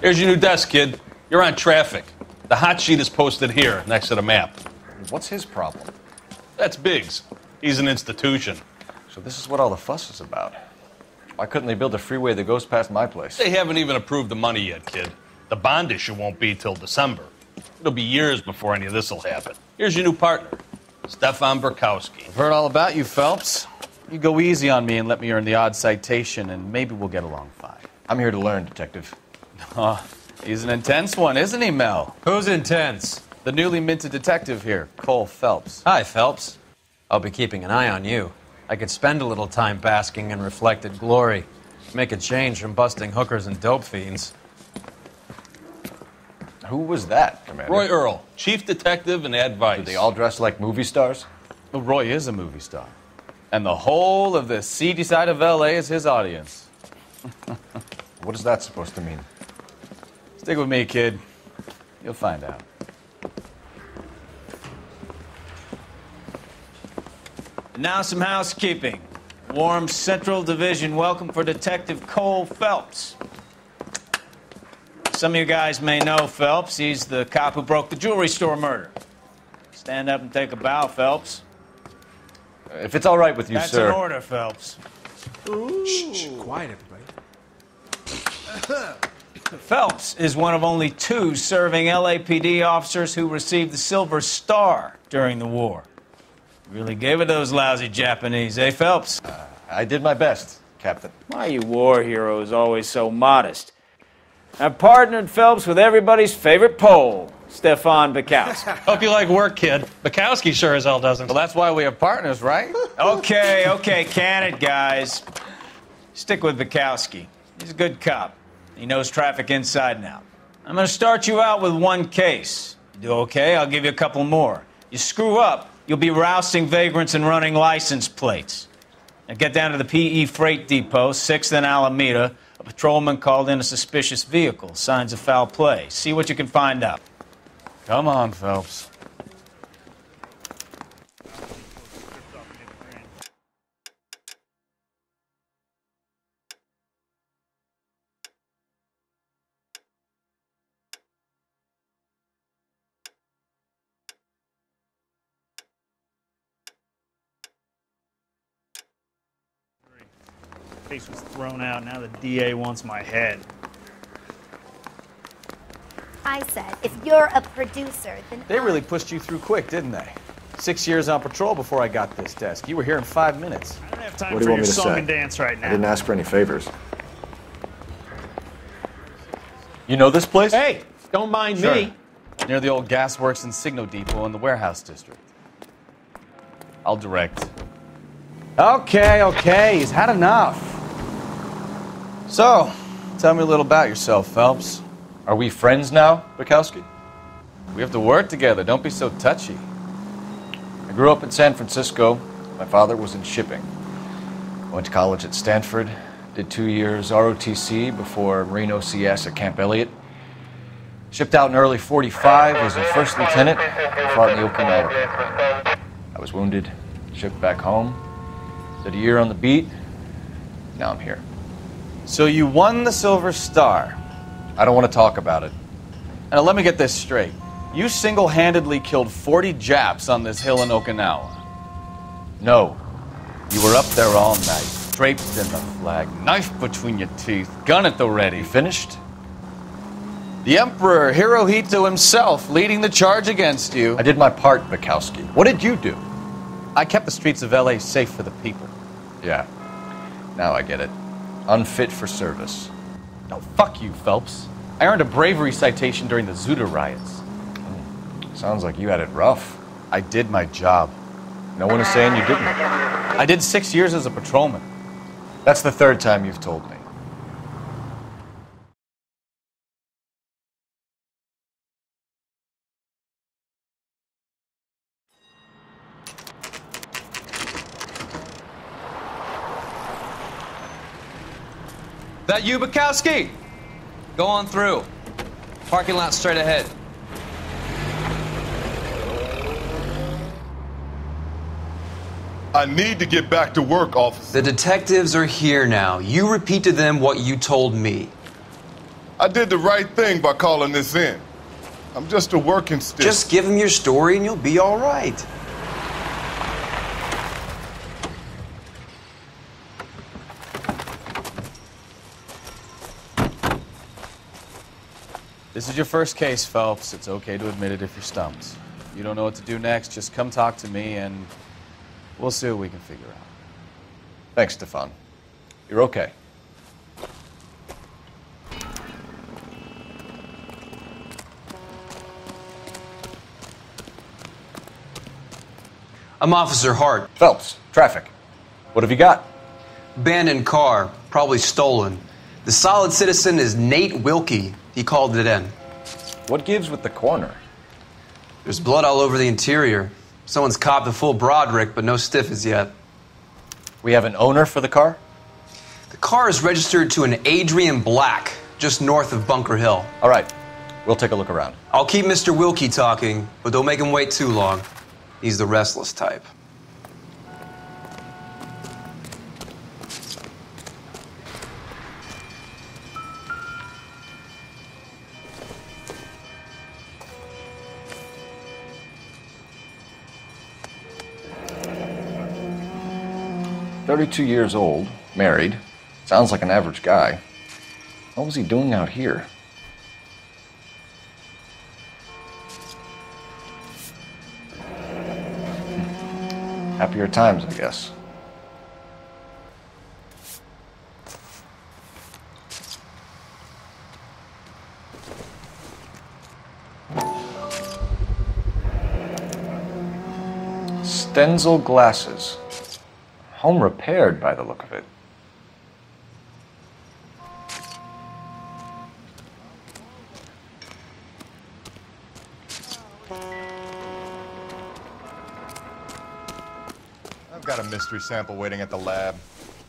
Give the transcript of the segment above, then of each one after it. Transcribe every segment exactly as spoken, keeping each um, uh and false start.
Here's your new desk, kid. You're on traffic. The hot sheet is posted here, next to the map. What's his problem? That's Biggs. He's an institution. So this is what all the fuss is about. Why couldn't they build a freeway that goes past my place? They haven't even approved the money yet, kid. The bond issue won't be till December. It'll be years before any of this will happen. Here's your new partner, Stefan Berkowski. I've heard all about you, Phelps. You go easy on me and let me earn the odd citation, and maybe we'll get along fine. I'm here to learn, Detective. Oh, he's an intense one, isn't he, Mel? Who's intense? The newly minted detective here, Cole Phelps. Hi, Phelps. I'll be keeping an eye on you. I could spend a little time basking in reflected glory. Make a change from busting hookers and dope fiends. Who was that, Commander? Roy Earl, chief detective and ad vice. Did they all dress like movie stars? Well, Roy is a movie star. And the whole of the seedy side of L A is his audience. What is that supposed to mean? Stick with me, kid. You'll find out. Now some housekeeping. Warm Central Division welcome for Detective Cole Phelps. Some of you guys may know Phelps. He's the cop who broke the jewelry store murder. Stand up and take a bow, Phelps. If it's all right with you, That's sir. That's an order, Phelps. Ooh. Shh, shh, quiet, everybody. Phelps is one of only two serving L A P D officers who received the Silver Star during the war. Really gave it those lousy Japanese, eh, Phelps? Uh, I did my best, Captain. Why you war heroes always so modest? I partnered Phelps with everybody's favorite Pole, Stefan Berkowski. Hope you like work, kid. Berkowski sure as hell doesn't. Well, that's why we have partners, right? Okay, okay, can it, guys. Stick with Berkowski. He's a good cop. He knows traffic inside now. I'm going to start you out with one case. You do okay, I'll give you a couple more. You screw up, you'll be rousting vagrants and running license plates. Now get down to the P E Freight Depot, sixth and Alameda. A patrolman called in a suspicious vehicle. Signs of foul play. See what you can find out. Come on, Phelps. Case was thrown out. Now the D A wants my head. I said, if you're a producer, then They I... really pushed you through quick, didn't they? Six years on patrol before I got this desk. You were here in five minutes. I don't have time what for do you your song and dance right now. I didn't ask for any favors. You know this place? Hey, don't mind sure. me. Near the old gasworks and Signal Depot in the warehouse district. I'll direct. Okay, okay, he's had enough. So, tell me a little about yourself, Phelps. Are we friends now, Berkowski? We have to work together. Don't be so touchy. I grew up in San Francisco. My father was in shipping. I went to college at Stanford, did two years R O T C before Marine O C S at Camp Elliott. Shipped out in early forty-five as a first lieutenant, fought in the Oakland War. I was wounded, shipped back home, did a year on the beat, now I'm here. So you won the Silver Star. I don't want to talk about it. Now let me get this straight. You single-handedly killed forty Japs on this hill in Okinawa. No. You were up there all night, draped in the flag, knife between your teeth, gun at the ready. You finished? The Emperor Hirohito himself leading the charge against you. I did my part, Berkowski. What did you do? I kept the streets of L A safe for the people. Yeah. Now I get it. Unfit for service. No, fuck you, Phelps. I earned a bravery citation during the Zuida riots. Mm. Sounds like you had it rough. I did my job. No one is saying you didn't. I did six years as a patrolman. That's the third time you've told me. That you, Berkowski? Go on through. Parking lot straight ahead. I need to get back to work, officer. The detectives are here now. You repeat to them what you told me. I did the right thing by calling this in. I'm just a working stiff. Just give him your story and you'll be all right. This is your first case, Phelps. It's okay to admit it if you're stumped. If you don't know what to do next, just come talk to me and we'll see what we can figure out. Thanks, Stefan. You're okay. I'm Officer Hart. Phelps, traffic. What have you got? Abandoned car, probably stolen. The solid citizen is Nate Wilkie. He called it in. What gives with the corner? There's blood all over the interior. Someone's copped a full Broderick, but no stiff as yet. We have an owner for the car? The car is registered to an Adrian Black, just north of Bunker Hill. All right, we'll take a look around. I'll keep Mister Wilkie talking, but don't make him wait too long. He's the restless type. thirty-two years old, married. Sounds like an average guy. What was he doing out here? Happier times, I guess. Stenzel glasses. Home repaired by the look of it. Mystery sample waiting at the lab.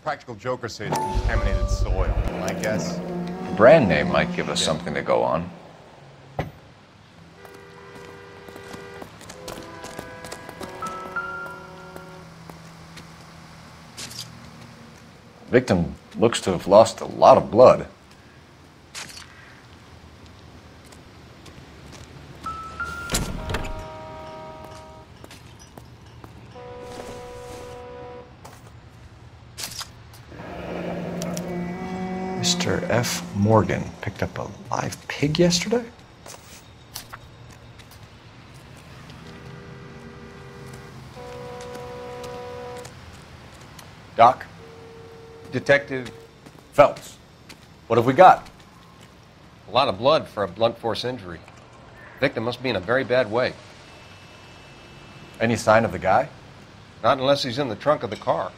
Practical jokers say it's contaminated soil, I guess. The brand name might give us yeah. something to go on. The victim looks to have lost a lot of blood. Mister F. Morgan picked up a live pig yesterday? Doc? Detective Phelps. What have we got? A lot of blood for a blunt force injury. The victim must be in a very bad way. Any sign of the guy? Not unless he's in the trunk of the car.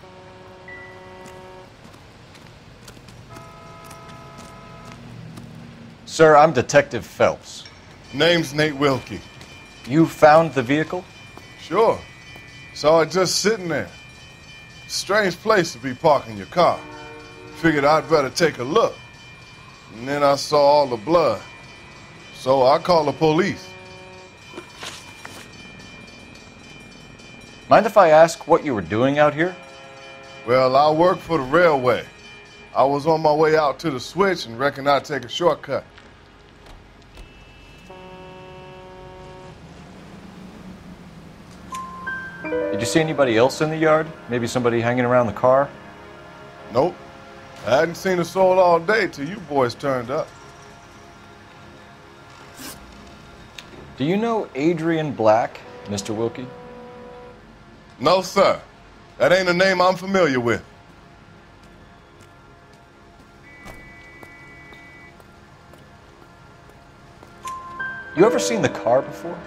Sir, I'm Detective Phelps. Name's Nate Wilkie. You found the vehicle? Sure. Saw it just sitting there. Strange place to be parking your car. Figured I'd better take a look. And then I saw all the blood. So I called the police. Mind if I ask what you were doing out here? Well, I work for the railway. I was on my way out to the switch and reckon I'd take a shortcut. Did you see anybody else in the yard? Maybe somebody hanging around the car? Nope. I hadn't seen a soul all day till you boys turned up. Do you know Adrian Black, Mister Wilkie? No, sir. That ain't a name I'm familiar with. You ever seen the car before?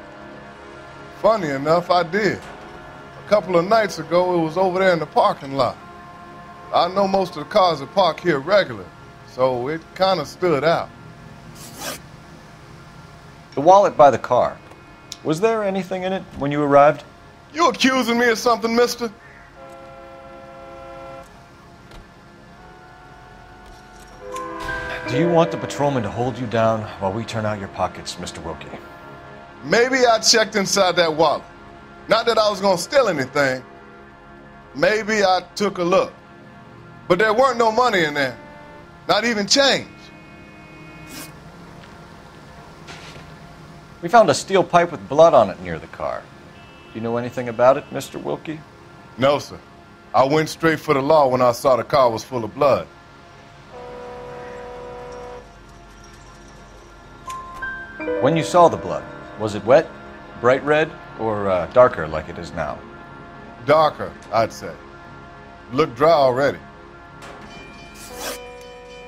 Funny enough, I did. A couple of nights ago, it was over there in the parking lot. I know most of the cars that park here regular, so it kind of stood out. The wallet by the car. Was there anything in it when you arrived? You accusing me of something, mister? Do you want the patrolman to hold you down while we turn out your pockets, Mister Wilkie? Maybe I checked inside that wallet. Not that I was gonna steal anything. Maybe I took a look. But there weren't no money in there. Not even change. We found a steel pipe with blood on it near the car. Do you know anything about it, Mister Wilkie? No, sir. I went straight for the law when I saw the car was full of blood. When you saw the blood, was it wet, bright red, or uh, darker like it is now? Darker, I'd say. Looked dry already.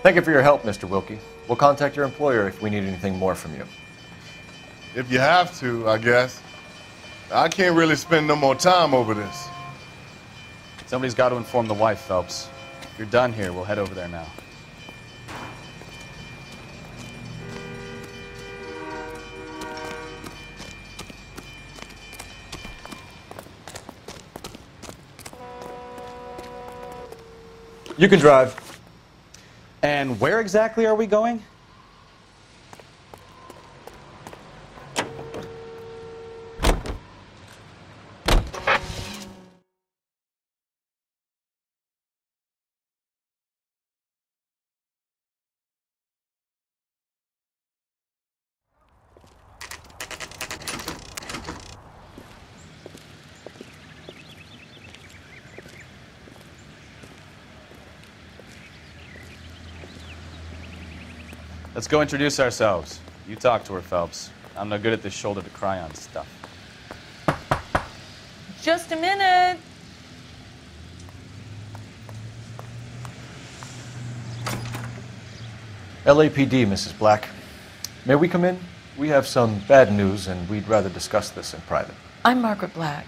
Thank you for your help, Mister Wilkie. We'll contact your employer if we need anything more from you. If you have to, I guess. I can't really spend no more time over this. Somebody's got to inform the wife, Phelps. If you're done here, we'll head over there now. You can drive. And where exactly are we going? Let's go introduce ourselves. You talk to her, Phelps. I'm no good at this shoulder-to-cry-on stuff. Just a minute. L A P D, Missus Black. May we come in? We have some bad news, and we'd rather discuss this in private. I'm Margaret Black.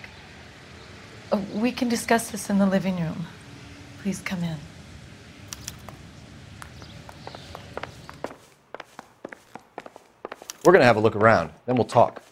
Oh, we can discuss this in the living room. Please come in. We're going to have a look around, then we'll talk.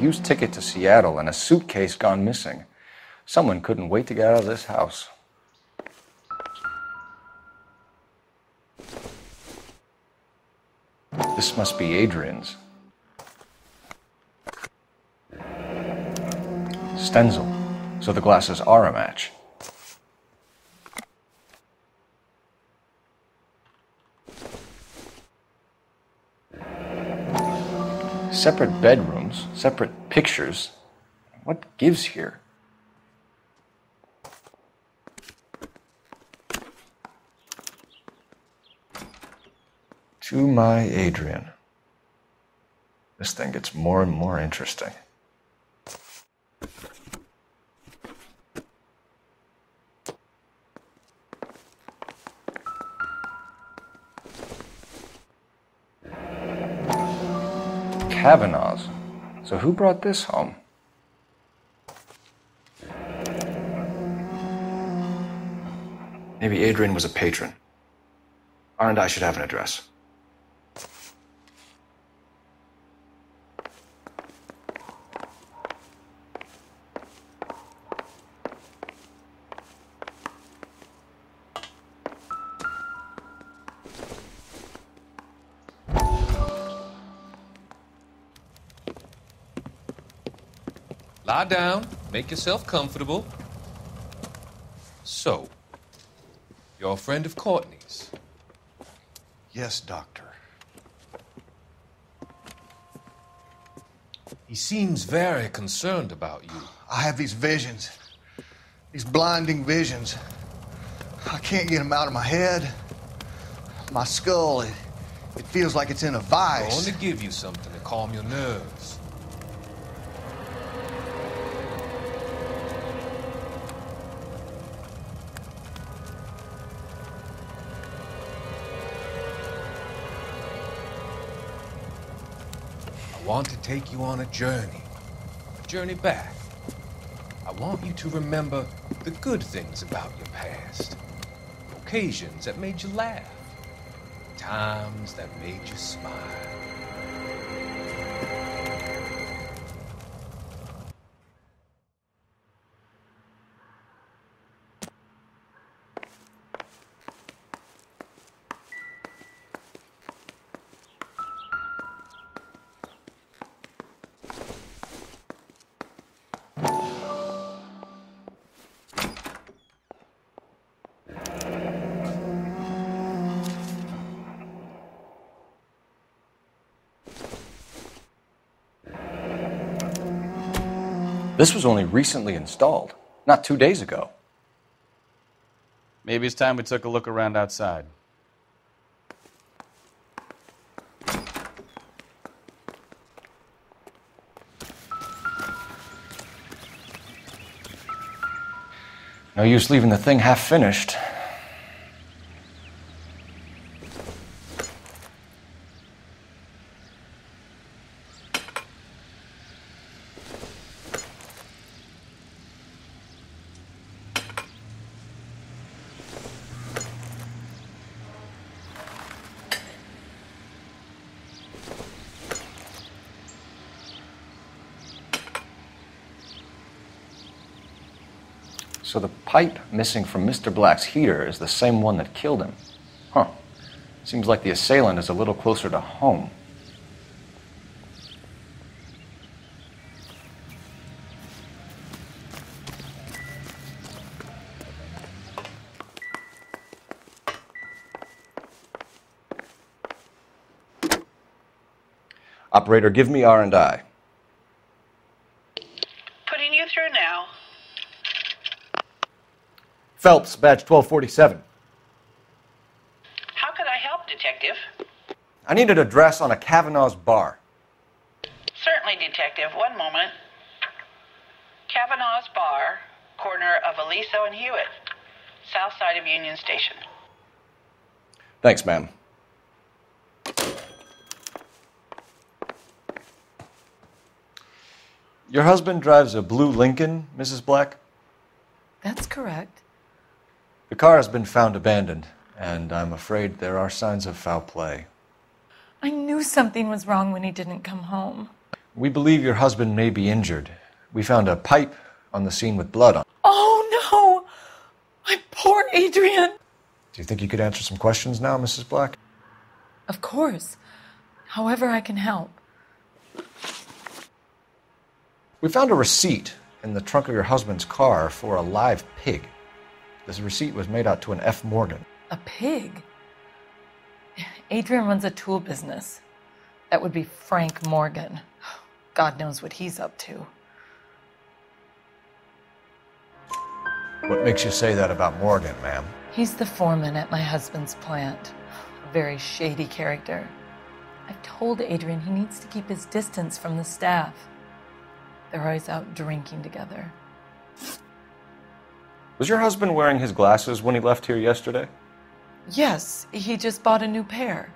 Used ticket to Seattle and a suitcase gone missing. Someone couldn't wait to get out of this house. This must be Adrian's. Stencil. So the glasses are a match. Separate bedrooms, separate pictures. What gives here? To my Adrian. This thing gets more and more interesting. Cavanaugh's. So who brought this home? Maybe Adrian was a patron. R and I should have an address. Lie down, make yourself comfortable. So, you're a friend of Courtney's? Yes, Doctor. He seems very concerned about you. I have these visions, these blinding visions. I can't get them out of my head. My skull, it, it feels like it's in a vice. I want to give you something to calm your nerves. I want to take you on a journey, a journey back. I want you to remember the good things about your past, occasions that made you laugh, times that made you smile. This was only recently installed, not two days ago. Maybe it's time we took a look around outside. No use leaving the thing half finished. So the pipe missing from Mister Black's heater is the same one that killed him. Huh. Seems like the assailant is a little closer to home. Operator, give me R and I. Putting you through now. Phelps, badge twelve forty-seven. How could I help, Detective? I need an address on a Cavanaugh's bar. Certainly, Detective. One moment. Cavanaugh's bar, corner of Aliso and Hewitt, south side of Union Station. Thanks, ma'am. Your husband drives a blue Lincoln, Missus Black? That's correct. The car has been found abandoned, and I'm afraid there are signs of foul play. I knew something was wrong when he didn't come home. We believe your husband may be injured. We found a pipe on the scene with blood on it. Oh, no! My poor Adrian! Do you think you could answer some questions now, Missus Black? Of course. However I can help. We found a receipt in the trunk of your husband's car for a live pig. This receipt was made out to an F. Morgan. A pig? Adrian runs a tool business. That would be Frank Morgan. God knows what he's up to. What makes you say that about Morgan, ma'am? He's the foreman at my husband's plant. A very shady character. I've told Adrian he needs to keep his distance from the staff. They're always out drinking together. Was your husband wearing his glasses when he left here yesterday? Yes, he just bought a new pair.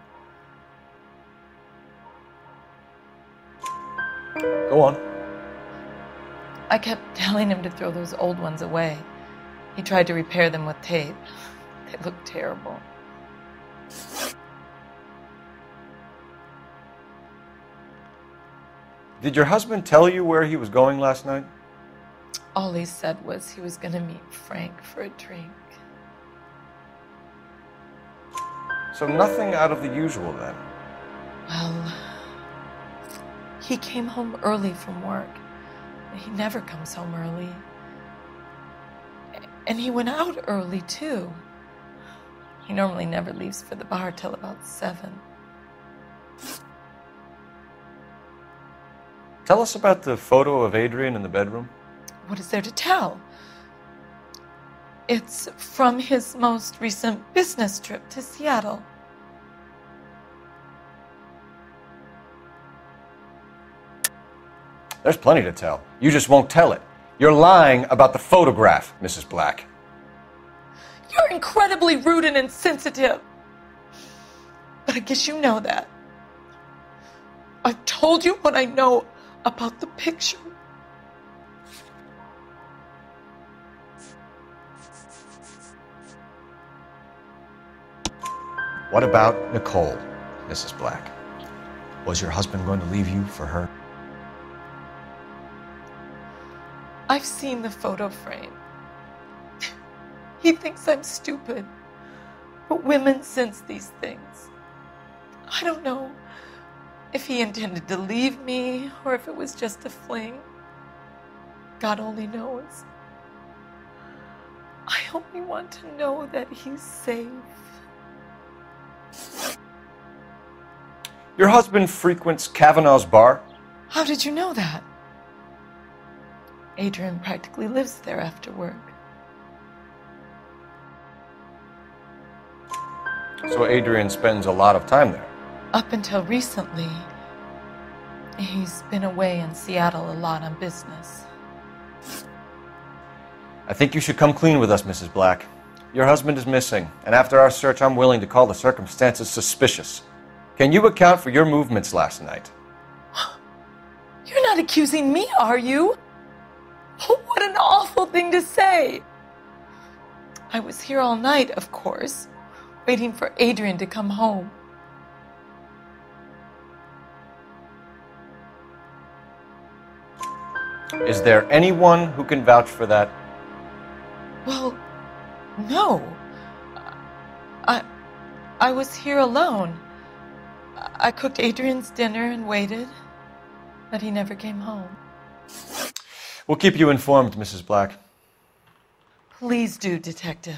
Go on. I kept telling him to throw those old ones away. He tried to repair them with tape. They looked terrible. Did your husband tell you where he was going last night? All he said was he was going to meet Frank for a drink. So nothing out of the usual then? Well, he came home early from work. He never comes home early. And he went out early, too. He normally never leaves for the bar till about seven. Tell us about the photo of Adrian in the bedroom. What is there to tell? It's from his most recent business trip to Seattle. There's plenty to tell. You just won't tell it. You're lying about the photograph, Missus Black. You're incredibly rude and insensitive. But I guess you know that. I've told you what I know about the picture. What about Nicole, Missus Black? Was your husband going to leave you for her? I've seen the photo frame. He thinks I'm stupid, but women sense these things. I don't know if he intended to leave me or if it was just a fling. God only knows. I only want to know that he's safe. Your husband frequents Cavanaugh's bar? How did you know that? Adrian practically lives there after work. So Adrian spends a lot of time there? Up until recently, he's been away in Seattle a lot on business. I think you should come clean with us, Missus Black. Your husband is missing, and after our search, I'm willing to call the circumstances suspicious. Can you account for your movements last night? You're not accusing me, are you? What an awful thing to say! I was here all night, of course, waiting for Adrian to come home. Is there anyone who can vouch for that? Well, no. I, I was here alone. I cooked Adrian's dinner and waited, but he never came home. We'll keep you informed, Missus Black. Please do, Detective.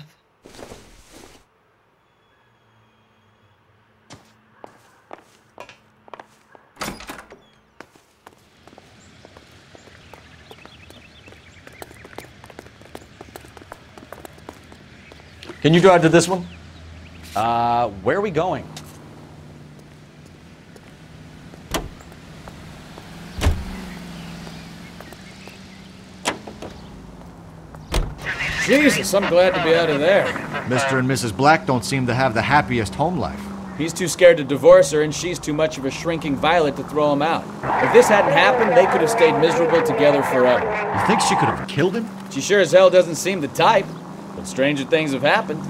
Can you drive to this one? Uh, where are we going? Jesus, I'm glad to be out of there. Mister and Missus Black don't seem to have the happiest home life. He's too scared to divorce her, and she's too much of a shrinking violet to throw him out. If this hadn't happened, they could have stayed miserable together forever. You think she could have killed him? She sure as hell doesn't seem the type. But stranger things have happened.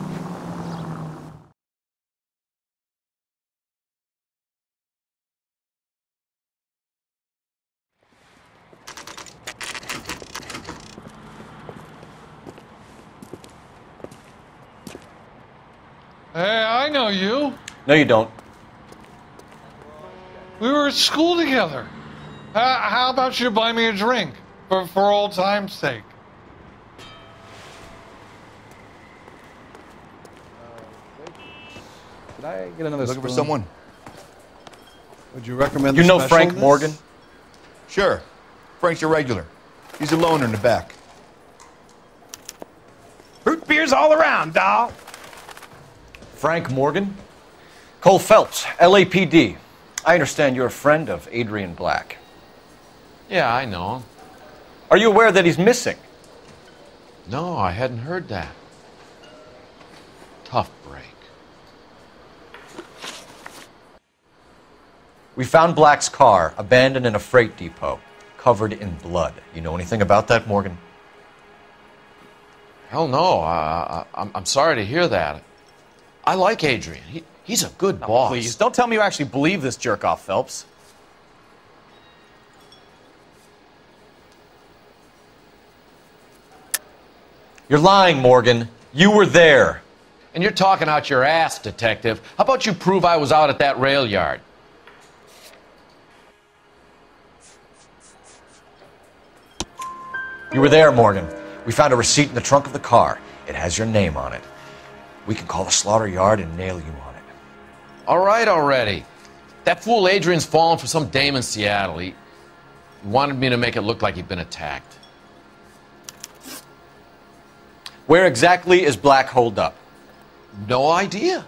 Hey, I know you. No, you don't. We were at school together. Uh, how about you buy me a drink? For, for old time's sake. Did I get another looking spoon? For someone? Would you recommend the You know Frank Morgan? Sure. Frank's your regular. He's a loner in the back. Root beers all around, doll. Frank Morgan? Cole Phelps, L A P D. I understand you're a friend of Adrian Black. Yeah, I know him. Are you aware that he's missing? No, I hadn't heard that. Tough break. We found Black's car, abandoned in a freight depot, covered in blood. You know anything about that, Morgan? Hell no. Uh, I, I'm sorry to hear that. I like Adrian. He, he's a good now, boss. Please, don't tell me you actually believe this jerk-off, Phelps. You're lying, Morgan. You were there. And you're talking out your ass, Detective. How about you prove I was out at that rail yard? You were there, Morgan. We found a receipt in the trunk of the car. It has your name on it. We can call the slaughter yard and nail you on it. All right already. That fool Adrian's fallen for some dame in Seattle. He wanted me to make it look like he'd been attacked. Where exactly is Black holed up? No idea.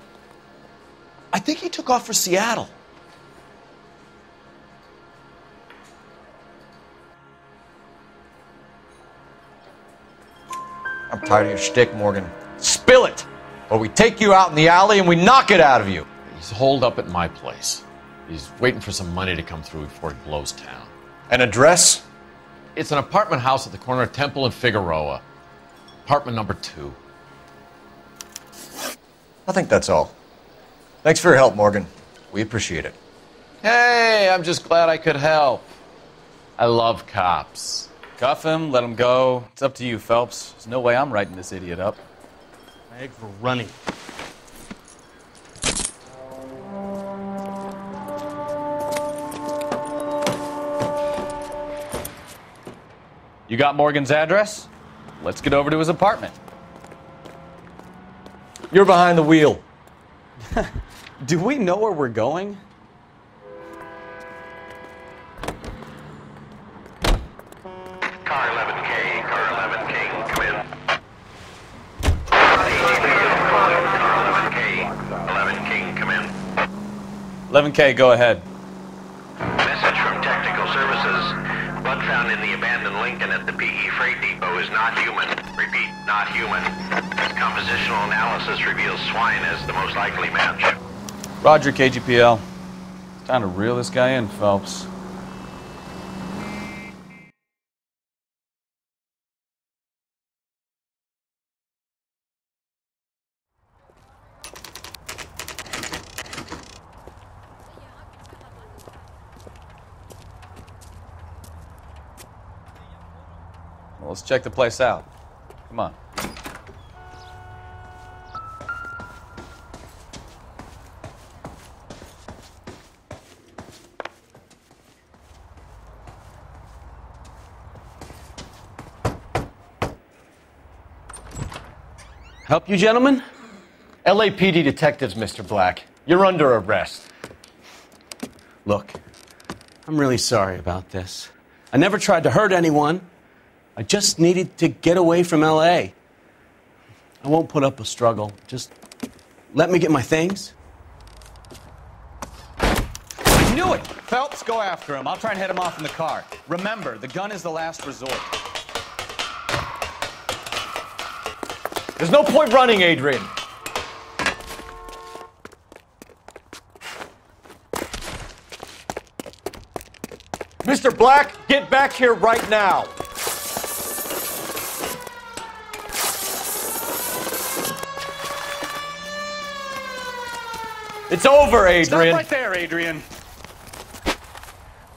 I think he took off for Seattle. I'm tired of your shtick, Morgan. Spill it, or we take you out in the alley and we knock it out of you. He's holed up at my place. He's waiting for some money to come through before he blows town. An address? It's an apartment house at the corner of Temple and Figueroa. Apartment number two. I think that's all. Thanks for your help, Morgan. We appreciate it. Hey, I'm just glad I could help. I love cops. Cuff him, let him go. It's up to you, Phelps. There's no way I'm writing this idiot up. Egg for running. You got Morgan's address? Let's get over to his apartment. You're behind the wheel. Do we know where we're going? Car eleven K. eleven K, go ahead. Message from Technical Services. Blood found in the abandoned Lincoln at the P E Freight Depot is not human. Repeat, not human. Compositional analysis reveals swine as the most likely match. Roger, K G P L. Time to reel this guy in, Phelps. Well, let's check the place out. Come on. Help you, gentlemen? L A P D detectives, Mister Black. You're under arrest. Look, I'm really sorry about this. I never tried to hurt anyone. I just needed to get away from L A. I won't put up a struggle. Just let me get my things. I knew it! Phelps, go after him. I'll try and head him off in the car. Remember, the gun is the last resort. There's no point running, Adrian. Mister Black, get back here right now. It's over, Adrian. Stop right there, Adrian.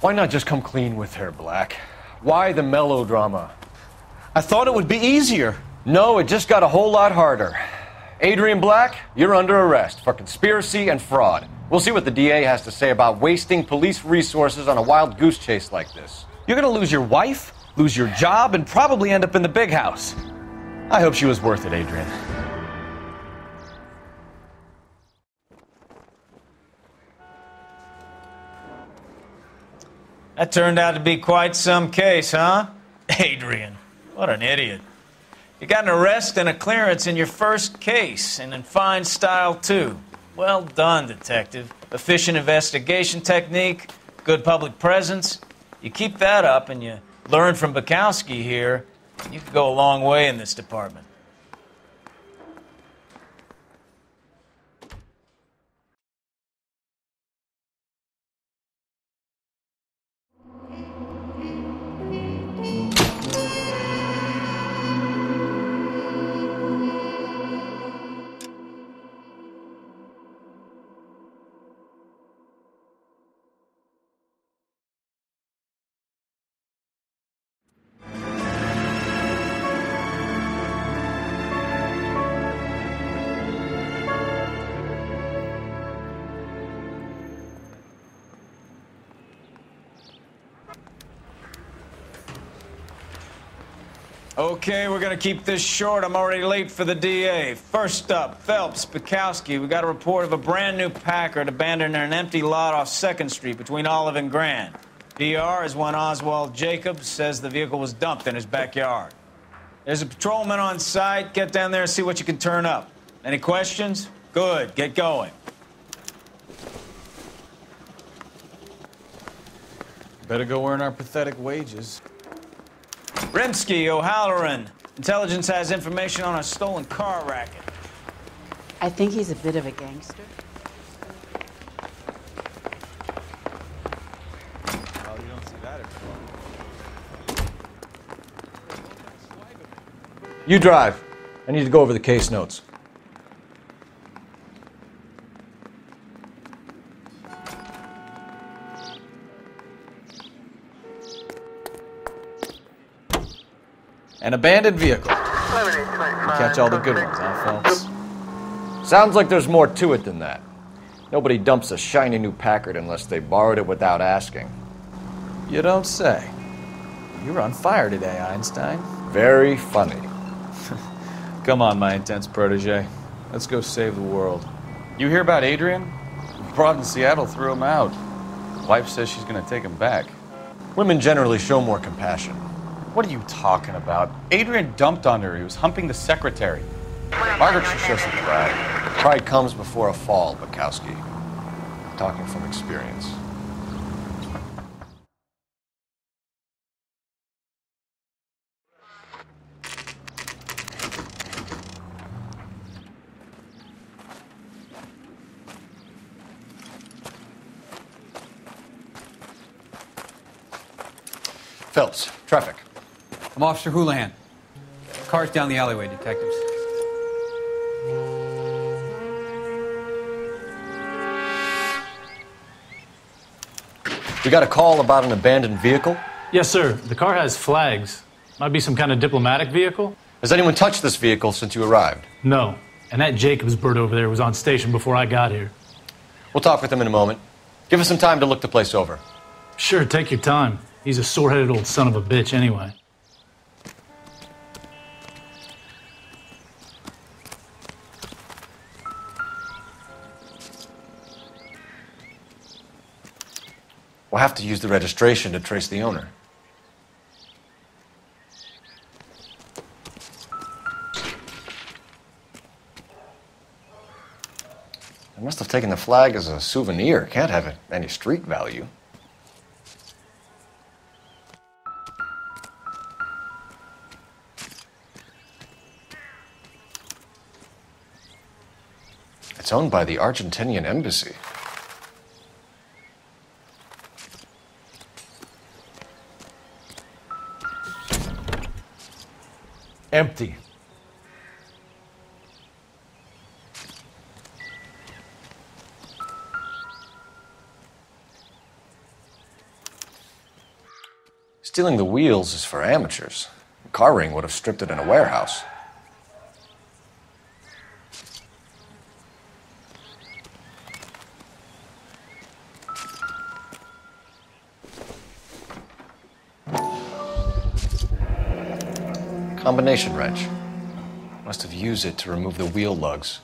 Why not just come clean with her, Black? Why the melodrama? I thought it would be easier. No, it just got a whole lot harder. Adrian Black, you're under arrest for conspiracy and fraud. We'll see what the D A has to say about wasting police resources on a wild goose chase like this. You're gonna lose your wife, lose your job, and probably end up in the big house. I hope she was worth it, Adrian. That turned out to be quite some case, huh? Adrian, what an idiot. You got an arrest and a clearance in your first case, and in fine style, too. Well done, detective. Efficient investigation technique, good public presence. You keep that up and you learn from Berkowski here, you could go a long way in this department. Okay, we're gonna keep this short. I'm already late for the D A. First up, Phelps, Berkowski. We got a report of a brand new Packard abandoned in an empty lot off second street between Olive and Grand. D R is when Oswald Jacobs says the vehicle was dumped in his backyard. There's a patrolman on site. Get down there and see what you can turn up. Any questions? Good, get going. Better go earn our pathetic wages. Remsky, O'Halloran. Intelligence has information on a stolen car racket. I think he's a bit of a gangster. Well, you don't see that every You drive. I need to go over the case notes. An abandoned vehicle. You catch all the good ones, huh, Phelps? Sounds like there's more to it than that. Nobody dumps a shiny new Packard unless they borrowed it without asking. You don't say. You were on fire today, Einstein. Very funny. Come on, my intense protege. Let's go save the world. You hear about Adrian? The broad in Seattle threw him out. Wife says she's gonna take him back. Women generally show more compassion. What are you talking about? Adrian dumped on her. He was humping the secretary. Margaret should show some pride. Pride comes before a fall, Bukowski. talking from experience. Phelps, traffic. I'm Officer Houlihan. Car's down the alleyway, detectives. We got a call about an abandoned vehicle? Yes, sir. The car has flags. Might be some kind of diplomatic vehicle. Has anyone touched this vehicle since you arrived? No. And that Jacobs bird over there was on station before I got here. We'll talk with him in a moment. Give us some time to look the place over. Sure, take your time. He's a sore-headed old son of a bitch anyway. We'll have to use the registration to trace the owner. I must have taken the flag as a souvenir. Can't have it any street value. It's owned by the Argentinian embassy. Empty. Stealing the wheels is for amateurs. A car ring would have stripped it in a warehouse. Combination wrench. Must have used it to remove the wheel lugs.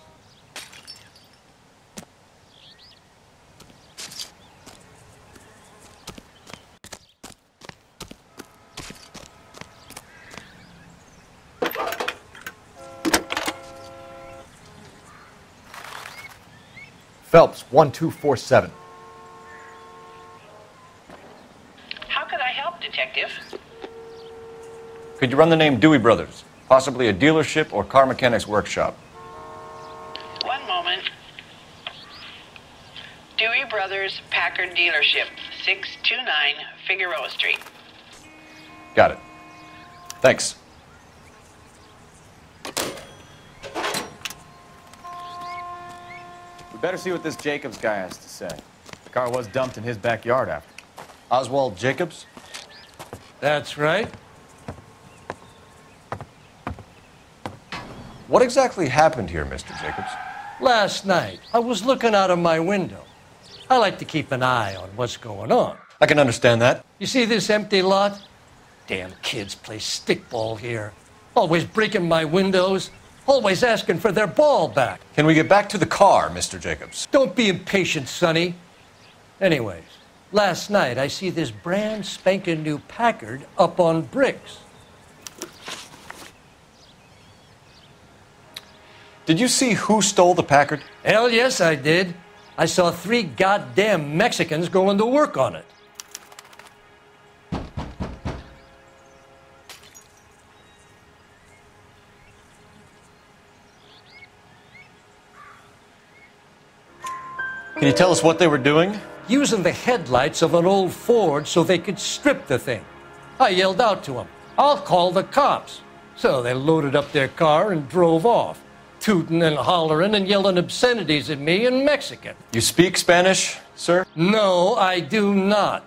Phelps, one two four seven. How could I help, Detective? Could you run the name Dewey Brothers? Possibly a dealership or car mechanics workshop. One moment. Dewey Brothers Packard Dealership, six two nine Figueroa Street. Got it. Thanks. We better see what this Jacobs guy has to say. The car was dumped in his backyard after. Oswald Jacobs? That's right. What exactly happened here, Mister Jacobs? Last night, I was looking out of my window. I like to keep an eye on what's going on. I can understand that. You see this empty lot? Damn kids play stickball here. Always breaking my windows. Always asking for their ball back. Can we get back to the car, Mister Jacobs? Don't be impatient, Sonny. Anyways, last night I see this brand spanking new Packard up on bricks. Did you see who stole the Packard? Hell yes, I did. I saw three goddamn Mexicans going to work on it. Can you tell us what they were doing? Using the headlights of an old Ford so they could strip the thing. I yelled out to them, "I'll call the cops." So they loaded up their car and drove off, tooting and hollering and yelling obscenities at me in Mexican. You speak Spanish, sir? No, I do not.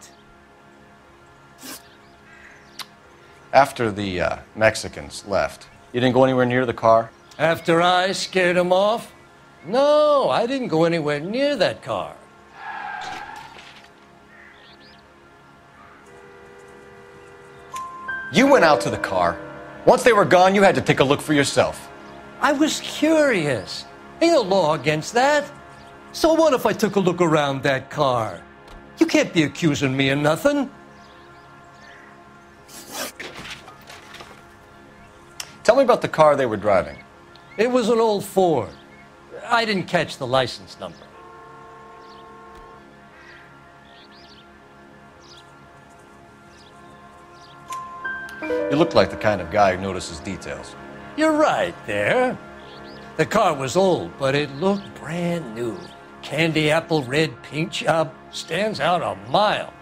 After the uh, Mexicans left, you didn't go anywhere near the car? After I scared them off? No, I didn't go anywhere near that car. You went out to the car. Once they were gone, you had to take a look for yourself. I was curious. Ain't no law against that. So what if I took a look around that car? You can't be accusing me of nothing. Tell me about the car they were driving. It was an old Ford. I didn't catch the license number. You look like the kind of guy who notices details. You're right there. The car was old, but it looked brand new. Candy apple red paint job stands out a mile.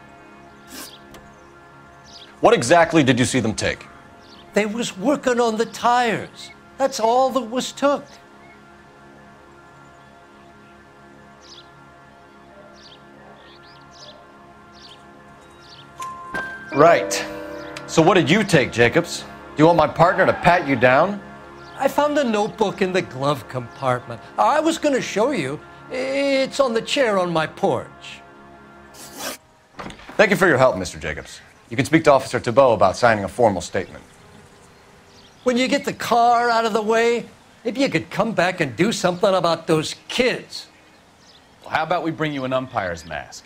What exactly did you see them take? They was working on the tires. That's all that was took. Right. So what did you take, Jacobs? Do you want my partner to pat you down? I found a notebook in the glove compartment. I was going to show you. It's on the chair on my porch. Thank you for your help, Mister Jacobs. You can speak to Officer Thibault about signing a formal statement. When you get the car out of the way, maybe you could come back and do something about those kids. Well, how about we bring you an umpire's mask?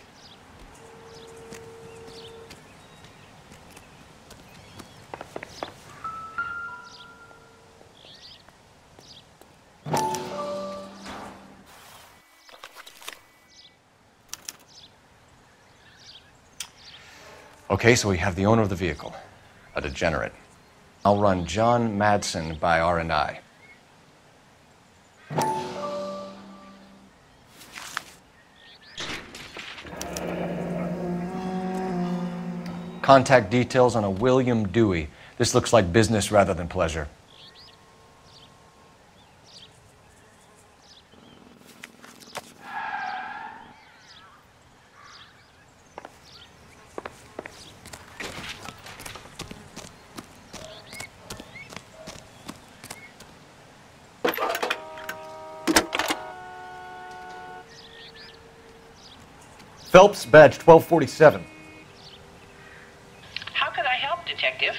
Okay, so we have the owner of the vehicle, a degenerate. I'll run John Madsen by R and I. Contact details on a William Dewey. This looks like business rather than pleasure. Phelps, badge twelve forty-seven. How could I help, Detective?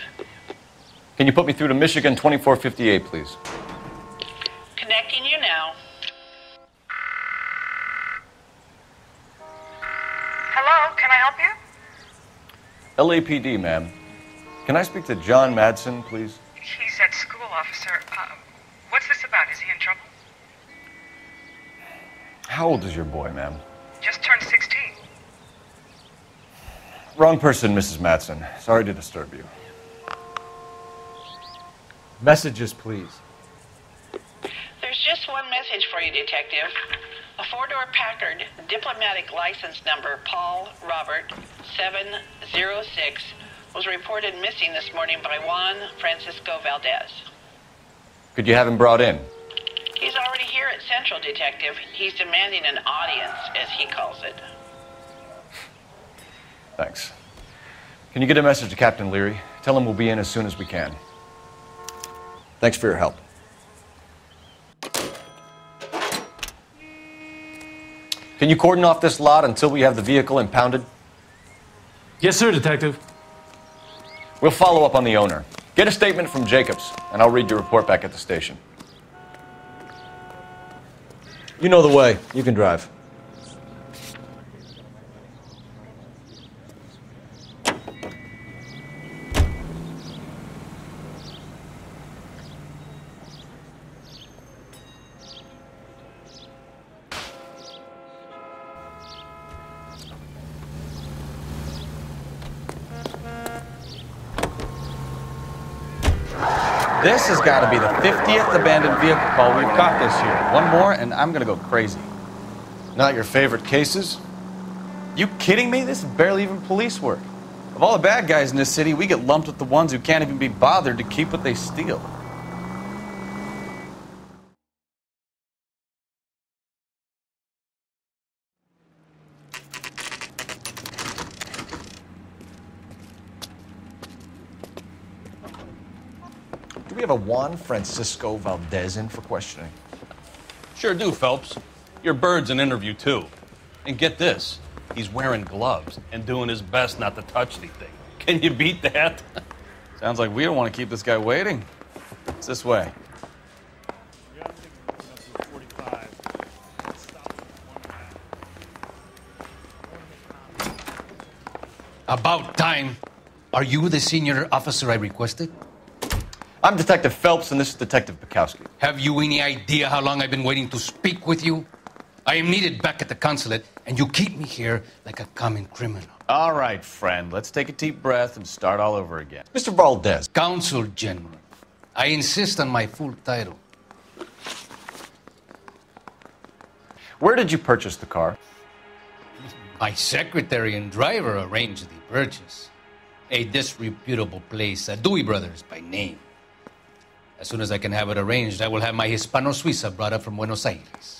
Can you put me through to Michigan twenty-four fifty-eight, please? Connecting you now. Hello, can I help you? L A P D, ma'am. Can I speak to John Madsen, please? He's at school, officer. Uh, what's this about? Is he in trouble? How old is your boy, ma'am? Just turned sixteen. Wrong person, Missus Madsen. Sorry to disturb you. Messages, please. There's just one message for you, Detective. A four-door Packard, diplomatic license number Paul Robert seven zero six, was reported missing this morning by Juan Francisco Valdez. Could you have him brought in? He's already here at Central, Detective. He's demanding an audience, as he calls it. Thanks. Can you get a message to Captain Leary? Tell him we'll be in as soon as we can. Thanks for your help. Can you cordon off this lot until we have the vehicle impounded? Yes, sir, Detective. We'll follow up on the owner. Get a statement from Jacobs, and I'll read your report back at the station. You know the way. You can drive. This has got to be the fiftieth abandoned vehicle call we've got this year. One more and I'm going to go crazy. Not your favorite cases? You kidding me? This is barely even police work. Of all the bad guys in this city, we get lumped with the ones who can't even be bothered to keep what they steal. We have a Juan Francisco Valdez in for questioning. Sure do, Phelps. Your bird's an interview, too. And get this, he's wearing gloves and doing his best not to touch anything. Can you beat that? Sounds like we don't want to keep this guy waiting. It's this way. About time. Are you the senior officer I requested? I'm Detective Phelps, and this is Detective Berkowski. Have you any idea how long I've been waiting to speak with you? I am needed back at the consulate, and you keep me here like a common criminal. All right, friend, let's take a deep breath and start all over again. Mister Valdez. Consul General. I insist on my full title. Where did you purchase the car? My secretary and driver arranged the purchase. A disreputable place, a Dewey Brothers by name. As soon as I can have it arranged, I will have my Hispano Suiza brought up from Buenos Aires.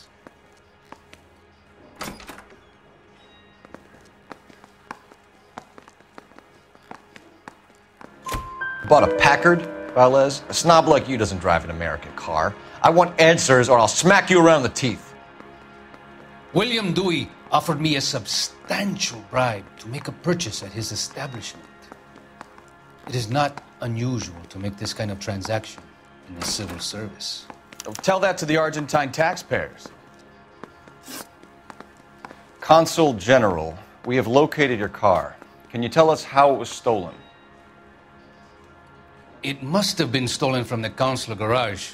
Bought a Packard, Valdez. A snob like you doesn't drive an American car. I want answers or I'll smack you around the teeth. William Dewey offered me a substantial bribe to make a purchase at his establishment. It is not unusual to make this kind of transaction in the civil service. Oh, tell that to the Argentine taxpayers. Consul General, we have located your car. Can you tell us how it was stolen? It must have been stolen from the consular garage.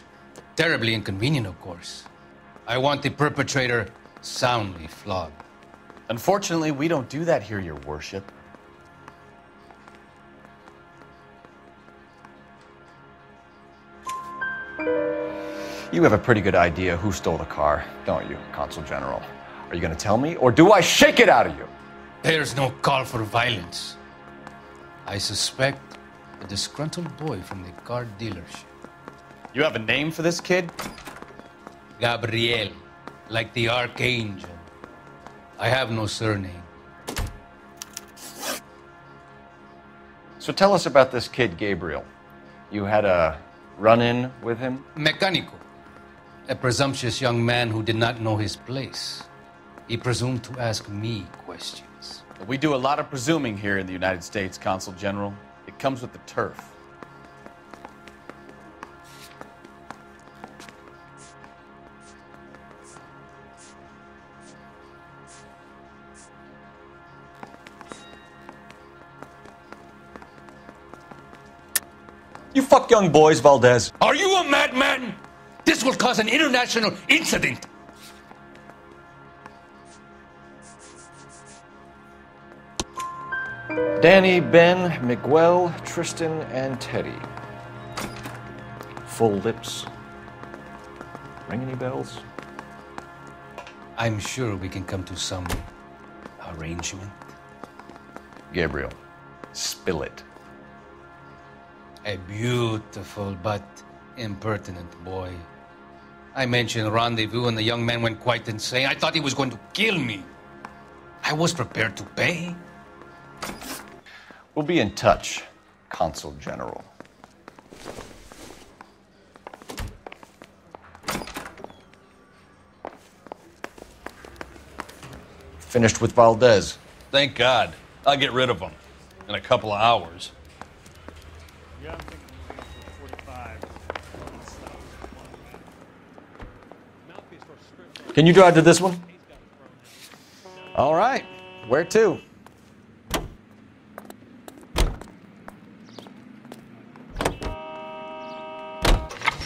Terribly inconvenient, of course. I want the perpetrator soundly flogged. Unfortunately, we don't do that here, Your Worship. You have a pretty good idea who stole the car, don't you, Consul General? Are you going to tell me, or do I shake it out of you? There's no call for violence. I suspect a disgruntled boy from the car dealership. You have a name for this kid? Gabriel, like the archangel. I have no surname. So tell us about this kid, Gabriel. You had a run-in with him? Mecánico, a presumptuous young man who did not know his place. He presumed to ask me questions. We do a lot of presuming here in the United States, Consul General. It comes with the turf. You fuck young boys, Valdez. Are you a madman? This will cause an international incident. Danny, Ben, Miguel, Tristan, and Teddy. Full lips. Ring any bells? I'm sure we can come to some arrangement. Gabriel, spill it. A beautiful but impertinent boy. I mentioned rendezvous and the young man went quite insane. I thought he was going to kill me. I was prepared to pay. We'll be in touch, Consul General. Finished with Valdez. Thank God. I'll get rid of him in a couple of hours. Yeah, I'm thinking forty-five. Can you drive to this one? All right. Where to?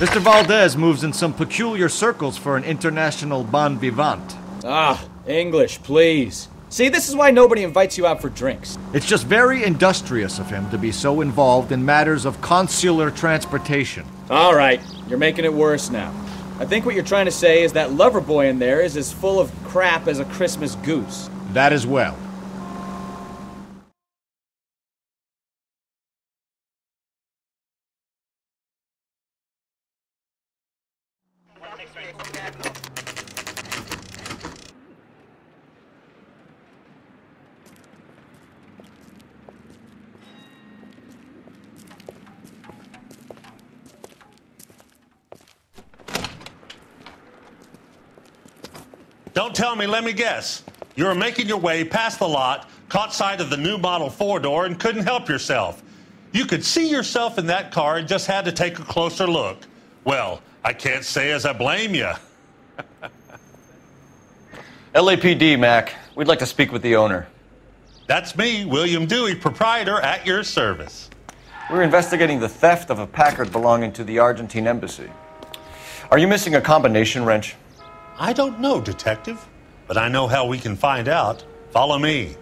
Mister Valdez moves in some peculiar circles for an international bon vivant. Ah, English, please. See, this is why nobody invites you out for drinks. It's just very industrious of him to be so involved in matters of consular transportation. All right, you're making it worse now. I think what you're trying to say is that lover boy in there is as full of crap as a Christmas goose. That as well. Don't tell me, let me guess. You were making your way past the lot, caught sight of the new model four-door, and couldn't help yourself. You could see yourself in that car and just had to take a closer look. Well, I can't say as I blame you. L A P D, Mac. We'd like to speak with the owner. That's me, William Dewey, proprietor, at your service. We're investigating the theft of a Packard belonging to the Argentine embassy. Are you missing a combination wrench? I don't know, Detective, but I know how we can find out. Follow me.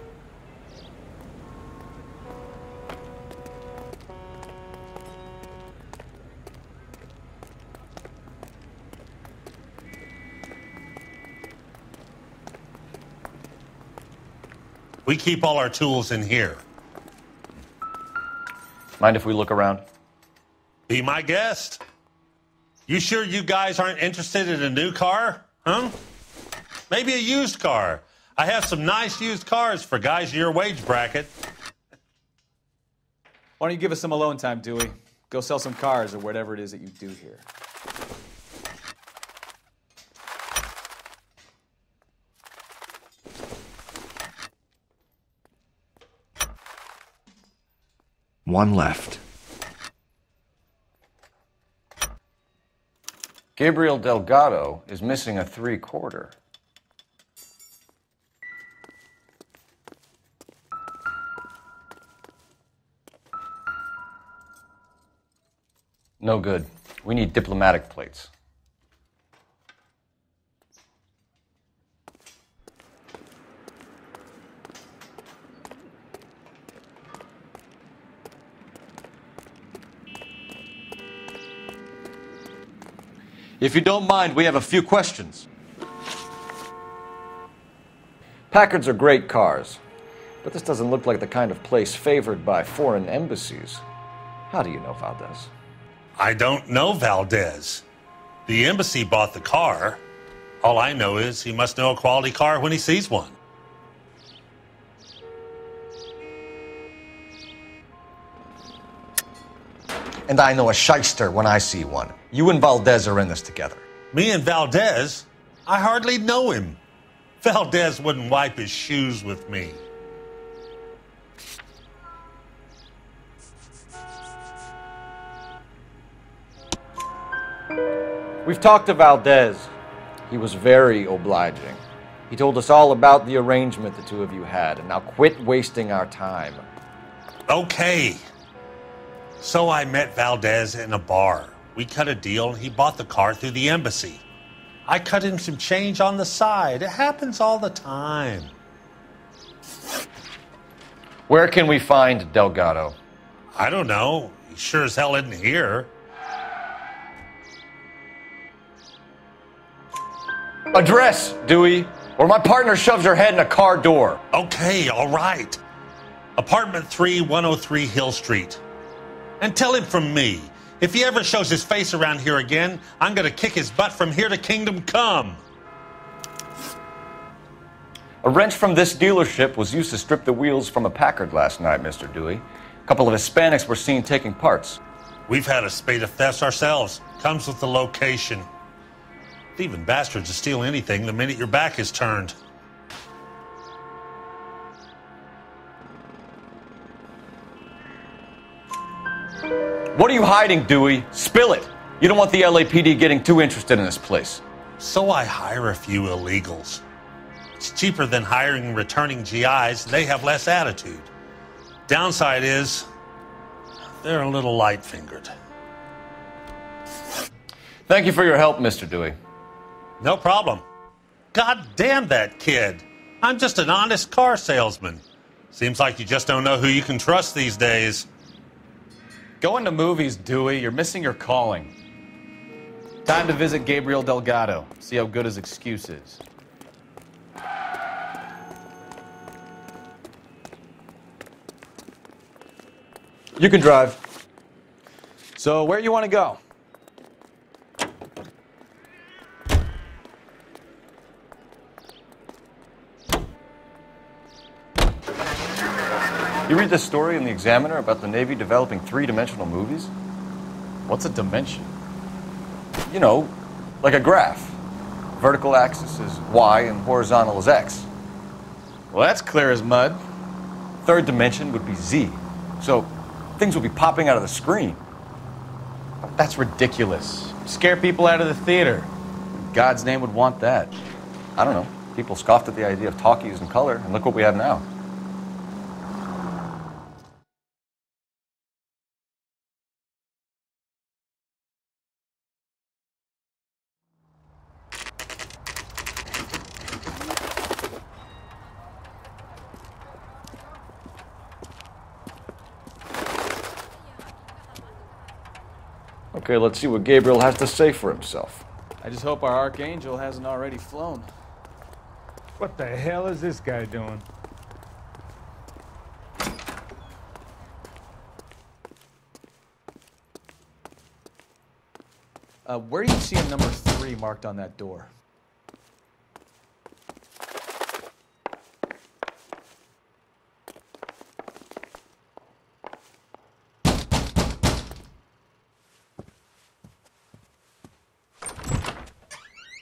We keep all our tools in here. Mind if we look around? Be my guest. You sure you guys aren't interested in a new car? Huh? Maybe a used car. I have some nice used cars for guys in your wage bracket. Why don't you give us some alone time, Dewey? Go sell some cars or whatever it is that you do here. One left. Gabriel Delgado is missing a three-quarter. No good. We need diplomatic plates. If you don't mind, we have a few questions. Packards are great cars, but this doesn't look like the kind of place favored by foreign embassies. How do you know Valdez? I don't know Valdez. The embassy bought the car. All I know is he must know a quality car when he sees one. And I know a shyster when I see one. You and Valdez are in this together. Me and Valdez? I hardly know him. Valdez wouldn't wipe his shoes with me. We've talked to Valdez. He was very obliging. He told us all about the arrangement the two of you had, and now quit wasting our time. Okay. So I met Valdez in a bar. We cut a deal, and he bought the car through the embassy. I cut him some change on the side. It happens all the time. Where can we find Delgado? I don't know. He sure as hell isn't here. Address, Dewey, or my partner shoves her head in a car door. Okay, all right. Apartment three one oh three Hill Street. And tell him from me, if he ever shows his face around here again, I'm going to kick his butt from here to Kingdom Come. A wrench from this dealership was used to strip the wheels from a Packard last night, Mister Dewey. A couple of Hispanics were seen taking parts. We've had a spate of thefts ourselves. Comes with the location. Even bastards to steal anything the minute your back is turned. What are you hiding, Dewey? Spill it. You don't want the L A P D getting too interested in this place. So I hire a few illegals. It's cheaper than hiring returning G Is. They have less attitude. Downside is they're a little light-fingered. Thank you for your help, Mister Dewey. No problem. God damn that kid. I'm just an honest car salesman. Seems like you just don't know who you can trust these days. Going to movies, Dewey. You're missing your calling. Time to visit Gabriel Delgado. See how good his excuse is. You can drive. So where you want to go? You read this story in the Examiner about the Navy developing three-dimensional movies? What's a dimension? You know, like a graph. Vertical axis is Y and horizontal is X. Well, that's clear as mud. Third dimension would be Z. So things would be popping out of the screen. That's ridiculous. Scare people out of the theater. God's name would want that. I don't know. People scoffed at the idea of talkies in color, and look what we have now. Okay, let's see what Gabriel has to say for himself. I just hope our Archangel hasn't already flown. What the hell is this guy doing? Uh, where do you see a number three marked on that door?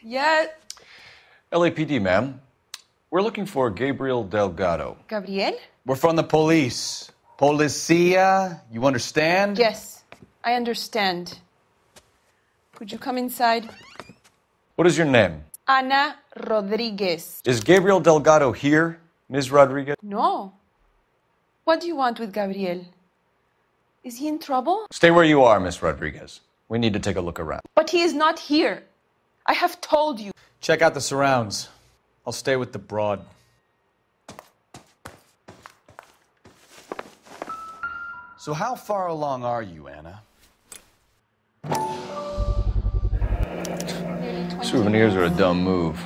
Yet. L A P D, ma'am. We're looking for Gabriel Delgado. Gabriel? We're from the police. Policia, you understand? Yes, I understand. Could you come inside? What is your name? Ana Rodriguez. Is Gabriel Delgado here, Miz Rodriguez? No. What do you want with Gabriel? Is he in trouble? Stay where you are, Miss Rodriguez. We need to take a look around. But he is not here. I have told you. Check out the surrounds. I'll stay with the broad. So how far along are you, Anna? Souvenirs are a dumb move.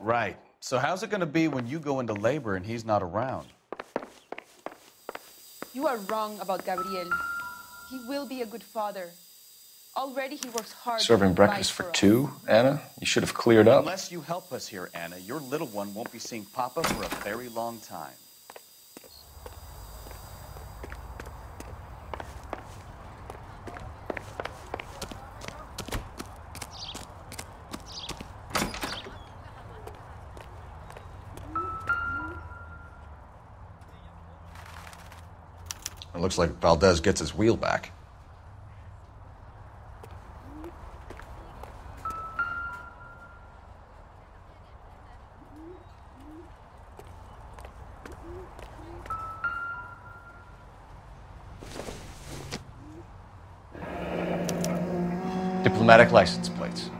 Right. So how's it going to be when you go into labor and he's not around? You are wrong about Gabriel. He will be a good father. Already he works hard. Serving breakfast for two, Anna? You should have cleared up. Unless you help us here, Anna, your little one won't be seeing Papa for a very long time. It looks like Valdez gets his wheel back. Diplomatic license plates.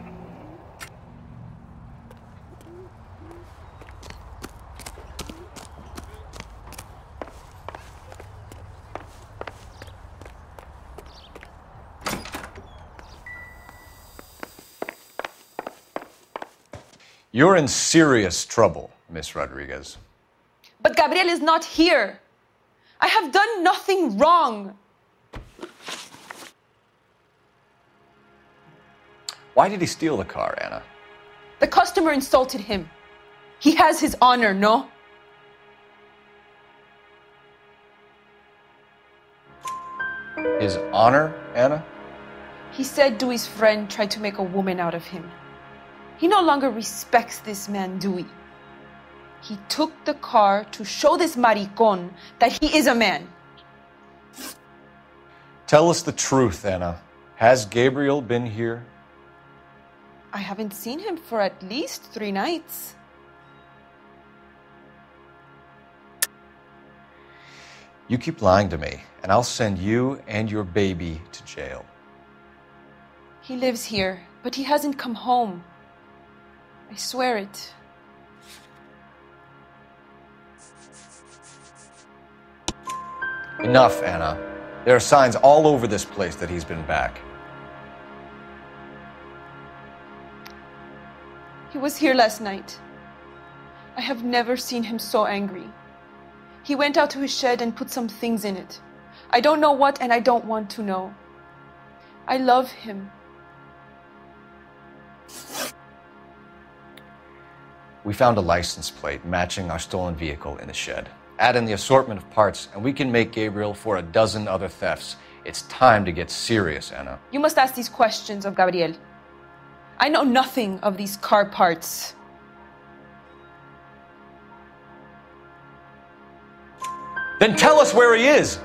You're in serious trouble, Miss Rodriguez. But Gabriel is not here. I have done nothing wrong. Why did he steal the car, Anna? The customer insulted him. He has his honor, no? His honor, Anna? He said Dewey's friend tried to make a woman out of him. He no longer respects this man, Dewey. He took the car to show this maricon that he is a man. Tell us the truth, Anna. Has Gabriel been here? I haven't seen him for at least three nights. You keep lying to me, and I'll send you and your baby to jail. He lives here, but he hasn't come home. I swear it. Enough, Anna. There are signs all over this place that he's been back. He was here last night. I have never seen him so angry. He went out to his shed and put some things in it. I don't know what, and I don't want to know. I love him. We found a license plate matching our stolen vehicle in the shed. Add in the assortment of parts, and we can make Gabriel for a dozen other thefts. It's time to get serious, Anna. You must ask these questions of Gabriel. I know nothing of these car parts. Then tell us where he is.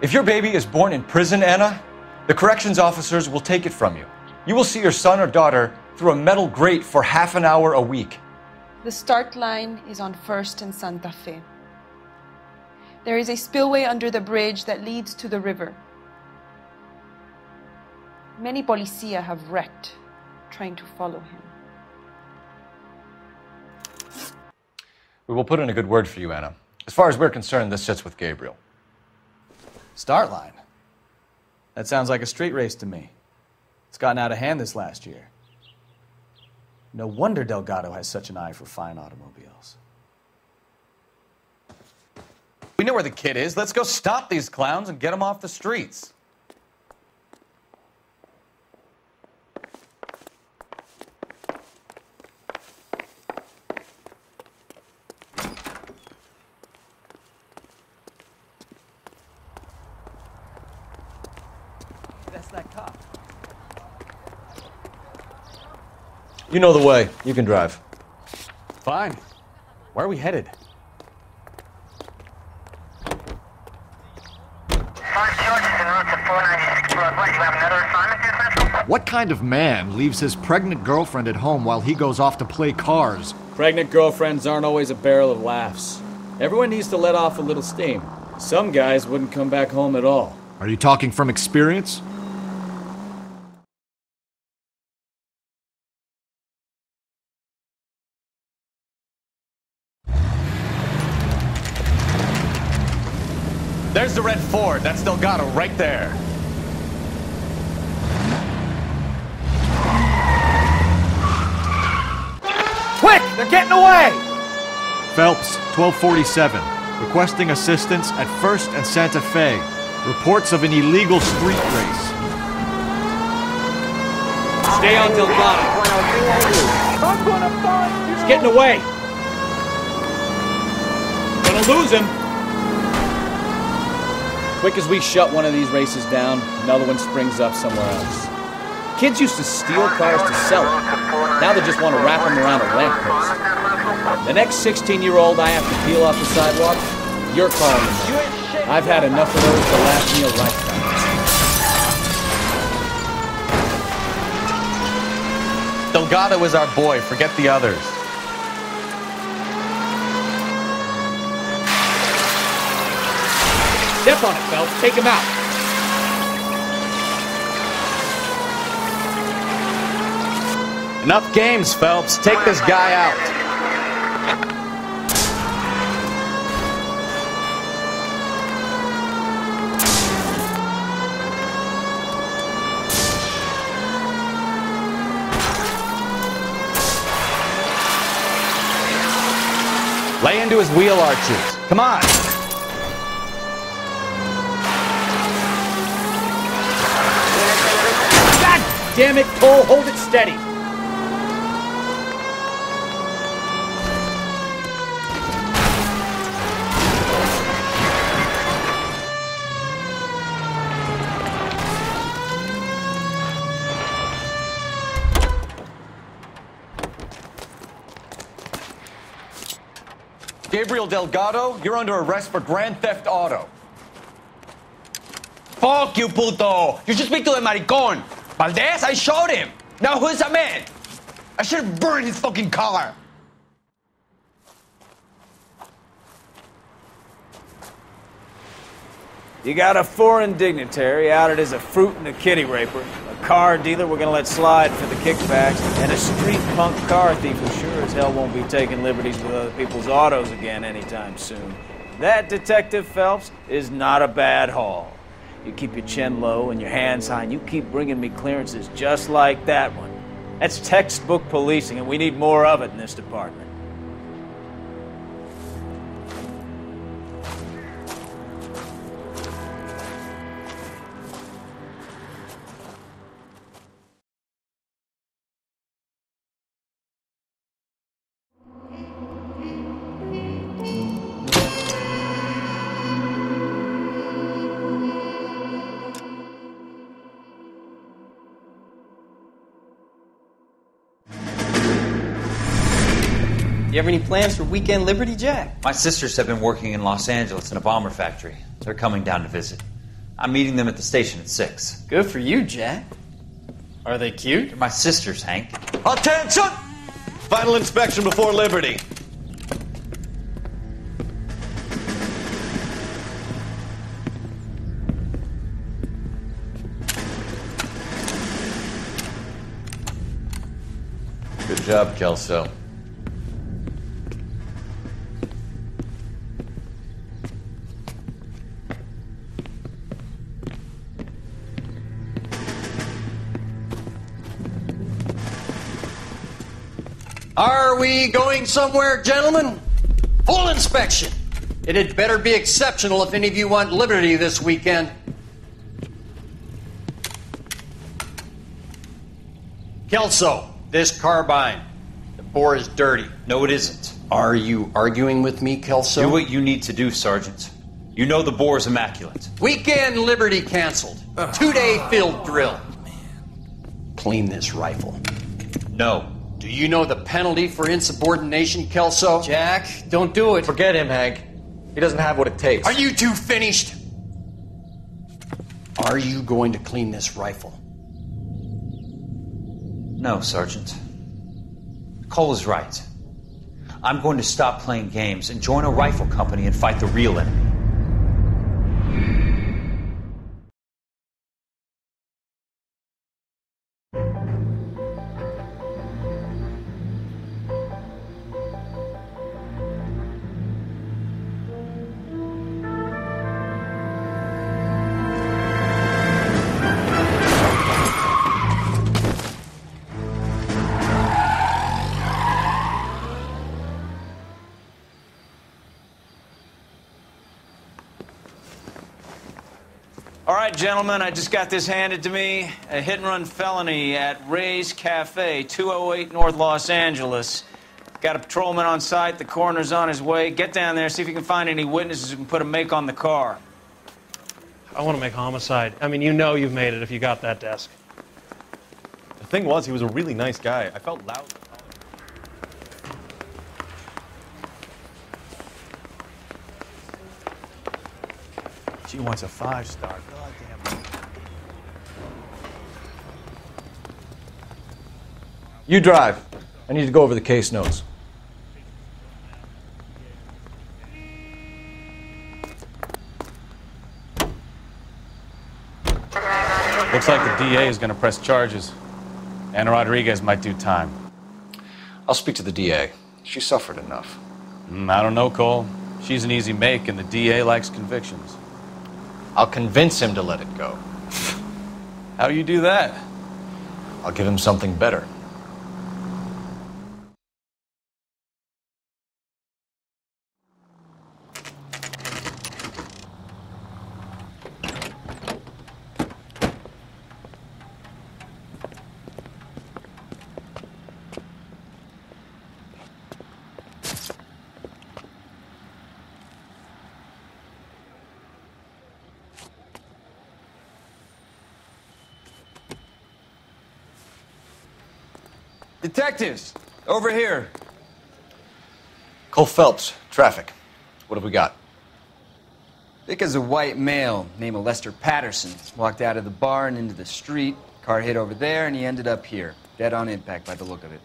If your baby is born in prison, Anna, the corrections officers will take it from you. You will see your son or daughter through a metal grate for half an hour a week. The start line is on First and Santa Fe. There is a spillway under the bridge that leads to the river. Many policia have wrecked trying to follow him. We will put in a good word for you, Anna. As far as we're concerned, this sits with Gabriel. Start line? That sounds like a street race to me. It's gotten out of hand this last year. No wonder Delgado has such an eye for fine automobiles. We know where the kid is. Let's go stop these clowns and get them off the streets. that cop. You know the way. You can drive. Fine. Where are we headed? What kind of man leaves his pregnant girlfriend at home while he goes off to play cars? Pregnant girlfriends aren't always a barrel of laughs. Everyone needs to let off a little steam. Some guys wouldn't come back home at all. Are you talking from experience? There's the red Ford. That's Delgado right there. Quick! They're getting away! Phelps, twelve forty-seven. Requesting assistance at First and Santa Fe. Reports of an illegal street race. Stay on Delgado. I'm gonna find you! He's getting away! Gonna lose him! Quick as we shut one of these races down, another one springs up somewhere else. Kids used to steal cars to sell them. Now they just want to wrap them around a lamppost. The next sixteen-year-old I have to peel off the sidewalk, you're calling me. I've had enough of those to last me a lifetime. Delgado is our boy. Forget the others. Step on it, Phelps. Take him out. Enough games, Phelps. Take this guy out. Lay into his wheel arches. Come on. God damn it, Cole. Hold it steady. Gabriel Delgado, you're under arrest for grand theft auto. Fuck you, puto! You should speak to the maricon! Valdez, I showed him! Now who's a man? I should have burned his fucking car! You got a foreign dignitary outed as a fruit and a kitty raper, a car dealer we're gonna let slide for the kickbacks, and a street punk car thief who sure as hell won't be taking liberties with other people's autos again anytime soon. That, Detective Phelps, is not a bad haul. You keep your chin low and your hands high, and you keep bringing me clearances just like that one. That's textbook policing, and we need more of it in this department. You have any plans for weekend liberty, Jack? My sisters have been working in Los Angeles in a bomber factory. They're coming down to visit. I'm meeting them at the station at six. Good for you, Jack. Are they cute? They're my sisters, Hank. Attention! Final inspection before liberty. Good job, Kelso. Are we going somewhere, gentlemen? Full inspection. It had better be exceptional if any of you want liberty this weekend. Kelso, this carbine. The bore is dirty. No, it isn't. Are you arguing with me, Kelso? Do what you need to do, Sergeant. You know the Boer's immaculate. Weekend Liberty canceled. Two-day field drill. Clean this rifle. No. Do you know the penalty for insubordination, Kelso? Jack, don't do it. Forget him, Hank. He doesn't have what it takes. Are you two finished? Are you going to clean this rifle? No, Sergeant. Cole is right. I'm going to stop playing games and join a rifle company and fight the real enemy. Gentlemen, I just got this handed to me, a hit-and-run felony at Ray's Cafe, two oh eight North Los Angeles. Got a patrolman on site, the coroner's on his way. Get down there, see if you can find any witnesses who can put a make on the car. I want to make homicide. I mean, you know you've made it if you got that desk. The thing was, he was a really nice guy. I felt loud. She wants a five-star. You drive. I need to go over the case notes. Looks like the D A is going to press charges. Ana Rodriguez might do time. I'll speak to the D A. She suffered enough. Mm, I don't know, Cole. She's an easy make, and the D A likes convictions. I'll convince him to let it go. How do you do that? I'll give him something better. Detectives, over here. Cole Phelps, traffic. What have we got? Thick as a white male named Lester Patterson. Walked out of the bar and into the street. Car hit over there and he ended up here. Dead on impact by the look of it.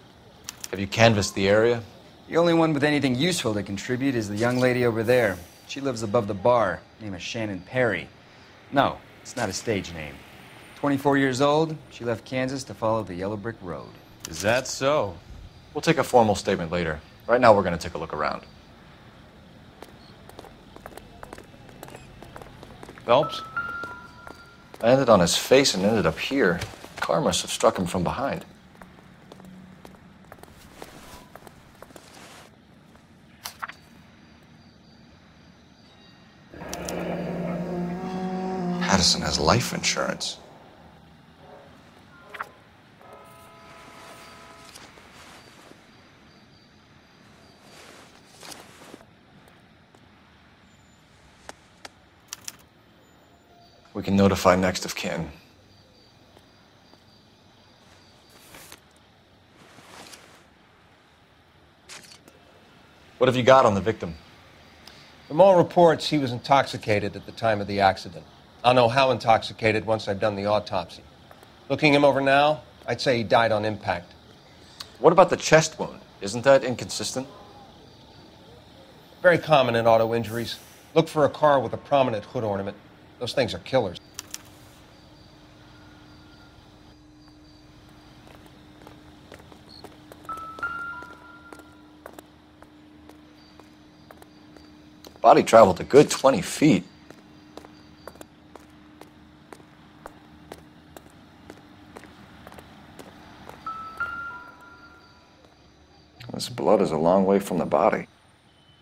Have you canvassed the area? The only one with anything useful to contribute is the young lady over there. She lives above the bar. Name is Shannon Perry. No, it's not a stage name. twenty-four years old, she left Kansas to follow the Yellow Brick Road. Is that so? We'll take a formal statement later. Right now, we're going to take a look around. Phelps? Landed on his face and ended up here. The car must have struck him from behind. Patterson has life insurance. We can notify next of kin. What have you got on the victim? From all reports, he was intoxicated at the time of the accident. I'll know how intoxicated once I've done the autopsy. Looking him over now, I'd say he died on impact. What about the chest wound? Isn't that inconsistent? Very common in auto injuries. Look for a car with a prominent hood ornament. Those things are killers. Body traveled a good twenty feet. This blood is a long way from the body.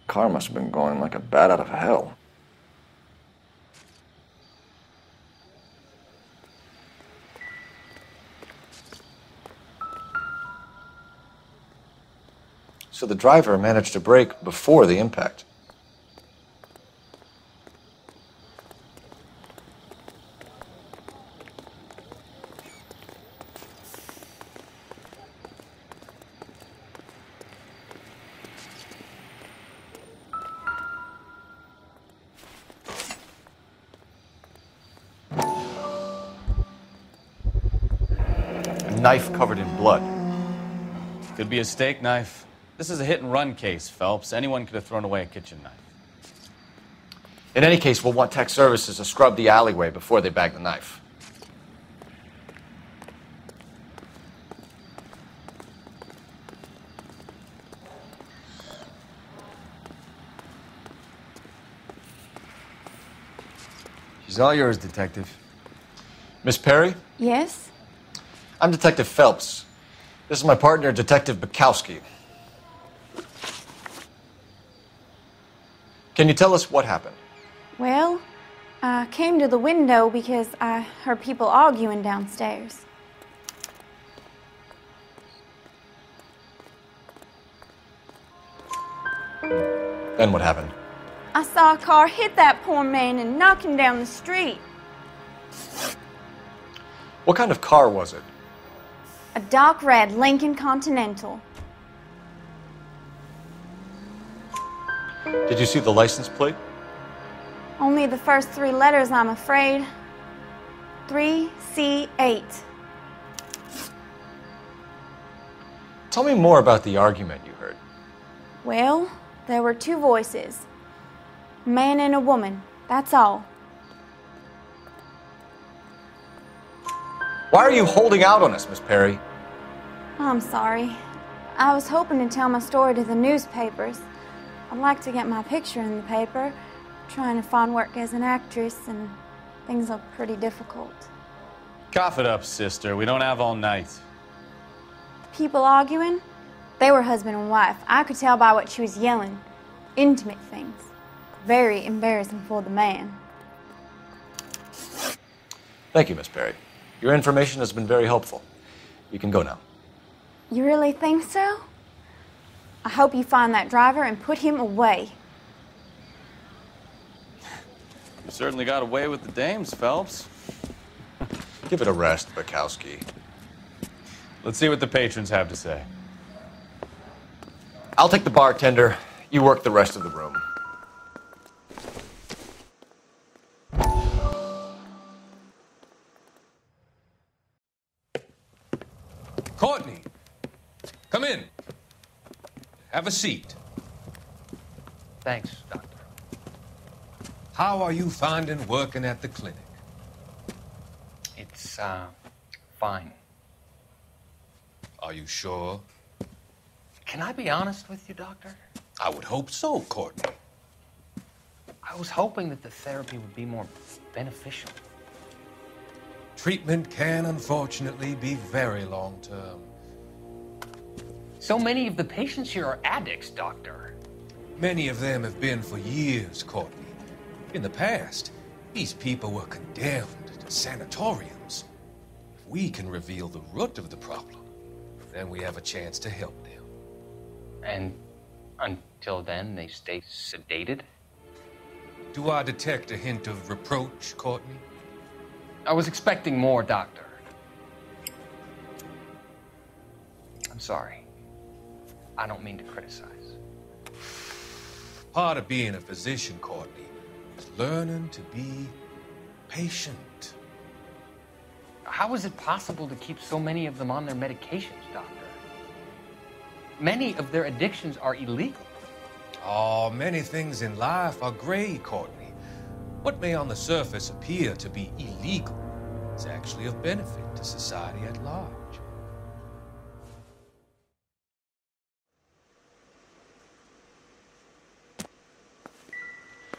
Car must have been going like a bat out of hell. So the driver managed to brake before the impact. knife covered in blood. Could be a steak knife. This is a hit-and-run case, Phelps. Anyone could have thrown away a kitchen knife. In any case, we'll want tech services to scrub the alleyway before they bag the knife. She's all yours, Detective. Miss Perry? Yes? I'm Detective Phelps. This is my partner, Detective Berkowski. Can you tell us what happened? Well, I came to the window because I heard people arguing downstairs. Then what happened? I saw a car hit that poor man and knock him down the street. What kind of car was it? A dark red Lincoln Continental. Did you see the license plate? Only the first three letters, I'm afraid. three C eight. Tell me more about the argument you heard. Well, there were two voices. A man and a woman, that's all. Why are you holding out on us, Miss Perry? I'm sorry. I was hoping to tell my story to the newspapers. I'd like to get my picture in the paper. Trying to find work as an actress, and things are pretty difficult. Cough it up, sister. We don't have all night. The people arguing? They were husband and wife. I could tell by what she was yelling. Intimate things. Very embarrassing for the man. Thank you, Miss Perry. Your information has been very helpful. You can go now. You really think so? I hope you find that driver and put him away. You certainly got away with the dames, Phelps. Give it a rest, Berkowski. Let's see what the patrons have to say. I'll take the bartender. You work the rest of the room. Courtney, come in. Have a seat. Thanks, Doctor. How are you finding working at the clinic? It's, uh, fine. Are you sure? Can I be honest with you, Doctor? I would hope so, Courtney. I was hoping that the therapy would be more beneficial. Treatment can, unfortunately, be very long-term. So many of the patients here are addicts, Doctor. Many of them have been for years, Courtney. In the past, these people were condemned to sanatoriums. If we can reveal the root of the problem, then we have a chance to help them. And until then, they stay sedated? Do I detect a hint of reproach, Courtney? I was expecting more, Doctor. I'm sorry. I don't mean to criticize. Part of being a physician, Courtney, is learning to be patient. How is it possible to keep so many of them on their medications, Doctor? Many of their addictions are illegal. Oh, many things in life are gray, Courtney. What may on the surface appear to be illegal is actually of benefit to society at large.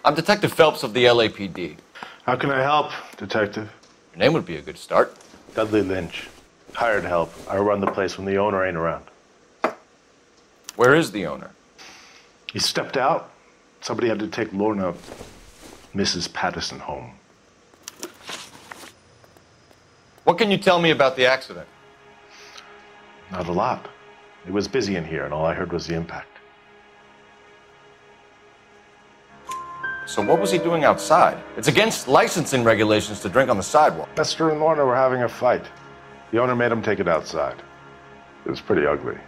I'm Detective Phelps of the L A P D. How can I help, Detective? Your name would be a good start. Dudley Lynch. Hired help. I run the place when the owner ain't around. Where is the owner? He stepped out. Somebody had to take Lorna Missus Patterson home. What can you tell me about the accident? Not a lot. It was busy in here, and all I heard was the impact. So what was he doing outside? It's against licensing regulations to drink on the sidewalk. Lester and Lorna were having a fight. The owner made him take it outside. It was pretty ugly.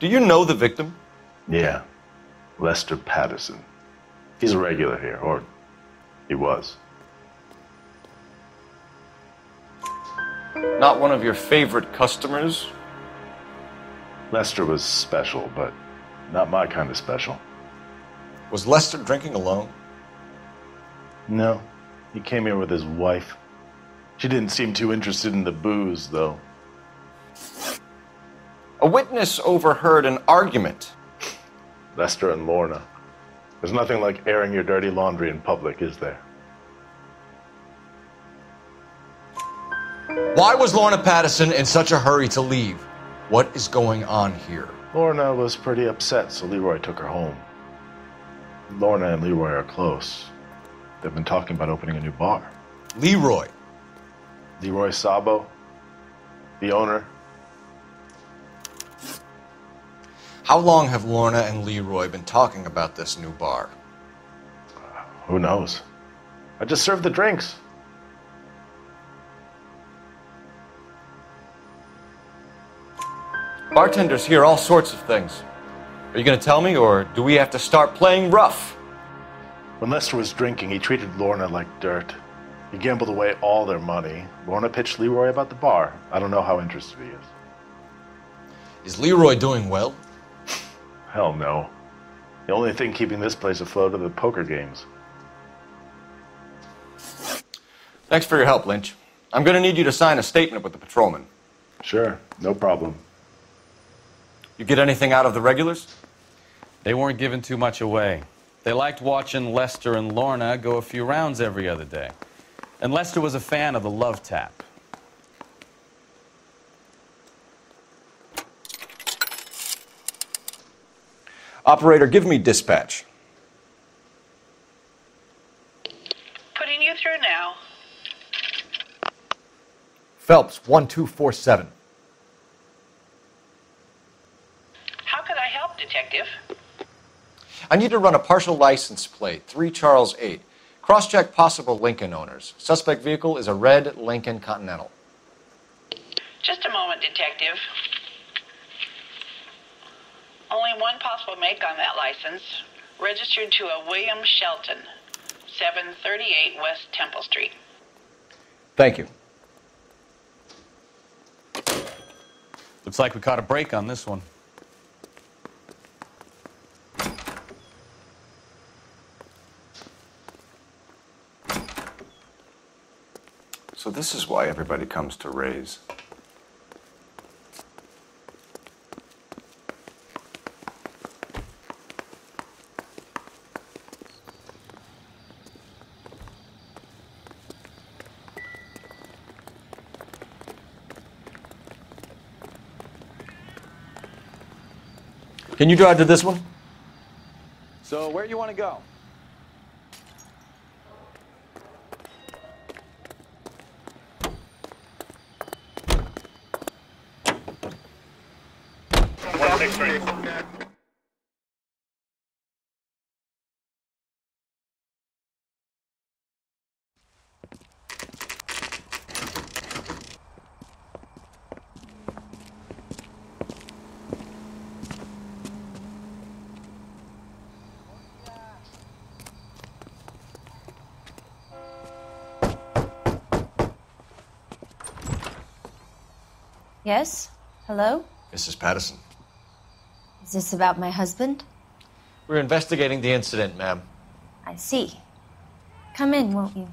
Do you know the victim? Yeah. Lester Patterson. He's a regular here, or he was. Not one of your favorite customers? Lester was special, but not my kind of special. Was Lester drinking alone? No. He came here with his wife. She didn't seem too interested in the booze, though. A witness overheard an argument. Lester and Lorna. There's nothing like airing your dirty laundry in public, is there? Why was Lorna Patterson in such a hurry to leave? What is going on here? Lorna was pretty upset, so Leroy took her home. Lorna and Leroy are close. They've been talking about opening a new bar. Leroy. Leroy Sabo, the owner. How long have Lorna and Leroy been talking about this new bar? Uh, who knows? I just served the drinks. Bartenders hear all sorts of things. Are you going to tell me, or do we have to start playing rough? When Lester was drinking, he treated Lorna like dirt. He gambled away all their money. Lorna pitched Leroy about the bar. I don't know how interested he is. Is Leroy doing well? Hell no. The only thing keeping this place afloat are the poker games. Thanks for your help, Lynch. I'm going to need you to sign a statement with the patrolman. Sure, no problem. You get anything out of the regulars? They weren't giving too much away. They liked watching Lester and Lorna go a few rounds every other day. And Lester was a fan of the love tap. Operator, give me dispatch. Putting you through now. Phelps, one two four seven. How could I help, Detective? I need to run a partial license plate, three Charles eight. Cross-check possible Lincoln owners. Suspect vehicle is a red Lincoln Continental. Just a moment, Detective. Only one possible make on that license, registered to a William Shelton, seven thirty-eight West Temple Street. Thank you. Looks like we caught a break on this one. So this is why everybody comes to Ray's. Can you drive to this one? So where do you want to go? one six three. Yes? Hello? Missus Patterson. Is this about my husband? We're investigating the incident, ma'am. I see. Come in, won't you?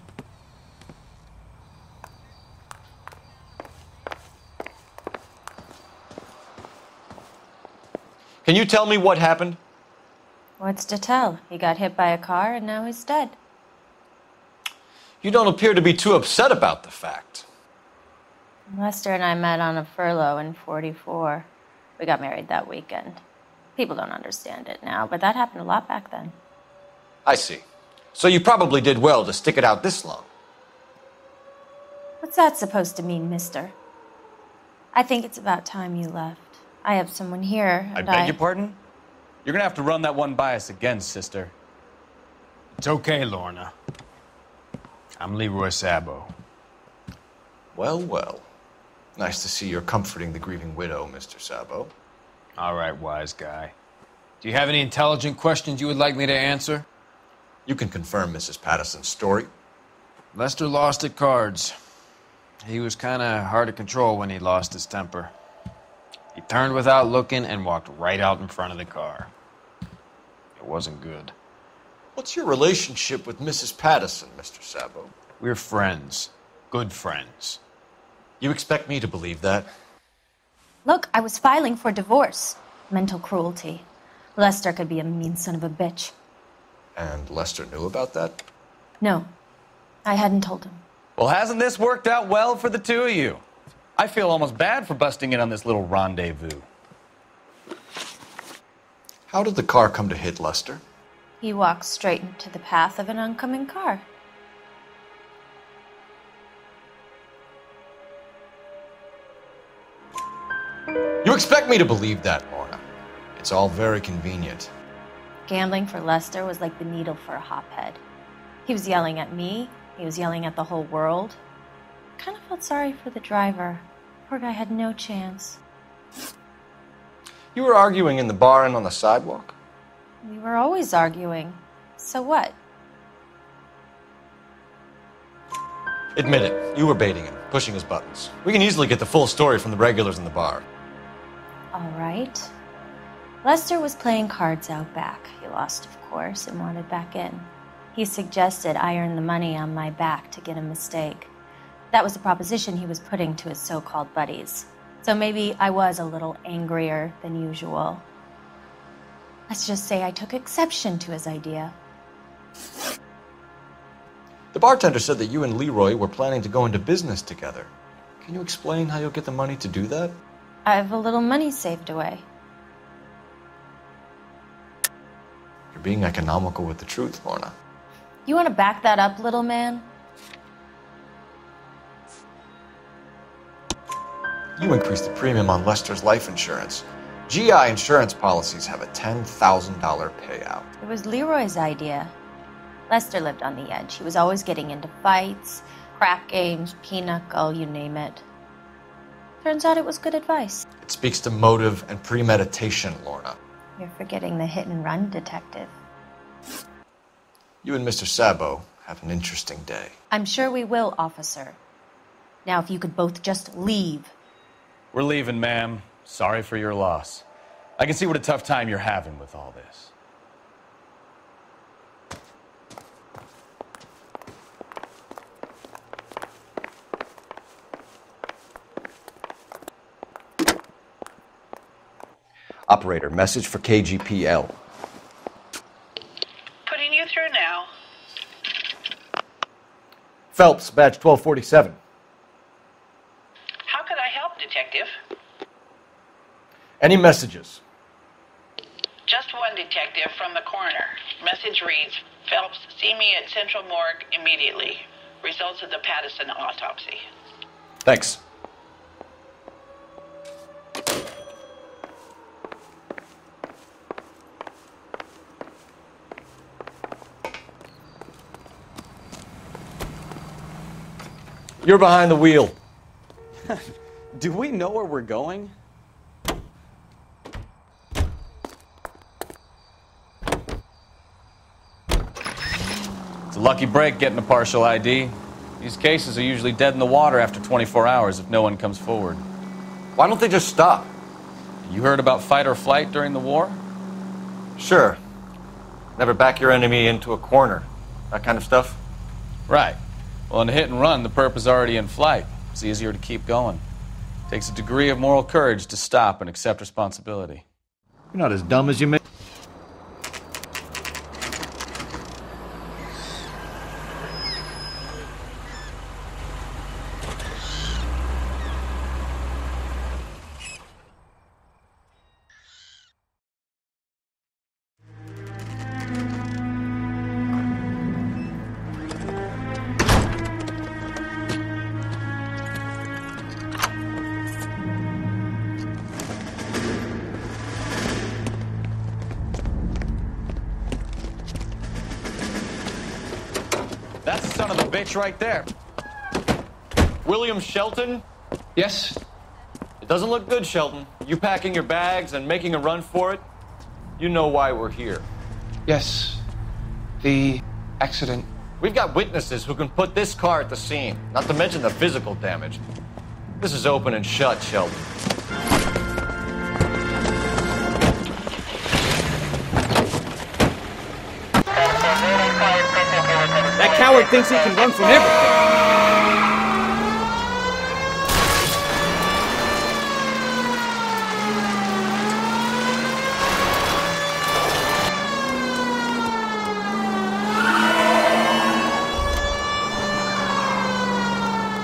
Can you tell me what happened? What's to tell? He got hit by a car and now he's dead. You don't appear to be too upset about the fact. Lester and I met on a furlough in forty-four. We got married that weekend. People don't understand it now, but that happened a lot back then. I see. So you probably did well to stick it out this long. What's that supposed to mean, mister? I think it's about time you left. I have someone here, and I... beg I... your pardon? You're gonna have to run that one by us again, sister. It's okay, Lorna. I'm Leroy Sabo. Well, well. Nice to see you're comforting the grieving widow, Mister Sabo. All right, wise guy. Do you have any intelligent questions you would like me to answer? You can confirm Missus Patterson's story. Lester lost at cards. He was kind of hard to control when he lost his temper. He turned without looking and walked right out in front of the car. It wasn't good. What's your relationship with Missus Patterson, Mister Sabo? We're friends. Good friends. You expect me to believe that? Look, I was filing for divorce. Mental cruelty. Lester could be a mean son of a bitch. And Lester knew about that? No. I hadn't told him. Well, hasn't this worked out well for the two of you? I feel almost bad for busting in on this little rendezvous. How did the car come to hit Lester? He walked straight into the path of an oncoming car. You expect me to believe that, Lorna? It's all very convenient. Gambling for Lester was like the needle for a hophead. He was yelling at me. He was yelling at the whole world. I kind of felt sorry for the driver. Poor guy had no chance. You were arguing in the bar and on the sidewalk? We were always arguing. So what? Admit it. You were baiting him, pushing his buttons. We can easily get the full story from the regulars in the bar. All right. Lester was playing cards out back. He lost, of course, and wanted back in. He suggested I earn the money on my back to get a mistake. That was the proposition he was putting to his so-called buddies. So maybe I was a little angrier than usual. Let's just say I took exception to his idea. The bartender said that you and Leroy were planning to go into business together. Can you explain how you'll get the money to do that? I have a little money saved away. You're being economical with the truth, Lorna. You want to back that up, little man? You increased the premium on Lester's life insurance. G I insurance policies have a ten thousand dollar payout. It was Leroy's idea. Lester lived on the edge. He was always getting into fights, crap games, pinochle, you name it. Turns out it was good advice. It speaks to motive and premeditation, Lorna. You're forgetting the hit-and-run detective. You and Mister Sabo have an interesting day. I'm sure we will, officer. Now, if you could both just leave. We're leaving, ma'am. Sorry for your loss. I can see what a tough time you're having with all this. Operator, message for K G P L. Putting you through now. Phelps, badge twelve forty-seven. Any messages? Just one, detective, from the coroner. Message reads, Phelps, see me at Central Morgue immediately. Results of the Patterson autopsy. Thanks. You're behind the wheel. Do we know where we're going? Lucky break getting a partial I D. These cases are usually dead in the water after twenty-four hours if no one comes forward. Why don't they just stop? You heard about fight or flight during the war? Sure. Never back your enemy into a corner. That kind of stuff? Right. Well, in a hit and run, the perp is already in flight. It's easier to keep going. It takes a degree of moral courage to stop and accept responsibility. You're not as dumb as you make. Right there. William Shelton? Yes? It doesn't look good, Shelton. You packing your bags and making a run for it? You know why we're here. Yes. The accident We've got witnesses who can put this car at the scene, not to mention the physical damage. This is open and shut, Sheldon. That coward thinks he can run from everything.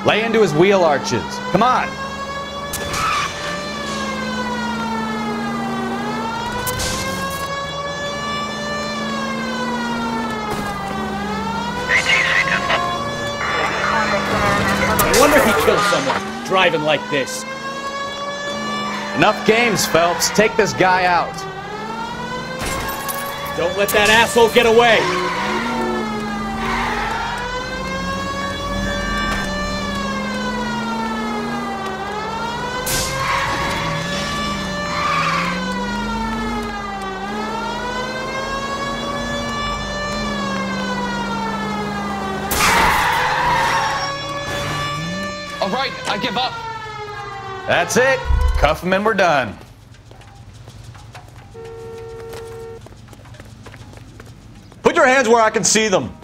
Lay into his wheel arches. Come on. I wonder if he killed someone driving like this. Enough games, Phelps. Take this guy out. Don't let that asshole get away. I give up. That's it. Cuff him and we're done. Put your hands where I can see them.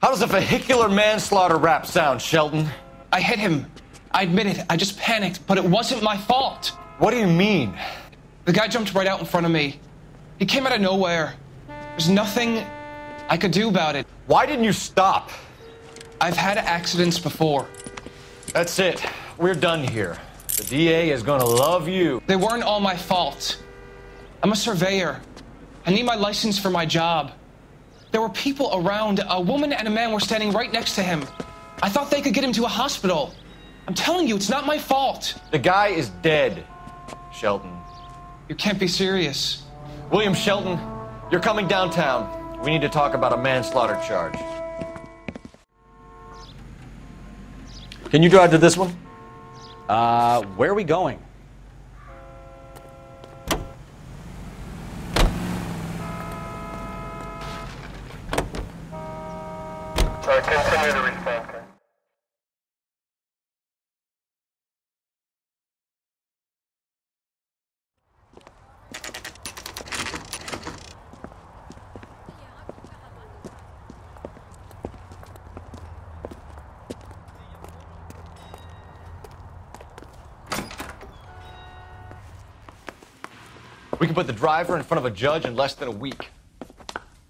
How does a vehicular manslaughter rap sound, Shelton? I hit him. I admit it. I just panicked, but it wasn't my fault. What do you mean? The guy jumped right out in front of me. He came out of nowhere. There's nothing I could do about it. Why didn't you stop? I've had accidents before. That's it. We're done here. The D A is gonna love you. They weren't all my fault. I'm a surveyor. I need my license for my job. There were people around. A woman and a man were standing right next to him. I thought they could get him to a hospital. I'm telling you, it's not my fault. The guy is dead, Shelton. You can't be serious. William Shelton, you're coming downtown. We need to talk about a manslaughter charge. Can you drive to this one? Uh, where are we going? Continue to respond. We could put the driver in front of a judge in less than a week.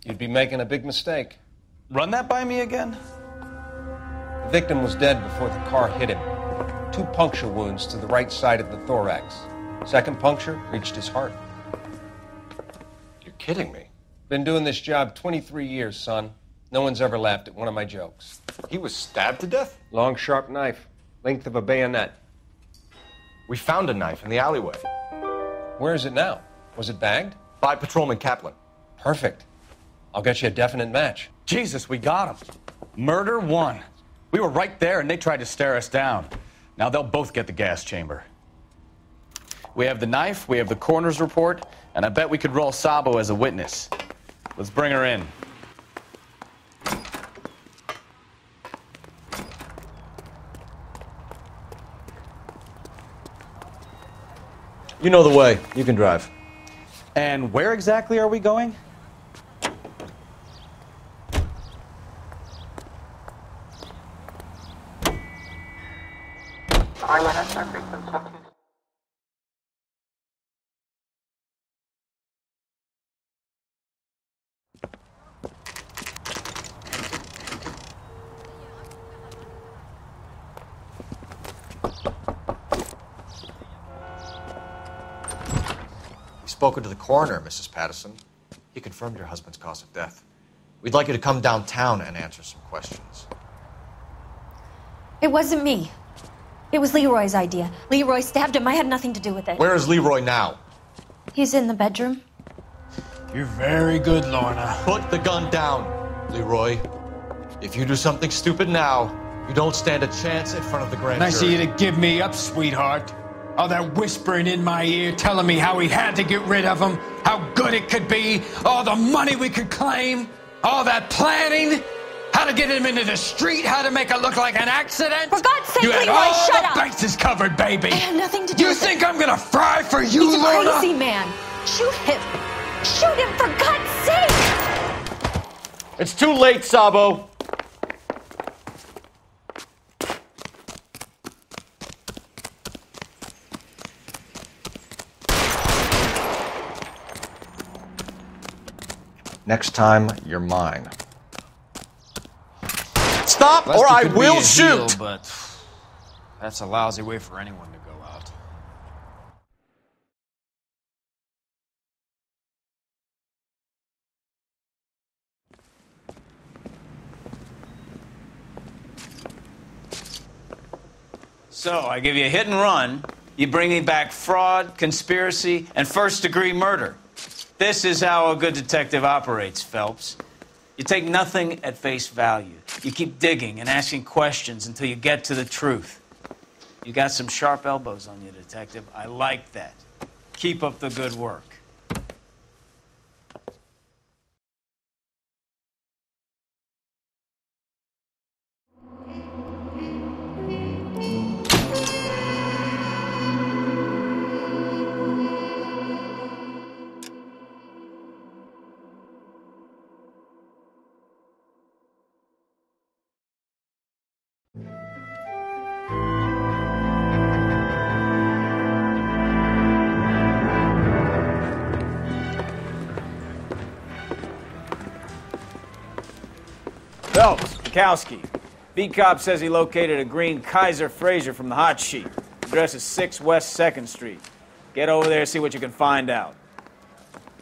You'd be making a big mistake. Run that by me again? The victim was dead before the car hit him. Two puncture wounds to the right side of the thorax. Second puncture reached his heart. You're kidding me. Been doing this job twenty-three years, son. No one's ever laughed at one of my jokes. He was stabbed to death? Long, sharp knife, length of a bayonet. We found a knife in the alleyway. Where is it now? Was it bagged? By Patrolman Kaplan. Perfect. I'll get you a definite match. Jesus, we got him. Murder one. We were right there, and they tried to stare us down. Now they'll both get the gas chamber. We have the knife, we have the coroner's report, and I bet we could roll Sabo as a witness. Let's bring her in. You know the way. You can drive. And where exactly are we going? Spoken to the coroner, Missus Patterson. He confirmed your husband's cause of death. We'd like you to come downtown and answer some questions. It wasn't me. It was Leroy's idea. Leroy stabbed him. I had nothing to do with it. Where is Leroy now? He's in the bedroom. You're very good, Lorna. Put the gun down, Leroy. If you do something stupid now, you don't stand a chance in front of the grand jury. Nice of you to give me up, sweetheart. All that whispering in my ear, telling me how he had to get rid of him, how good it could be, all the money we could claim, all that planning. to get him into the street, how to make it look like an accident. For God's sake, Leroy, shut up! You had all the bases covered, baby. I have nothing to do with it. You think I'm gonna fry for you, Lorna? He's a crazy man. Shoot him. Shoot him, for God's sake! It's too late, Sabo. Next time, you're mine. Stop, or I will shoot! But that's a lousy way for anyone to go out. So, I give you a hit and run, you bring me back fraud, conspiracy, and first-degree murder. This is how a good detective operates, Phelps. You take nothing at face value. You keep digging and asking questions until you get to the truth. You got some sharp elbows on you, Detective. I like that. Keep up the good work. Phelps, Berkowski. V-Cop says he located a green Kaiser Fraser from the hot sheet. Address is six West second Street. Get over there, see what you can find out.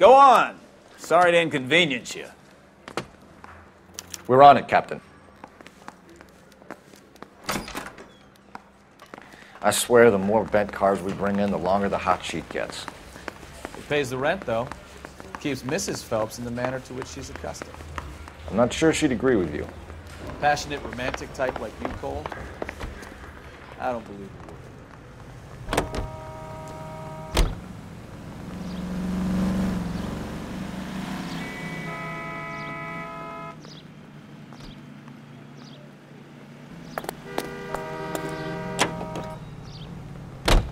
Go on! Sorry to inconvenience you. We're on it, Captain. I swear the more bent cars we bring in, the longer the hot sheet gets. It pays the rent, though. It keeps Missus Phelps in the manner to which she's accustomed. I'm not sure she'd agree with you. A passionate, romantic type like you, Cole? I don't believe it.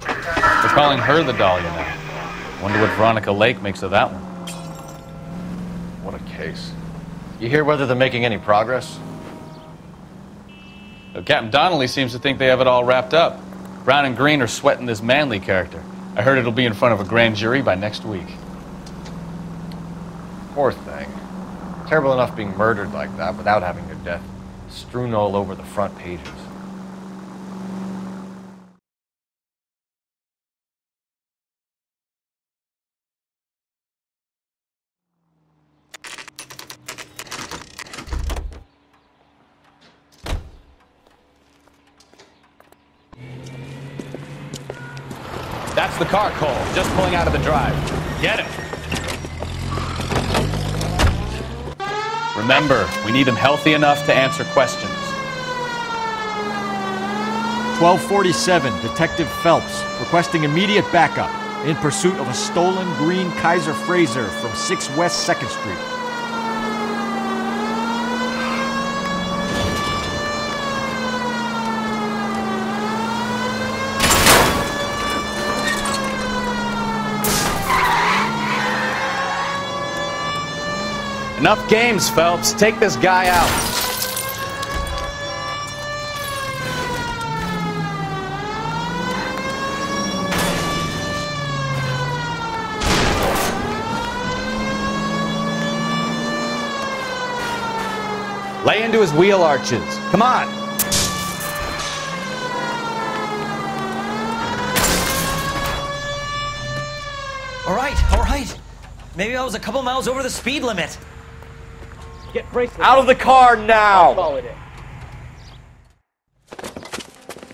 They're calling her the Dahlia now. Wonder what Veronica Lake makes of that one. What a case. You hear whether they're making any progress? Well, Captain Donnelly seems to think they have it all wrapped up. Brown and Green are sweating this Manley character. I heard it'll be in front of a grand jury by next week. Poor thing. Terrible enough being murdered like that without having your death strewn all over the front pages. The car, Cole, just pulling out of the drive. Get it. Remember, we need him healthy enough to answer questions. twelve forty-seven, Detective Phelps, requesting immediate backup in pursuit of a stolen green Kaiser Fraser from six West second Street. Enough games, Phelps. Take this guy out. Lay into his wheel arches. Come on. All right, all right. Maybe I was a couple miles over the speed limit. Get bracelet. Out of the car now!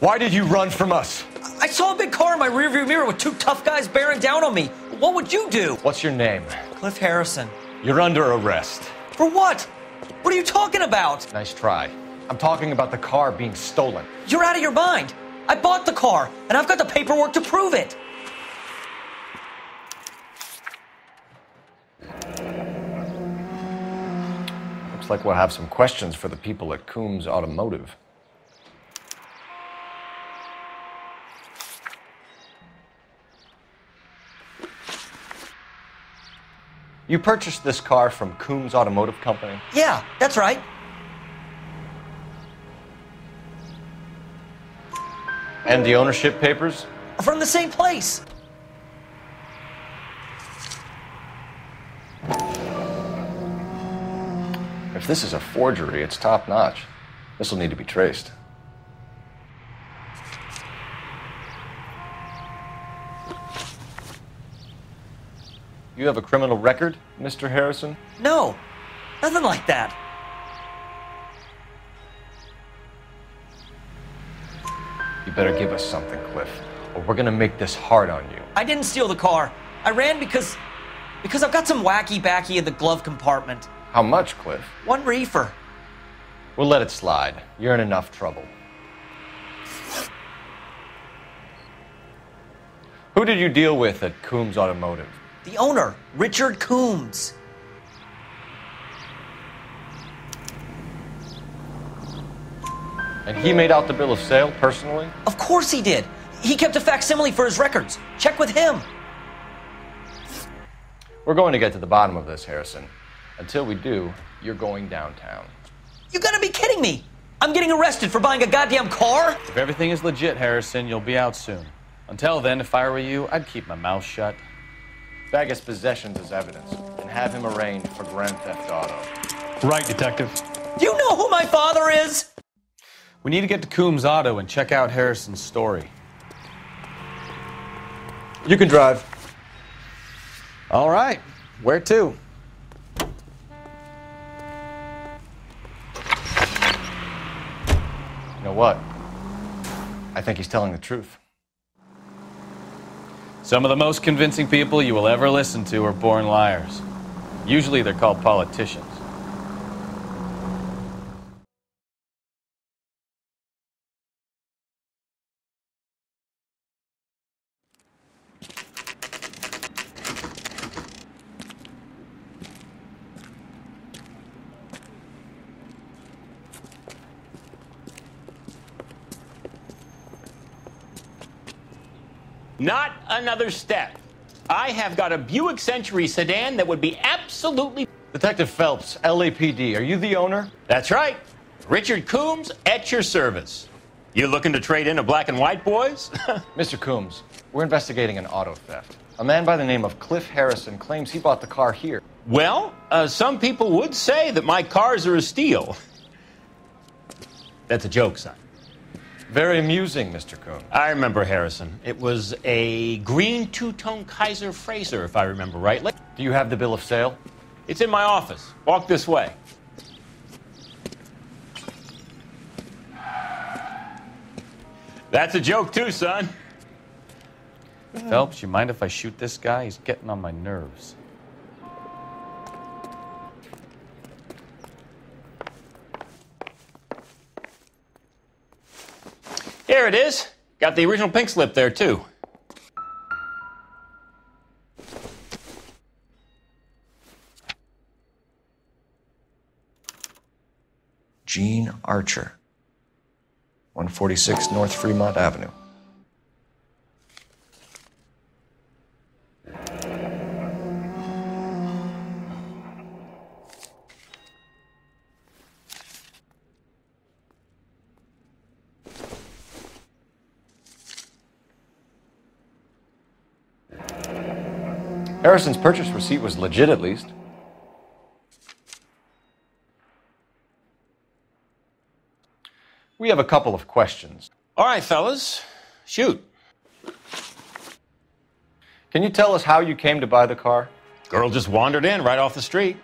Why did you run from us? I saw a big car in my rearview mirror with two tough guys bearing down on me. What would you do? What's your name? Cliff Harrison. You're under arrest. For what? What are you talking about? Nice try. I'm talking about the car being stolen. You're out of your mind. I bought the car, and I've got the paperwork to prove it. Looks like we'll have some questions for the people at Coombs Automotive. You purchased this car from Coombs Automotive Company? Yeah, that's right. And the ownership papers? From the same place. If this is a forgery, it's top-notch. This will need to be traced. You have a criminal record, Mister Harrison? No, nothing like that. You better give us something, Cliff, or we're gonna make this hard on you. I didn't steal the car. I ran because, because I've got some wacky-backy in the glove compartment. How much, Cliff? One reefer. We'll let it slide. You're in enough trouble. Who did you deal with at Coombs Automotive? The owner, Richard Coombs. And he made out the bill of sale personally? Of course he did. He kept a facsimile for his records. Check with him. We're going to get to the bottom of this, Harrison. Until we do, you're going downtown. You gotta be kidding me. I'm getting arrested for buying a goddamn car? If everything is legit, Harrison, you'll be out soon. Until then, if I were you, I'd keep my mouth shut. Bag his possessions as evidence and have him arraigned for grand theft auto. Right, Detective. Do you know who my father is? We need to get to Coombs Auto and check out Harrison's story. You can drive. All right. Where to? You know what? I think he's telling the truth. Some of the most convincing people you will ever listen to are born liars. Usually they're called politicians. Not another step. I have got a Buick Century sedan that would be absolutely... Detective Phelps, L A P D, are you the owner? That's right. Richard Coombs, at your service. You looking to trade in a black and white, boys? Mister Coombs, we're investigating an auto theft. A man by the name of Cliff Harrison claims he bought the car here. Well, uh, some people would say that my cars are a steal. That's a joke, son. Very amusing, Mister Coon. I remember Harrison. It was a green two-tone Kaiser Fraser, if I remember rightly. Do you have the bill of sale? It's in my office. Walk this way. That's a joke, too, son. Phelps, you mind if I shoot this guy? He's getting on my nerves. Here it is. Got the original pink slip there, too. Gene Archer, one forty-six North Fremont Avenue. Harrison's purchase receipt was legit, at least. We have a couple of questions. All right, fellas. Shoot. Can you tell us how you came to buy the car? Girl just wandered in right off the street.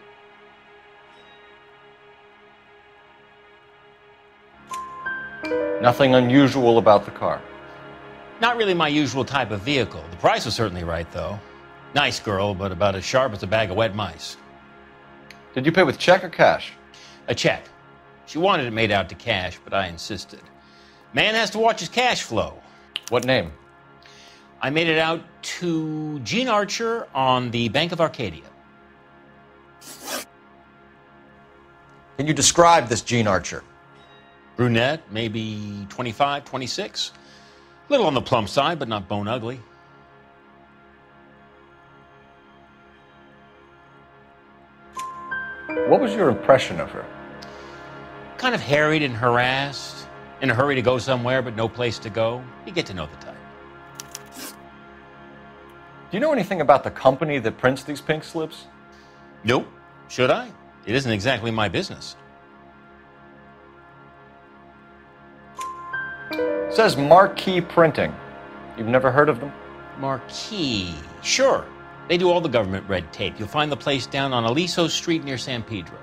Nothing unusual about the car. Not really my usual type of vehicle. The price was certainly right, though. Nice girl, but about as sharp as a bag of wet mice. Did you pay with check or cash? A check. She wanted it made out to cash, but I insisted. Man has to watch his cash flow. What name? I made it out to Gene Archer on the Bank of Arcadia. Can you describe this Gene Archer? Brunette, maybe twenty-five, twenty-six. A little on the plump side, but not bone ugly. What was your impression of her? Kind of harried and harassed, in a hurry to go somewhere but no place to go. You get to know the type. Do you know anything about the company that prints these pink slips? Nope. Should I? It isn't exactly my business. It says Marquee Printing. You've never heard of them? Marquee. Sure. They do all the government red tape. You'll find the place down on Aliso Street near San Pedro.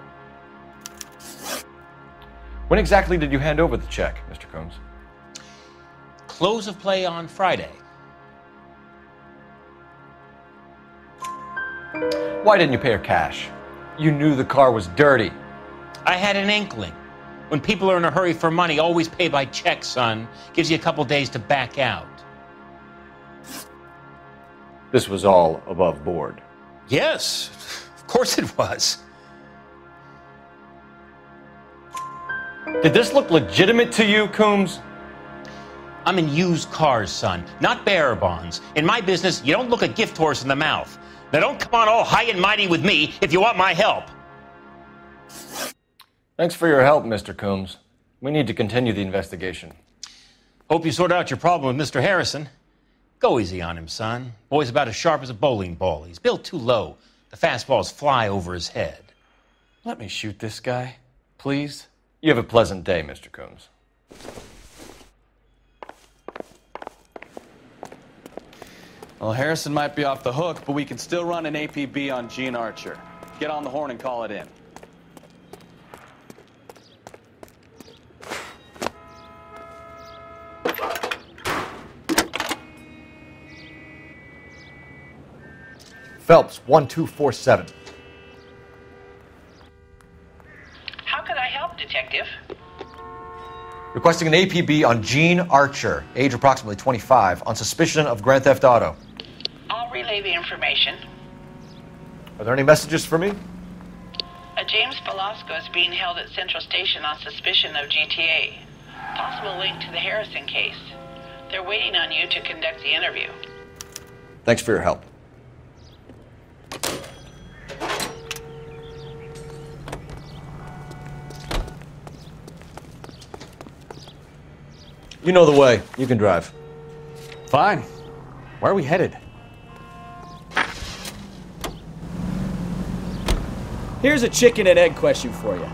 When exactly did you hand over the check, Mister Coombs? Close of play on Friday. Why didn't you pay her cash? You knew the car was dirty. I had an inkling. When people are in a hurry for money, always pay by check, son. Gives you a couple days to back out. This was all above board. Yes, of course it was. Did this look legitimate to you, Coombs? I'm in used cars, son, not bearer bonds. In my business, you don't look a gift horse in the mouth. Now don't come on all high and mighty with me if you want my help. Thanks for your help, Mister Coombs. We need to continue the investigation. Hope you sort out your problem with Mister Harrison. Go easy on him, son. Boy's about as sharp as a bowling ball. He's built too low. The fastballs fly over his head. Let me shoot this guy, please. You have a pleasant day, Mister Coombs. Well, Harrison might be off the hook, but we can still run an A P B on Gene Archer. Get on the horn and call it in. Phelps, one two four seven. How can I help, Detective? Requesting an A P B on Gene Archer, age approximately twenty-five, on suspicion of Grand Theft Auto. I'll relay the information. Are there any messages for me? A James Belasco is being held at Central Station on suspicion of G T A. Possible link to the Harrison case. They're waiting on you to conduct the interview. Thanks for your help. You know the way. You can drive. Fine. Where are we headed? Here's a chicken and egg question for you.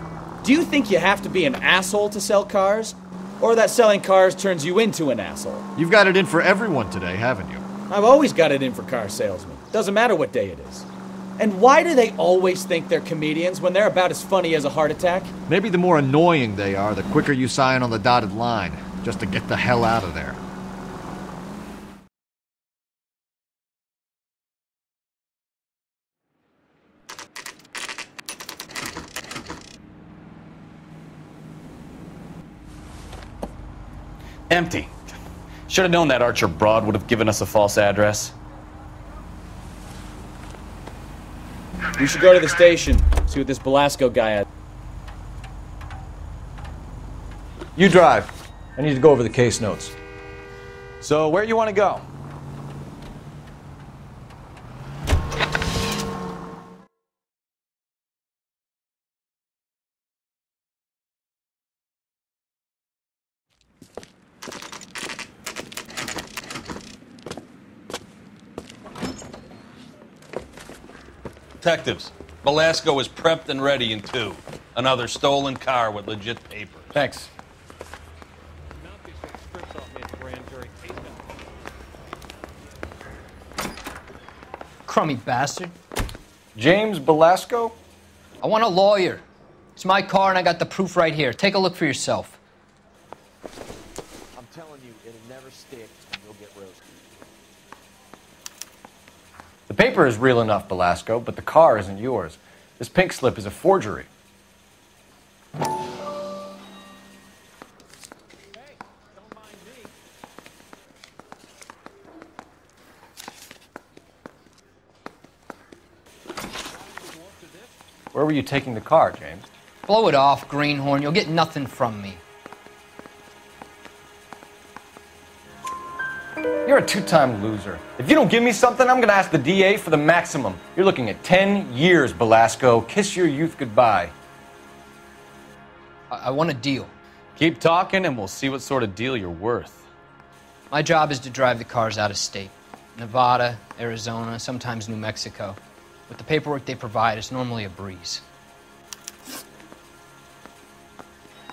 Do you think you have to be an asshole to sell cars? Or that selling cars turns you into an asshole? You've got it in for everyone today, haven't you? I've always got it in for car salesmen. Doesn't matter what day it is. And why do they always think they're comedians when they're about as funny as a heart attack? Maybe the more annoying they are, the quicker you sign on the dotted line. Just to get the hell out of there. Empty. Should have known that Archer broad would have given us a false address. We should go to the station, see what this Belasco guy had. You drive. I need to go over the case notes. So, where do you want to go? Detectives, Belasco is prepped and ready in two. Another stolen car with legit papers. Thanks. Crummy bastard. James Belasco? I want a lawyer. It's my car and I got the proof right here. Take a look for yourself. I'm telling you, it'll never stick and you'll get roasted. The paper is real enough, Belasco, but the car isn't yours. This pink slip is a forgery. Where were you taking the car, James? Blow it off, greenhorn. You'll get nothing from me. You're a two-time loser. If you don't give me something, I'm going to ask the D A for the maximum. You're looking at ten years, Belasco. Kiss your youth goodbye. I, I want a deal. Keep talking, and we'll see what sort of deal you're worth. My job is to drive the cars out of state. Nevada, Arizona, sometimes New Mexico. With the paperwork they provide, it's normally a breeze.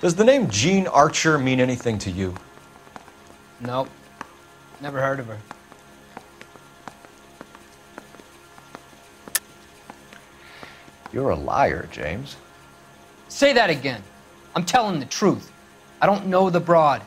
Does the name Gene Archer mean anything to you? Nope. Never heard of her. You're a liar, James. Say that again. I'm telling the truth. I don't know the broad.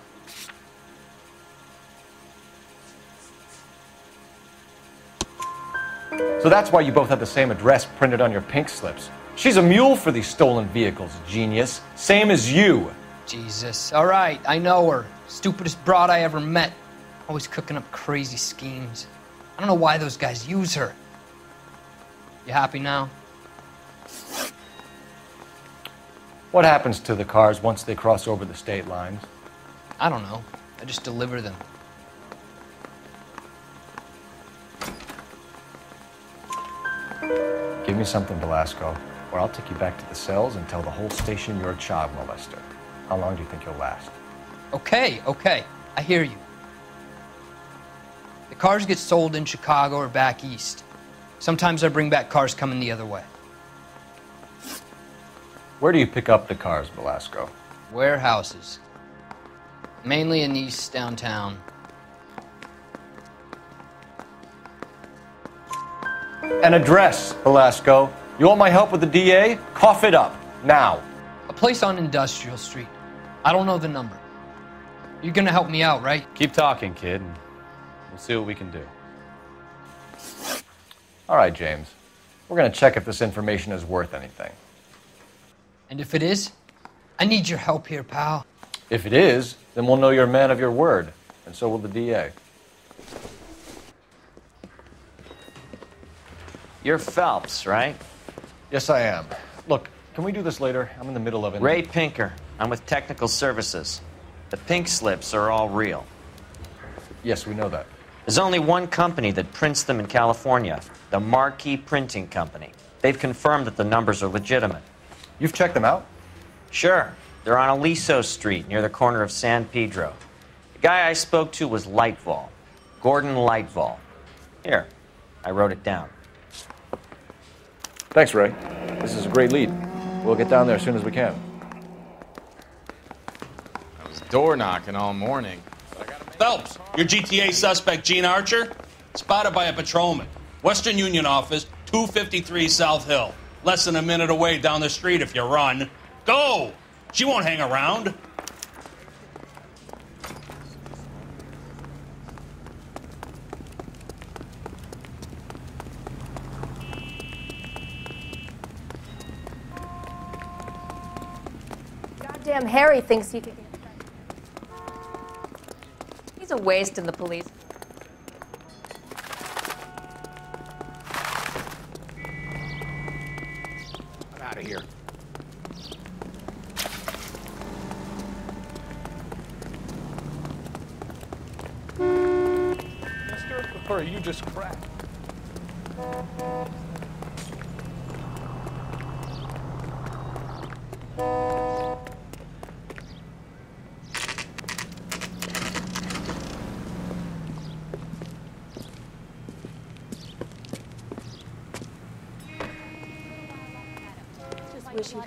So that's why you both have the same address printed on your pink slips. She's a mule for these stolen vehicles, genius. Same as you. Jesus. All right, I know her. Stupidest broad I ever met. Always cooking up crazy schemes. I don't know why those guys use her. You happy now? What happens to the cars once they cross over the state lines? I don't know. I just deliver them. Give me something, Belasco, or I'll take you back to the cells and tell the whole station you're a child molester. How long do you think you'll last? Okay, okay. I hear you. The cars get sold in Chicago or back east. Sometimes I bring back cars coming the other way. Where do you pick up the cars, Belasco? Warehouses. Mainly in East downtown. An address, Belasco. You want my help with the D A? Cough it up, now. A place on Industrial Street. I don't know the number. You're gonna help me out, right? Keep talking, kid. We'll see what we can do. All right, James. We're gonna check if this information is worth anything. And if it is, I need your help here, pal. If it is, then we'll know you're a man of your word, and so will the D A. You're Phelps, right? Yes, I am. Look, can we do this later? I'm in the middle of it. Ray Pinker. I'm with Technical Services. The pink slips are all real. Yes, we know that. There's only one company that prints them in California, the Marquee Printing Company. They've confirmed that the numbers are legitimate. You've checked them out? Sure. They're on Aliso Street, near the corner of San Pedro. The guy I spoke to was Leitvall, Gordon Leitvall. Here, I wrote it down. Thanks, Ray. This is a great lead. We'll get down there as soon as we can. I was door knocking all morning. Phelps, your G T A suspect, Gene Archer, spotted by a patrolman. Western Union office, two fifty-three South Hill. Less than a minute away down the street if you run. Go! She won't hang around. Damn, Harry thinks he can get back. He's a waste in the police. I'm out of here. Mister, or you just cracked.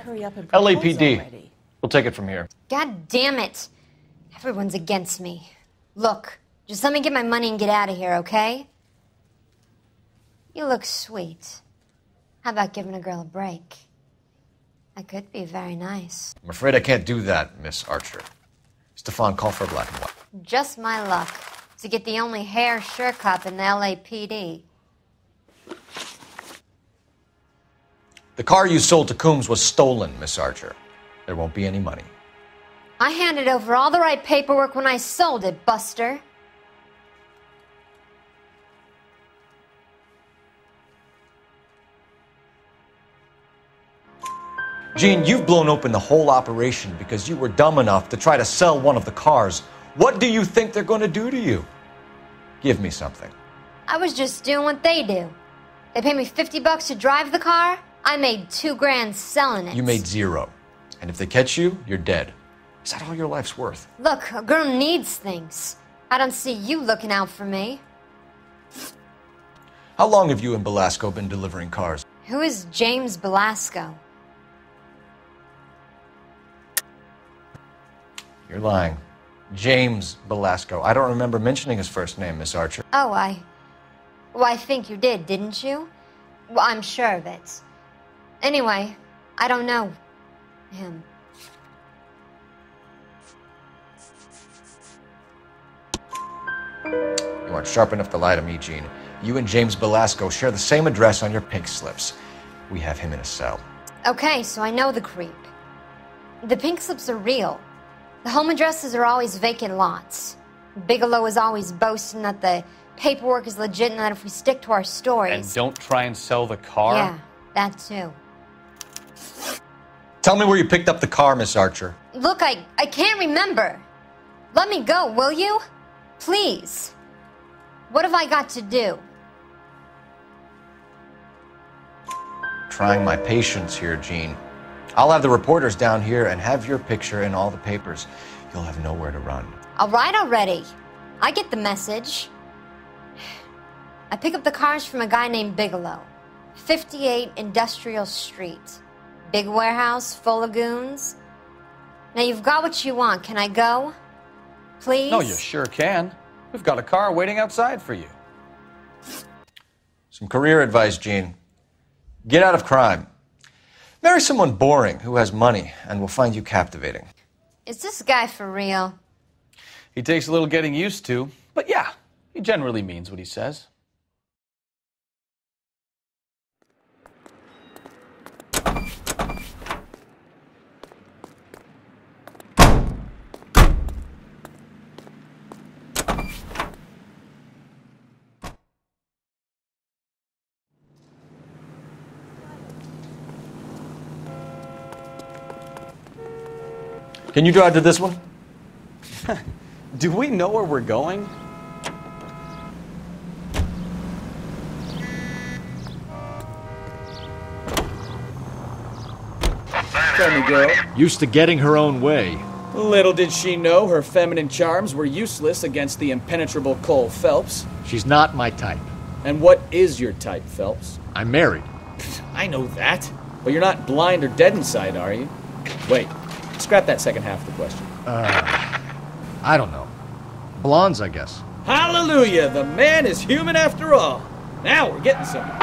Hurry up and L A P D. Already. We'll take it from here. God damn it. Everyone's against me. Look, just let me get my money and get out of here, okay? You look sweet. How about giving a girl a break? I could be very nice. I'm afraid I can't do that, Miss Archer. Stefan, call for a black and white. Just my luck to get the only hair sure cop in the L A P D. The car you sold to Coombs was stolen, Miss Archer. There won't be any money. I handed over all the right paperwork when I sold it, Buster. Gene, you've blown open the whole operation because you were dumb enough to try to sell one of the cars. What do you think they're going to do to you? Give me something. I was just doing what they do. They pay me fifty bucks to drive the car. I made two grand selling it. You made zero. And if they catch you, you're dead. Is that all your life's worth? Look, a girl needs things. I don't see you looking out for me. How long have you and Belasco been delivering cars? Who is James Belasco? You're lying. James Belasco. I don't remember mentioning his first name, Miss Archer. Oh, I... Well, I think you did, didn't you? Well, I'm sure of it. Anyway, I don't know him. You aren't sharp enough to lie to me, Gene. You and James Belasco share the same address on your pink slips. We have him in a cell. Okay, so I know the creep. The pink slips are real. The home addresses are always vacant lots. Bigelow is always boasting that the paperwork is legit and that if we stick to our stories... And don't try and sell the car? Yeah, that too. Tell me where you picked up the car, Miss Archer. Look, I, I can't remember. Let me go, will you? Please. What have I got to do? Trying my patience here, Gene. I'll have the reporters down here and have your picture in all the papers. You'll have nowhere to run. All right already. I get the message. I pick up the cars from a guy named Bigelow. fifty-eight Industrial Street. Big warehouse full of goons. Now you've got what you want. Can I go? Please? No, you sure can. We've got a car waiting outside for you. Some career advice, Gene. Get out of crime. Marry someone boring who has money and will find you captivating. Is this guy for real? He takes a little getting used to, but yeah, he generally means what he says. Can you drive to this one? Do we know where we're going? Funny girl. Used to getting her own way. Little did she know her feminine charms were useless against the impenetrable Cole Phelps. She's not my type. And what is your type, Phelps? I'm married. I know that. But you're not blind or dead inside, are you? Wait. Scrap that second half of the question. Uh, I don't know. Blondes, I guess. Hallelujah! The man is human after all. Now we're getting somewhere.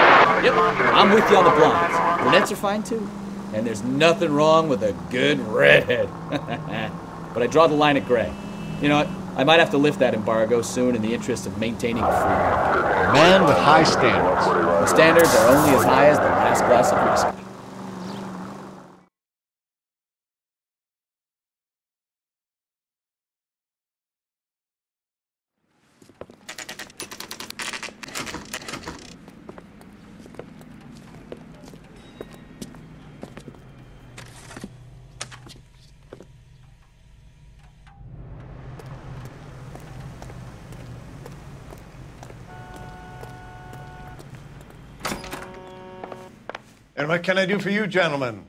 Yep, I'm with you on the blondes. Brunettes are fine, too. And there's nothing wrong with a good redhead. But I draw the line at gray. You know what? I might have to lift that embargo soon in the interest of maintaining freedom. A man with high standards. The standards are only as high as the last glass of whiskey. And what can I do for you, gentlemen?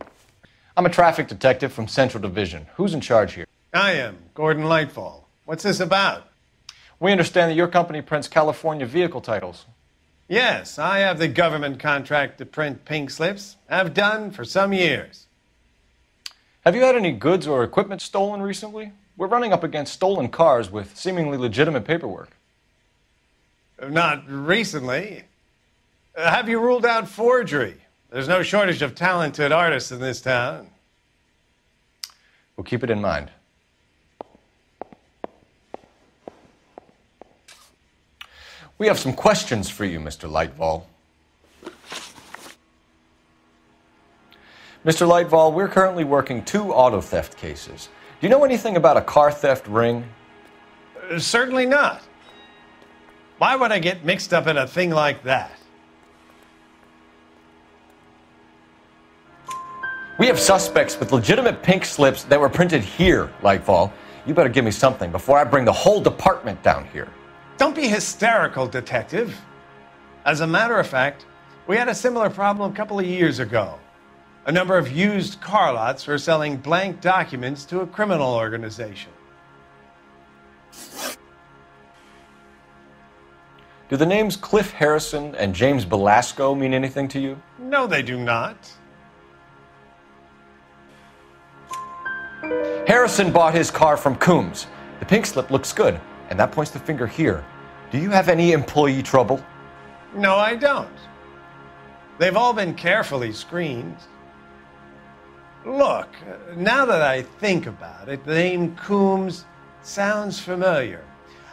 I'm a traffic detective from Central Division. Who's in charge here? I am, Gordon Leitvall. What's this about? We understand that your company prints California vehicle titles. Yes, I have the government contract to print pink slips. I've done for some years. Have you had any goods or equipment stolen recently? We're running up against stolen cars with seemingly legitimate paperwork. Not recently. Uh, have you ruled out forgery? There's no shortage of talented artists in this town. We'll keep it in mind. We have some questions for you, Mister Leitvall. Mister Leitvall, we're currently working two auto theft cases. Do you know anything about a car theft ring? Uh, certainly not. Why would I get mixed up in a thing like that? We have suspects with legitimate pink slips that were printed here, Leitvall. You better give me something before I bring the whole department down here. Don't be hysterical, Detective. As a matter of fact, we had a similar problem a couple of years ago. A number of used car lots were selling blank documents to a criminal organization. Do the names Cliff Harrison and James Belasco mean anything to you? No, they do not. Harrison bought his car from Coombs. The pink slip looks good, and that points the finger here. Do you have any employee trouble? No, I don't. They've all been carefully screened. Look, now that I think about it, the name Coombs sounds familiar.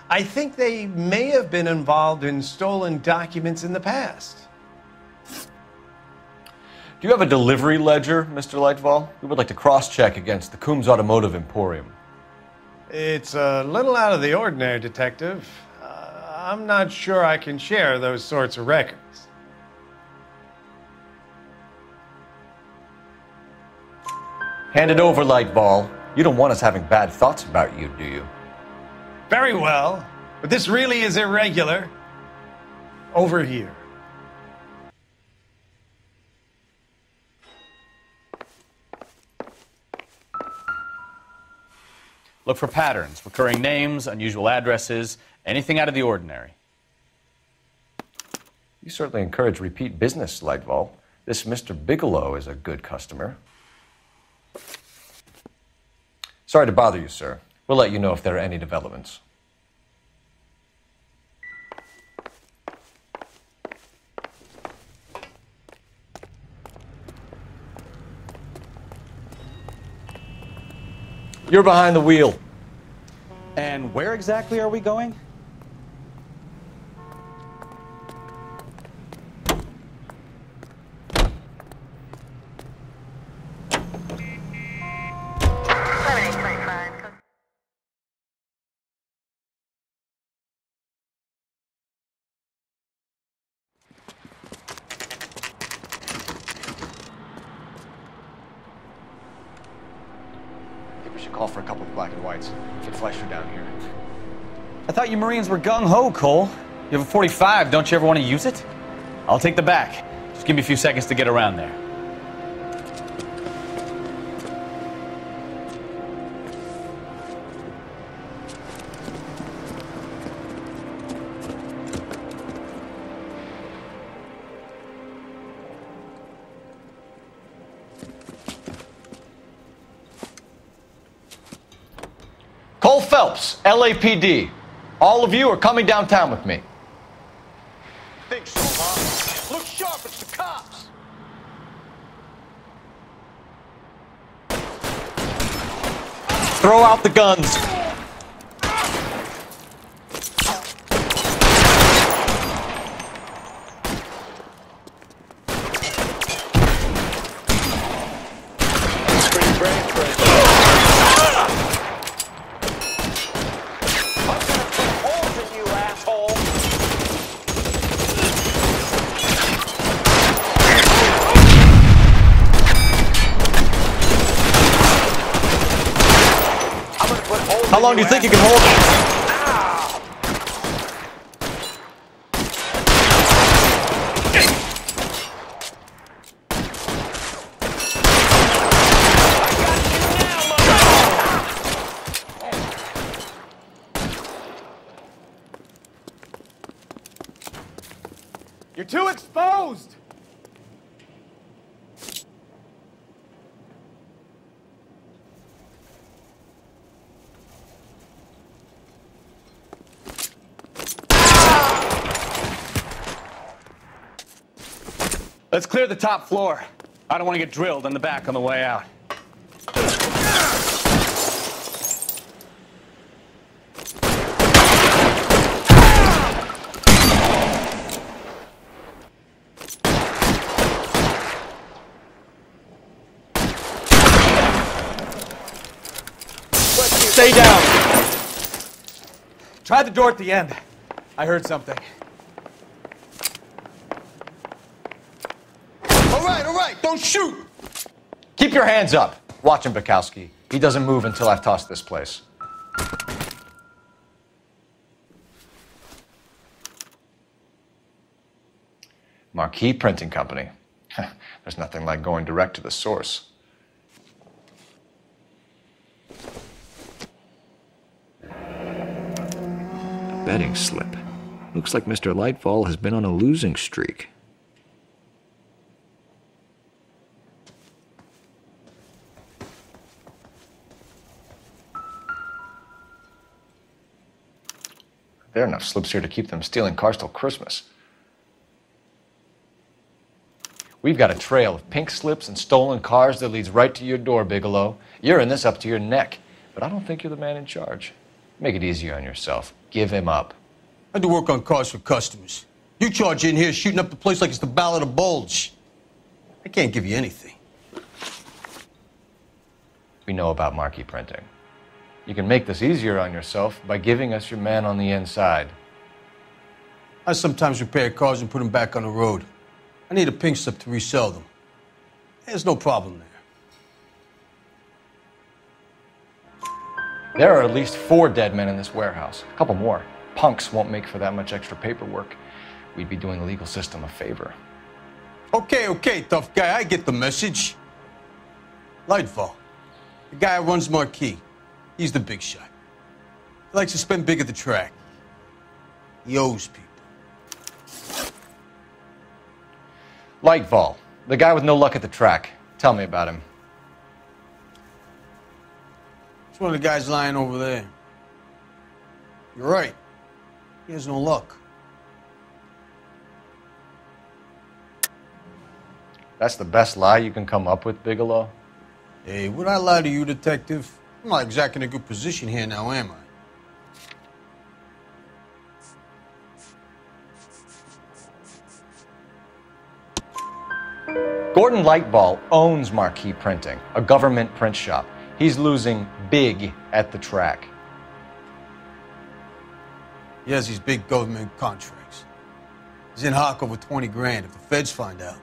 I think they may have been involved in stolen documents in the past. Do you have a delivery ledger, Mister Leitvall? We would like to cross-check against the Coombs Automotive Emporium. It's a little out of the ordinary, Detective. Uh, I'm not sure I can share those sorts of records. Hand it over, Leitvall. You don't want us having bad thoughts about you, do you? Very well, but this really is irregular. Over here. Look for patterns, recurring names, unusual addresses, anything out of the ordinary. You certainly encourage repeat business, Leitvall. This Mister Bigelow is a good customer. Sorry to bother you, sir. We'll let you know if there are any developments. You're behind the wheel. And where exactly are we going? You Marines were gung-ho, Cole. You have a forty-five, don't you ever want to use it? I'll take the back. Just give me a few seconds to get around there. Cole Phelps, L A P D. All of you are coming downtown with me. Think so, Bob. Look sharp, it's the cops. Throw out the guns. How long do you think you can hold it? You're too exposed. Let's clear the top floor. I don't want to get drilled in the back on the way out. Stay down. Try the door at the end. I heard something. Don't shoot! Keep your hands up. Watch him, Berkowski. He doesn't move until I've tossed this place. Marquee Printing Company. There's nothing like going direct to the source. A betting slip. Looks like Mister Leitvall has been on a losing streak. There are enough slips here to keep them stealing cars till Christmas. We've got a trail of pink slips and stolen cars that leads right to your door, Bigelow. You're in this up to your neck, but I don't think you're the man in charge. Make it easier on yourself. Give him up. I do work on cars for customers. You charge in here shooting up the place like it's the Ballad of Bulge. I can't give you anything. We know about Marquee Printing. You can make this easier on yourself by giving us your man on the inside. I sometimes repair cars and put them back on the road. I need a pink slip to resell them. There's no problem there. There are at least four dead men in this warehouse. A couple more. Punks won't make for that much extra paperwork. We'd be doing the legal system a favor. Okay, okay, tough guy. I get the message. Leitvall, the guy who runs Marquee, he's the big shot. He likes to spend big at the track. He owes people. Leitvall, the guy with no luck at the track. Tell me about him. It's one of the guys lying over there. You're right. He has no luck. That's the best lie you can come up with, Bigelow? Hey, would I lie to you, Detective? I'm not exactly in a good position here now, am I? Gordon Leitvall owns Marquee Printing, a government print shop. He's losing big at the track. He has these big government contracts. He's in hock over twenty grand. If the feds find out,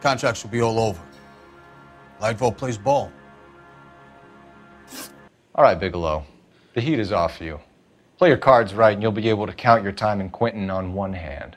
contracts will be all over. Leitvall plays ball. All right, Bigelow, the heat is off you. Play your cards right and you'll be able to count your time in Quentin on one hand.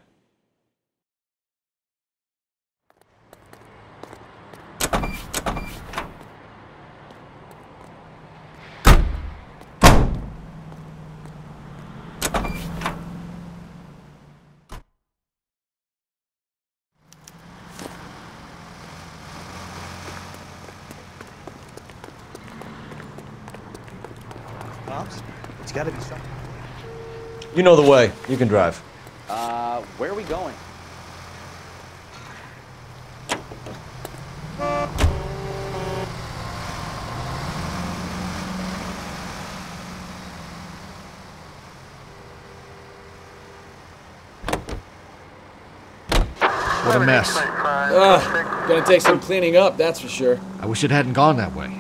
Gotta be something. You know the way. You can drive. Uh, where are we going? What a mess. Ugh, gonna take some cleaning up, that's for sure. I wish it hadn't gone that way.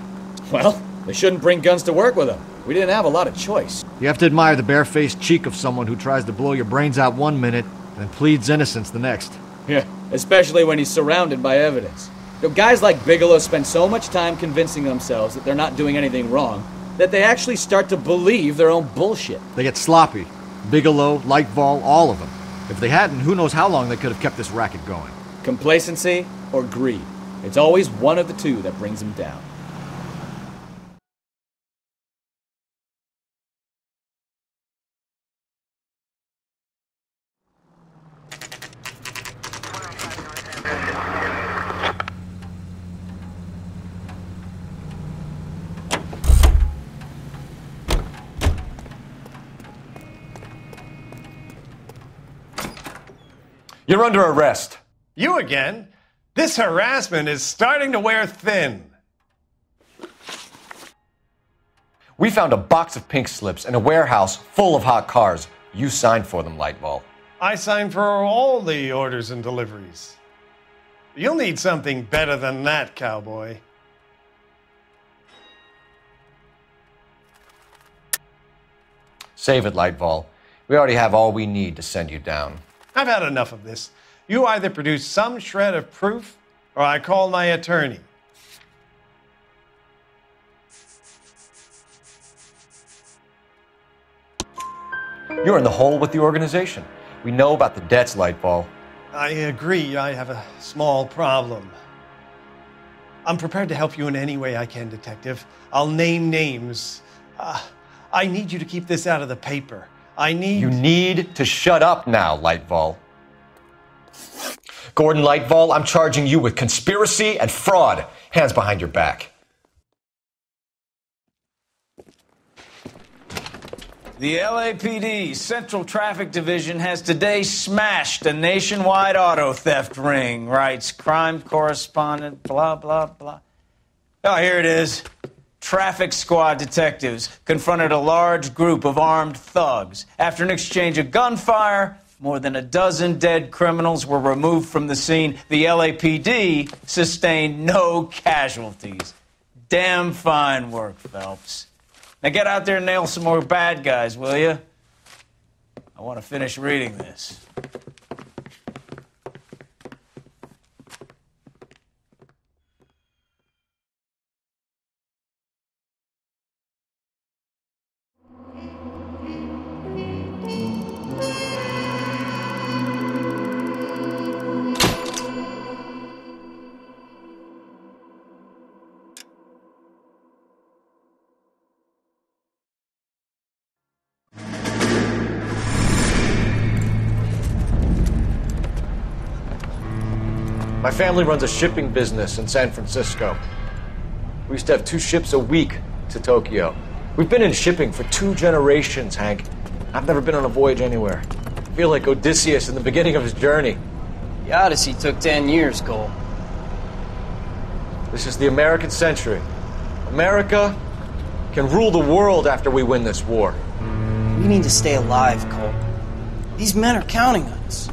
Well, they shouldn't bring guns to work with them. We didn't have a lot of choice. You have to admire the barefaced cheek of someone who tries to blow your brains out one minute and then pleads innocence the next. Yeah, especially when he's surrounded by evidence. You know, guys like Bigelow spend so much time convincing themselves that they're not doing anything wrong that they actually start to believe their own bullshit. They get sloppy. Bigelow, Leitvall, all of them. If they hadn't, who knows how long they could have kept this racket going. Complacency or greed. It's always one of the two that brings them down. You're under arrest. You again? This harassment is starting to wear thin. We found a box of pink slips in a warehouse full of hot cars. You signed for them, Leitvall. I signed for all the orders and deliveries. You'll need something better than that, cowboy. Save it, Leitvall. We already have all we need to send you down. I've had enough of this. You either produce some shred of proof, or I call my attorney. You're in the hole with the organization. We know about the debts, Leitvall. I agree. I have a small problem. I'm prepared to help you in any way I can, Detective. I'll name names. Uh, I need you to keep this out of the paper. I need... You need to shut up now, Leitvall. Gordon Leitvall, I'm charging you with conspiracy and fraud. Hands behind your back. The L A P D Central Traffic Division has today smashed a nationwide auto theft ring, writes crime correspondent, blah, blah, blah. Oh, here it is. Traffic squad detectives confronted a large group of armed thugs. After an exchange of gunfire, more than a dozen dead criminals were removed from the scene. The L A P D sustained no casualties. Damn fine work, Phelps. Now get out there and nail some more bad guys, will you? I want to finish reading this. My family runs a shipping business in San Francisco. We used to have two ships a week to Tokyo. We've been in shipping for two generations, Hank. I've never been on a voyage anywhere. I feel like Odysseus in the beginning of his journey. The Odyssey took ten years, Cole. This is the American century. America can rule the world after we win this war. We need to stay alive, Cole. These men are counting on us.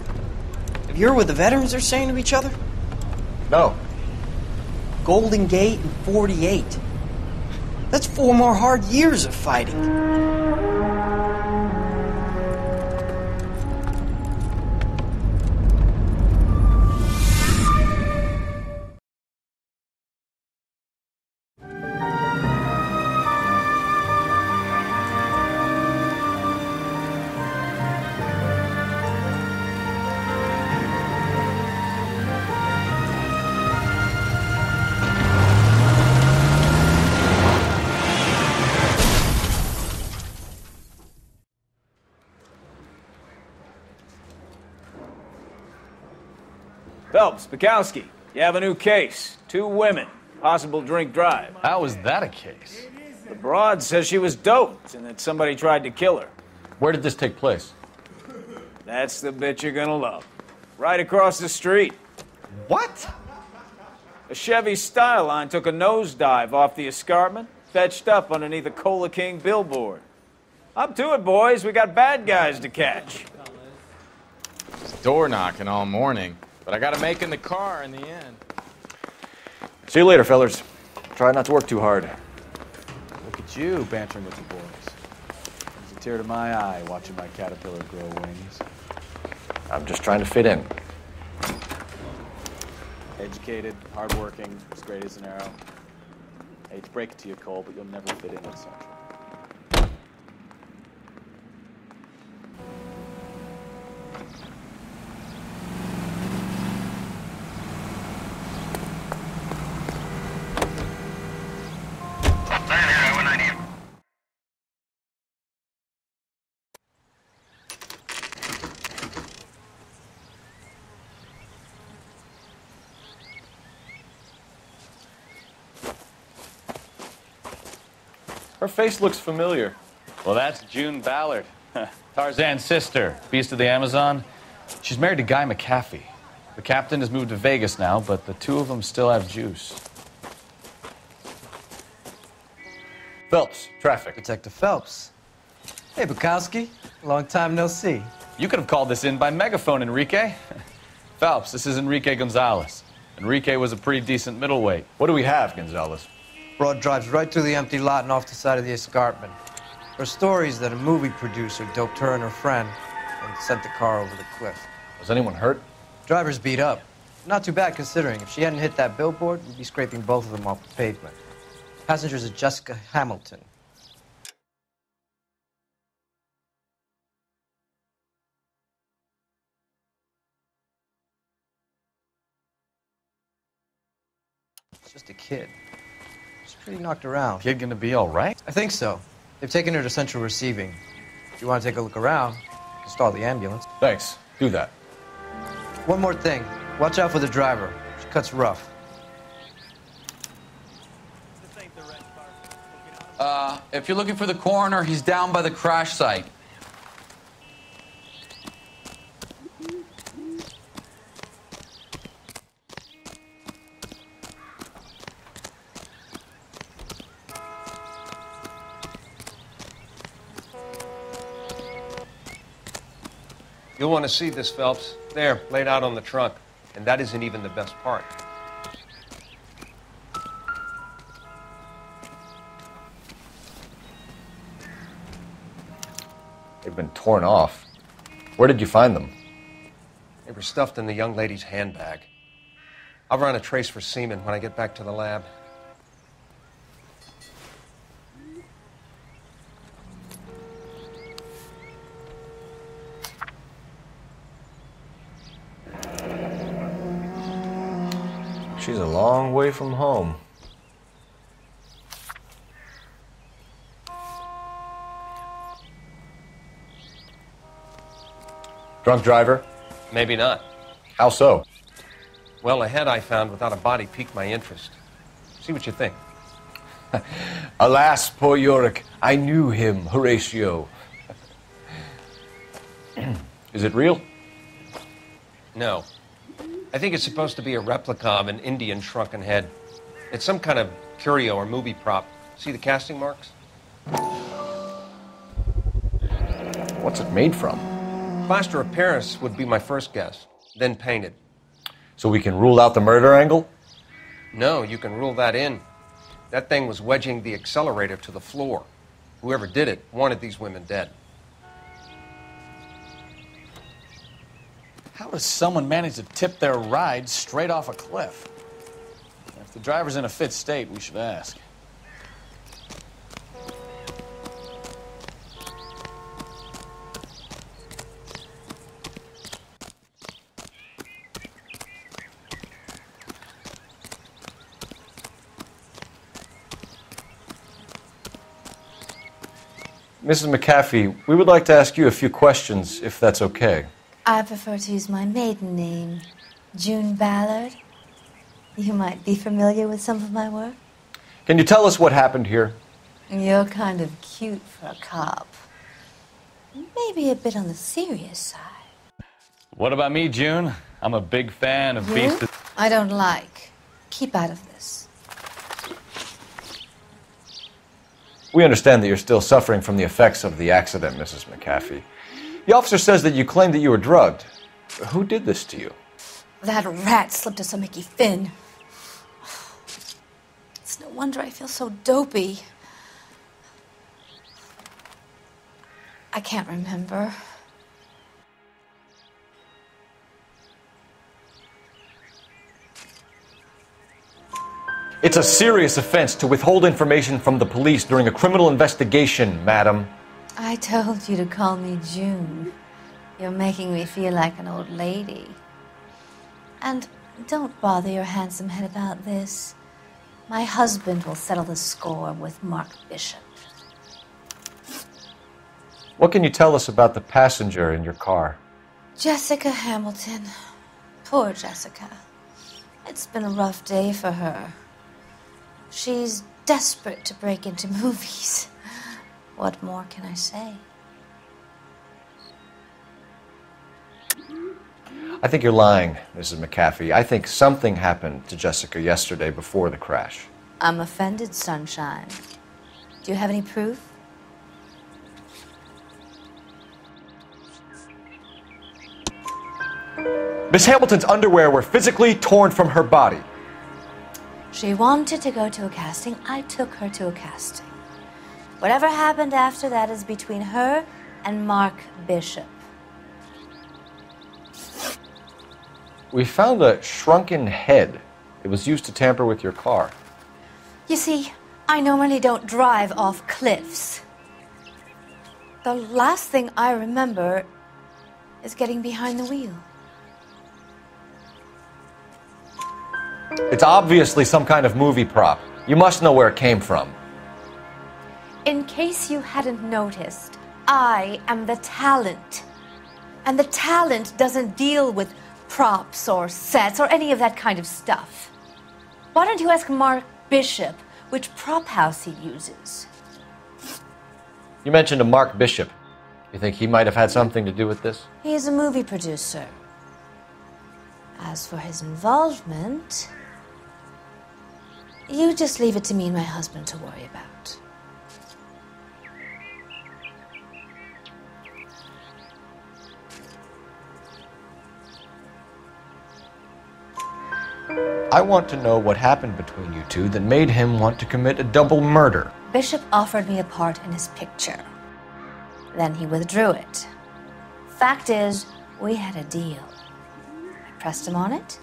Have you heard what the veterans are saying to each other? No. Golden Gate and forty-eight. That's four more hard years of fighting. Phelps, Berkowski, you have a new case. Two women, possible drink drive. How is that a case? The broad says she was doped and that somebody tried to kill her. Where did this take place? That's the bit you're gonna love. Right across the street. What? A Chevy Styline took a nosedive off the escarpment, fetched up underneath a Cola King billboard. Up to it, boys. We got bad guys to catch. It's door knocking all morning. But I gotta make in the car in the end. See you later, fellas. Try not to work too hard. Look at you bantering with the boys. There's a tear to my eye watching my caterpillar grow wings. I'm just trying to fit in. Educated, hardworking, straight as an arrow. I hate to break it to you, Cole, but you'll never fit in at Central. Her face looks familiar. Well, that's June Ballard, Tarzan's sister, Beast of the Amazon. She's married to Guy McAfee. The captain has moved to Vegas now, but the two of them still have juice. Phelps, traffic. Detective Phelps. Hey, Berkowski. Long time no see. You could have called this in by megaphone, Enrique. Phelps, this is Enrique Gonzalez. Enrique was a pretty decent middleweight. What do we have, Gonzalez? Broad drives right through the empty lot and off the side of the escarpment. Her story is that a movie producer doped her and her friend and sent the car over the cliff. Was anyone hurt? Driver's beat up. Not too bad considering. If she hadn't hit that billboard, we'd be scraping both of them off the pavement. Passengers are Jessica Hamilton. Just a kid. She's pretty knocked around. Kid gonna be all right? I think so. They've taken her to central receiving. If you want to take a look around, you can stall the ambulance. Thanks. Do that. One more thing. Watch out for the driver. She cuts rough. Uh, if you're looking for the coroner, he's down by the crash site. You'll want to see this, Phelps. There, laid out on the trunk. And that isn't even the best part. They've been torn off. Where did you find them? They were stuffed in the young lady's handbag. I'll run a trace for semen when I get back to the lab. She's a long way from home. Drunk driver? Maybe not. How so? Well, a head I found without a body piqued my interest. See what you think. Alas, poor Yorick. I knew him, Horatio. Is it real? No. I think it's supposed to be a replica of an Indian shrunken head. It's some kind of curio or movie prop. See the casting marks? What's it made from? Plaster of Paris would be my first guess, then painted. So we can rule out the murder angle? No, you can rule that in. That thing was wedging the accelerator to the floor. Whoever did it wanted these women dead. How does someone manage to tip their ride straight off a cliff? If the driver's in a fit state, we should ask. Missus McAfee, we would like to ask you a few questions, if that's okay. I prefer to use my maiden name, June Ballard. You might be familiar with some of my work. Can you tell us what happened here? You're kind of cute for a cop. Maybe a bit on the serious side. What about me, June? I'm a big fan of beasts. I don't like. Keep out of this. We understand that you're still suffering from the effects of the accident, Missus McAfee. The officer says that you claimed that you were drugged. Who did this to you? That rat slipped us a Mickey Finn. It's no wonder I feel so dopey. I can't remember. It's a serious offense to withhold information from the police during a criminal investigation, madam. I told you to call me June. You're making me feel like an old lady. And don't bother your handsome head about this. My husband will settle the score with Mark Bishop. What can you tell us about the passenger in your car? Jessica Hamilton. Poor Jessica. It's been a rough day for her. She's desperate to break into movies. What more can I say? I think you're lying, Missus McAfee. I think something happened to Jessica yesterday before the crash. I'm offended, Sunshine. Do you have any proof? Miss Hamilton's underwear were physically torn from her body. She wanted to go to a casting. I took her to a casting. Whatever happened after that is between her and Mark Bishop. We found a shrunken head. It was used to tamper with your car. You see, I normally don't drive off cliffs. The last thing I remember is getting behind the wheel. It's obviously some kind of movie prop. You must know where it came from. In case you hadn't noticed, I am the talent. And the talent doesn't deal with props or sets or any of that kind of stuff. Why don't you ask Mark Bishop which prop house he uses? You mentioned a Mark Bishop. You think he might have had something to do with this? He is a movie producer. As for his involvement, you just leave it to me and my husband to worry about. I want to know what happened between you two that made him want to commit a double murder. Bishop offered me a part in his picture. Then he withdrew it. Fact is, we had a deal. I pressed him on it,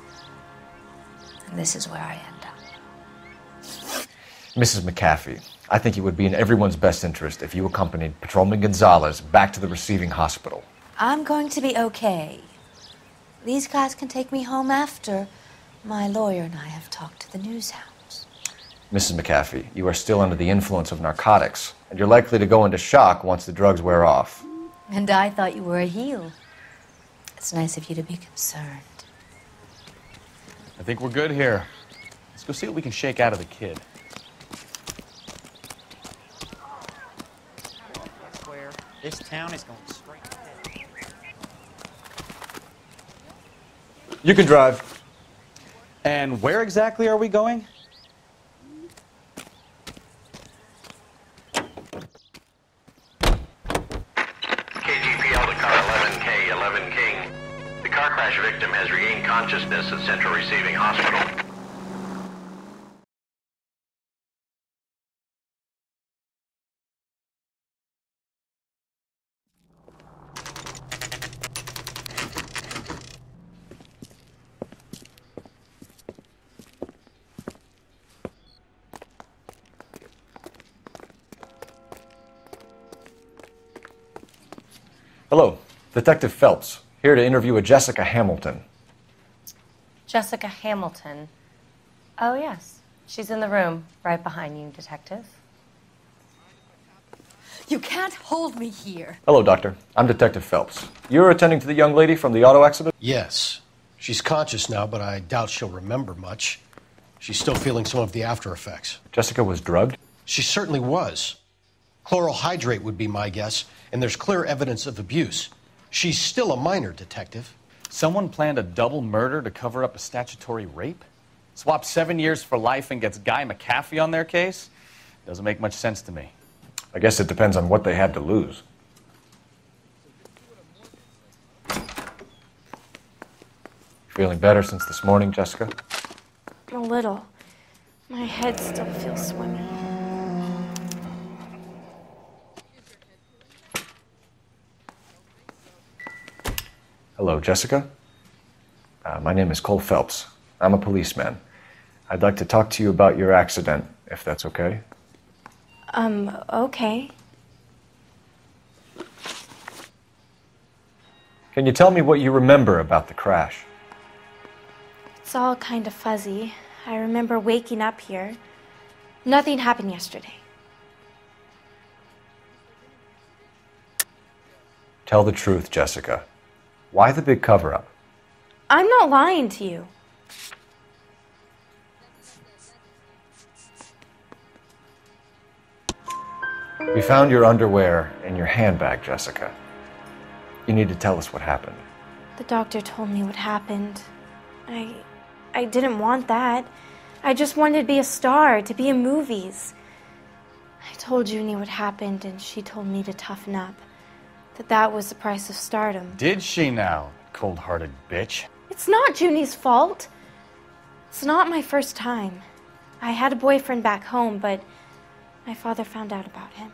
and this is where I end up. Missus McAfee, I think it would be in everyone's best interest if you accompanied Patrolman Gonzalez back to the receiving hospital. I'm going to be okay. These guys can take me home after. My lawyer and I have talked to the newshounds. Missus McAfee, you are still under the influence of narcotics, and you're likely to go into shock once the drugs wear off. And I thought you were a heel. It's nice of you to be concerned. I think we're good here. Let's go see what we can shake out of the kid. Square. This town is going straight ahead. You can drive. And where exactly are we going? K G P L to car eleven K, eleven King. The car crash victim has regained consciousness at Central Receiving Hospital. Hello, Detective Phelps, here to interview a Jessica Hamilton. Jessica Hamilton. Oh, yes. She's in the room right behind you, Detective. You can't hold me here. Hello, Doctor. I'm Detective Phelps. You're attending to the young lady from the auto accident? Yes. She's conscious now, but I doubt she'll remember much. She's still feeling some of the after effects. Jessica was drugged? She certainly was. Chloral hydrate would be my guess, and there's clear evidence of abuse. She's still a minor, Detective. Someone planned a double murder to cover up a statutory rape? Swaps seven years for life and gets Guy McAfee on their case? Doesn't make much sense to me. I guess it depends on what they had to lose. Feeling better since this morning, Jessica? A little. My head still feels swimming. Hello, Jessica. Uh, my name is Cole Phelps. I'm a policeman. I'd like to talk to you about your accident, if that's okay. Um, okay. Can you tell me what you remember about the crash? It's all kind of fuzzy. I remember waking up here. Nothing happened yesterday. Tell the truth, Jessica. Why the big cover-up? I'm not lying to you. We found your underwear in your handbag, Jessica. You need to tell us what happened. The doctor told me what happened. I... I didn't want that. I just wanted to be a star, to be in movies. I told Junie what happened, and she told me to toughen up. That that was the price of stardom. Did she now, cold-hearted bitch? It's not Junie's fault. It's not my first time. I had a boyfriend back home, but my father found out about him.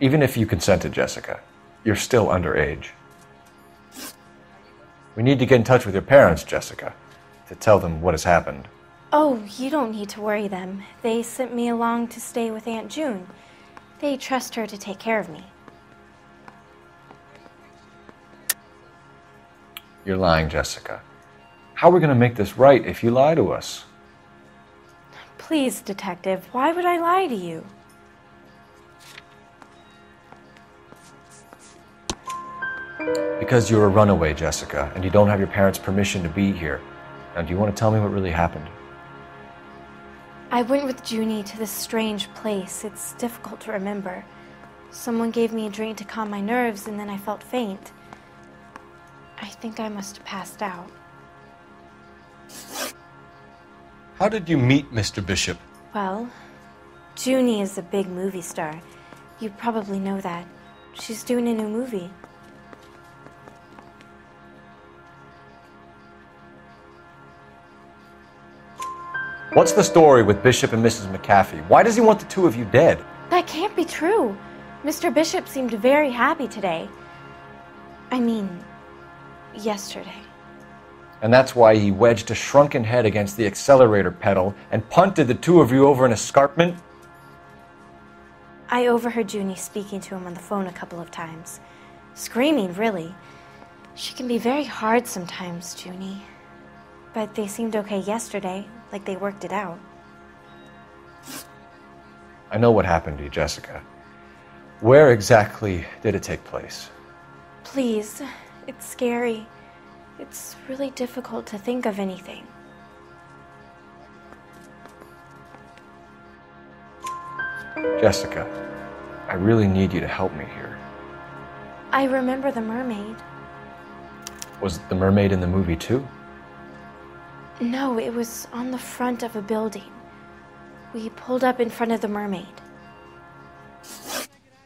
Even if you consented, Jessica, you're still underage. We need to get in touch with your parents, Jessica, to tell them what has happened. Oh, you don't need to worry them. They sent me along to stay with Aunt June. They trust her to take care of me. You're lying, Jessica. How are we going to make this right if you lie to us? Please, Detective, why would I lie to you? Because you're a runaway, Jessica, and you don't have your parents' permission to be here. Now, do you want to tell me what really happened? I went with Junie to this strange place. It's difficult to remember. Someone gave me a drink to calm my nerves, and then I felt faint. I think I must have passed out. How did you meet Mister Bishop? Well, Junie is a big movie star. You probably know that. She's doing a new movie. What's the story with Bishop and Missus McAfee? Why does he want the two of you dead? That can't be true. Mister Bishop seemed very happy today. I mean, yesterday. And that's why he wedged a shrunken head against the accelerator pedal and punted the two of you over an escarpment? I overheard Junie speaking to him on the phone a couple of times. Screaming, really. She can be very hard sometimes, Junie. But they seemed okay yesterday. Like they worked it out. I know what happened to you, Jessica. Where exactly did it take place? Please, it's scary. It's really difficult to think of anything. Jessica, I really need you to help me here. I remember the mermaid. Was the mermaid in the movie too? No, it was on the front of a building. We pulled up in front of the mermaid.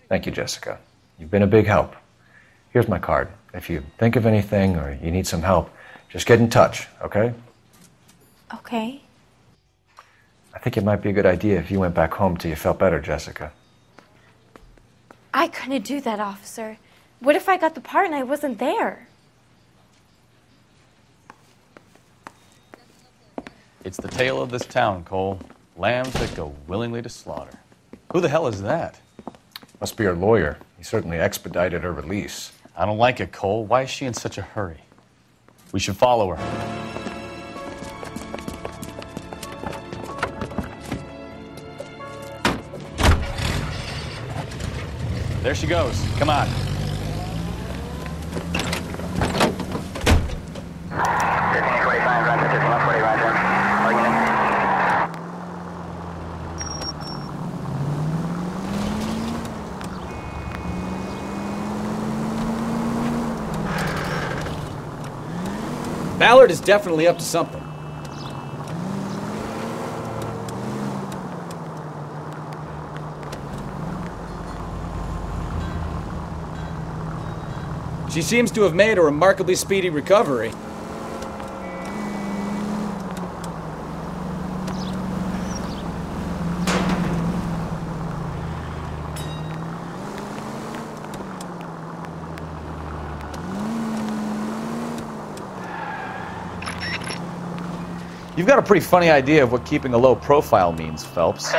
Thank you, Jessica. You've been a big help. Here's my card. If you think of anything or you need some help, just get in touch, okay? Okay. I think it might be a good idea if you went back home till you felt better, Jessica. I couldn't do that, officer. What if I got the part and I wasn't there? It's the tale of this town, Cole. Lambs that go willingly to slaughter. Who the hell is that? Must be her lawyer. He certainly expedited her release. I don't like it, Cole. Why is she in such a hurry? We should follow her. There she goes. Come on. Ballard is definitely up to something. She seems to have made a remarkably speedy recovery. You've got a pretty funny idea of what keeping a low profile means, Phelps.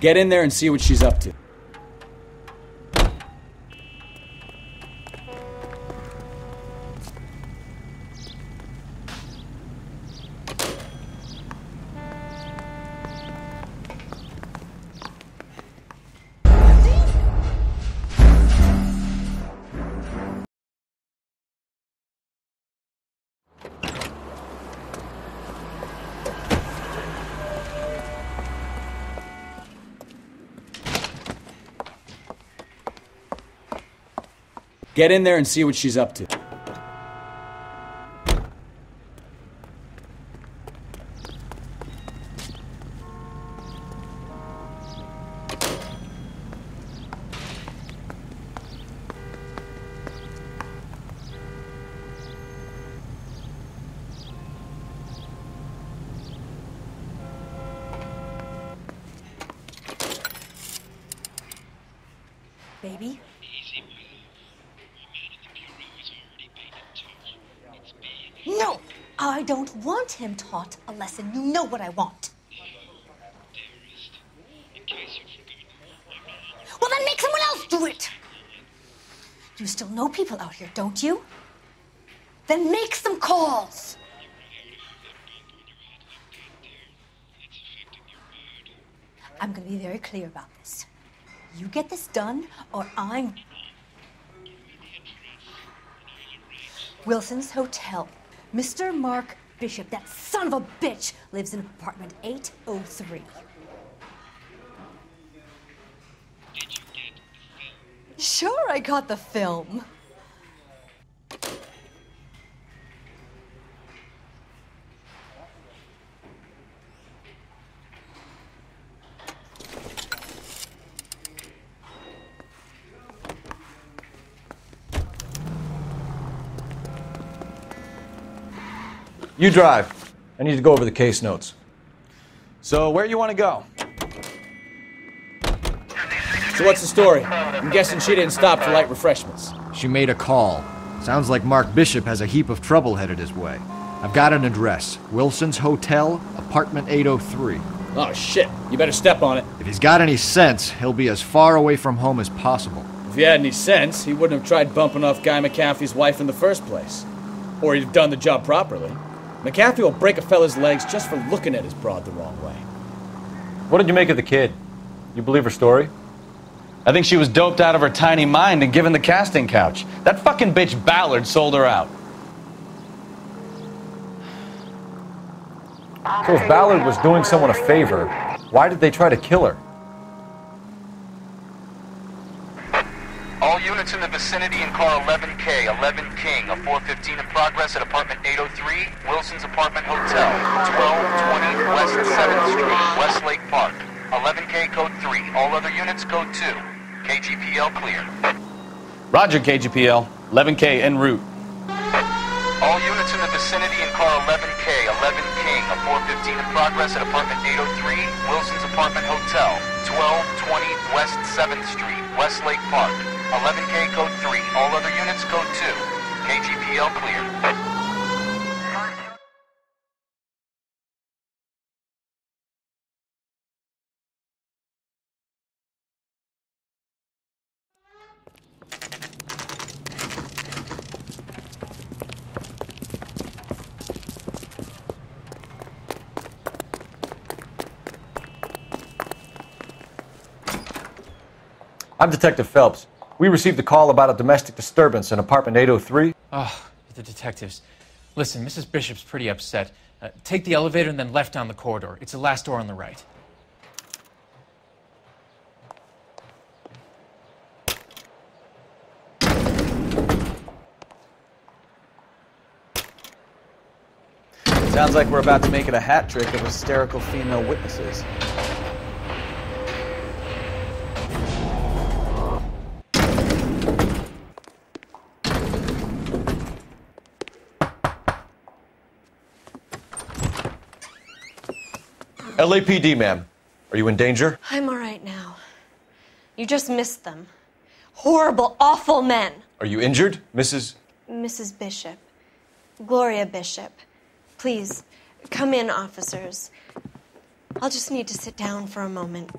Get in there and see what she's up to. Get in there and see what she's up to. Baby? Easy, baby. The man at the bureau is already paid I don't want him taught a lesson. You know what I want. Well, then make someone else do it. You still know people out here, don't you? Then make some calls. I'm going to be very clear about this. You get this done, or I'm... Wilson's Hotel. Mister Mark Bishop, that son of a bitch, lives in apartment eight oh three. Did you get the film? Sure, I got the film. You drive. I need to go over the case notes. So, where you want to go? So what's the story? I'm guessing she didn't stop for light refreshments. She made a call. Sounds like Mark Bishop has a heap of trouble headed his way. I've got an address. Wilson's Hotel, apartment eight oh three. Oh shit, you better step on it. If he's got any sense, he'll be as far away from home as possible. If he had any sense, he wouldn't have tried bumping off Guy McAfee's wife in the first place. Or he'd have done the job properly. McAfee will break a fella's legs just for looking at his broad the wrong way. What did you make of the kid? You believe her story? I think she was doped out of her tiny mind and given the casting couch. That fucking bitch Ballard sold her out. So if Ballard was doing someone a favor, why did they try to kill her? All units in the vicinity in car eleven K, eleven King, a four fifteen in progress at apartment eight oh three, Wilson's Apartment Hotel, twelve twenty West seventh Street, Westlake Park, eleven K code three, all other units code two, K G P L clear. Roger, K G P L, eleven K en route. All units in the vicinity in car eleven K, eleven King, a four fifteen in progress at apartment eight oh three, Wilson's Apartment Hotel, twelve twenty West seventh Street, Westlake Park, eleven K code three, all other units code two, K G P L clear. I'm Detective Phelps. We received a call about a domestic disturbance in apartment eight oh three. Oh, the detectives. Listen, Missus Bishop's pretty upset. Uh, take the elevator and then left down the corridor. It's the last door on the right. Sounds like we're about to make it a hat trick of hysterical female witnesses. L A P D, ma'am. Are you in danger? I'm all right now. You just missed them. Horrible, awful men. Are you injured, Missus? Missus Bishop. Gloria Bishop. Please, come in, officers. I'll just need to sit down for a moment.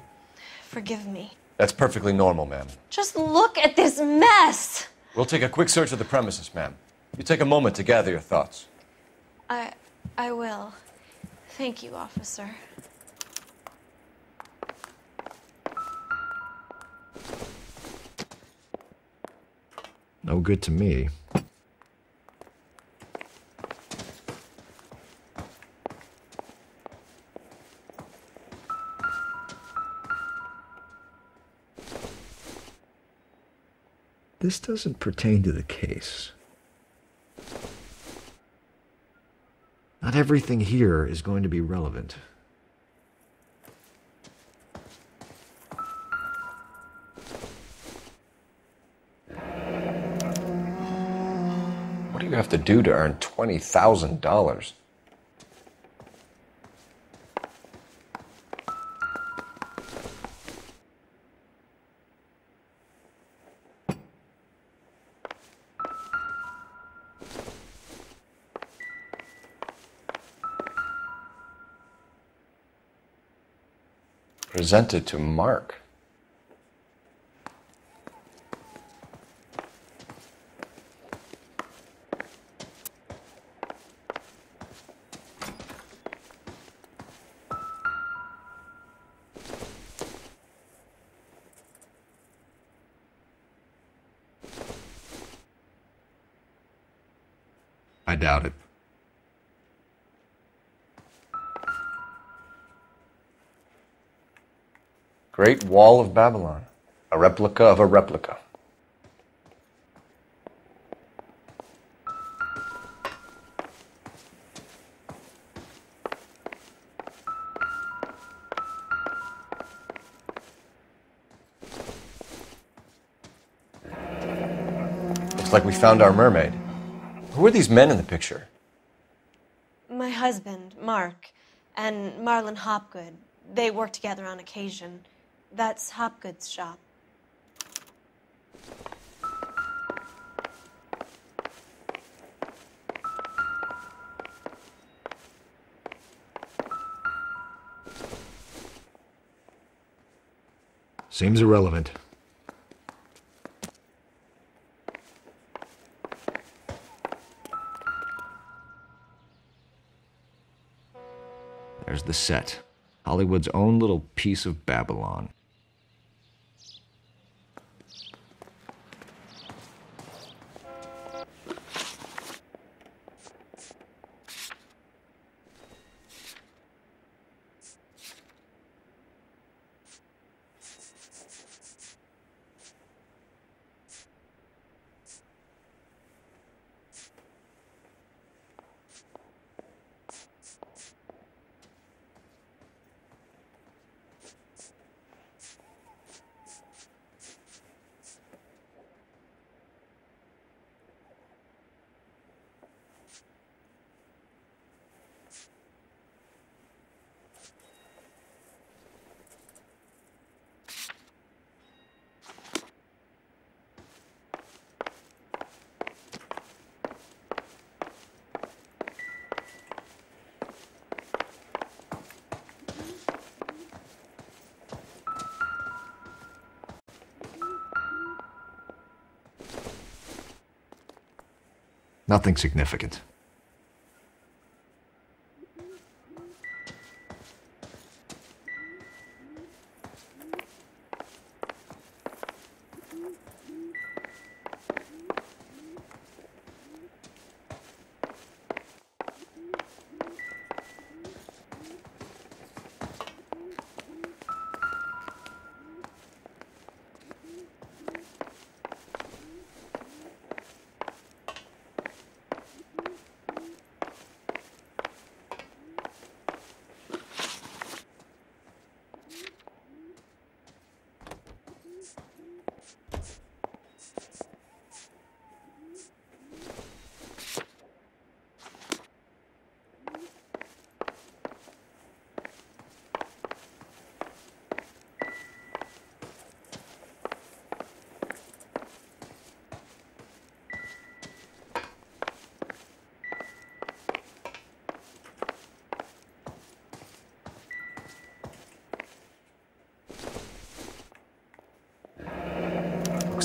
Forgive me. That's perfectly normal, ma'am. Just look at this mess! We'll take a quick search of the premises, ma'am. You take a moment to gather your thoughts. I... I will. Thank you, officer. No good to me. This doesn't pertain to the case. Not everything here is going to be relevant. What do you have to do to earn twenty thousand dollars? presented to Mark. I doubt it. Great Wall of Babylon, a replica of a replica. Looks like we found our mermaid. Who are these men in the picture? My husband, Mark, and Marlon Hopgood. They work together on occasion. That's Hopgood's shop. Seems irrelevant. There's the set. Hollywood's own little piece of Babylon. Nothing significant.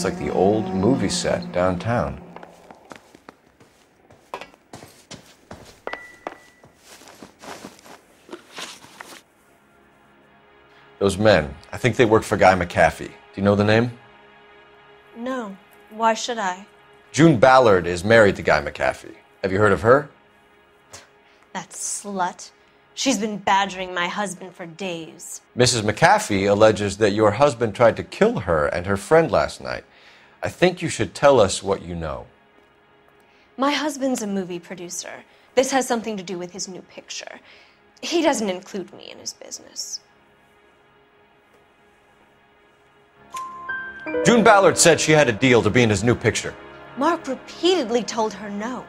Like the old movie set downtown. Those men, I think they work for Guy McAfee. Do you know the name? No. Why should I? June Ballard is married to Guy McAfee. Have you heard of her? That slut. She's been badgering my husband for days. Missus McAfee alleges that your husband tried to kill her and her friend last night. I think you should tell us what you know. My husband's a movie producer. This has something to do with his new picture. He doesn't include me in his business. June Ballard said she had a deal to be in his new picture. Mark repeatedly told her no.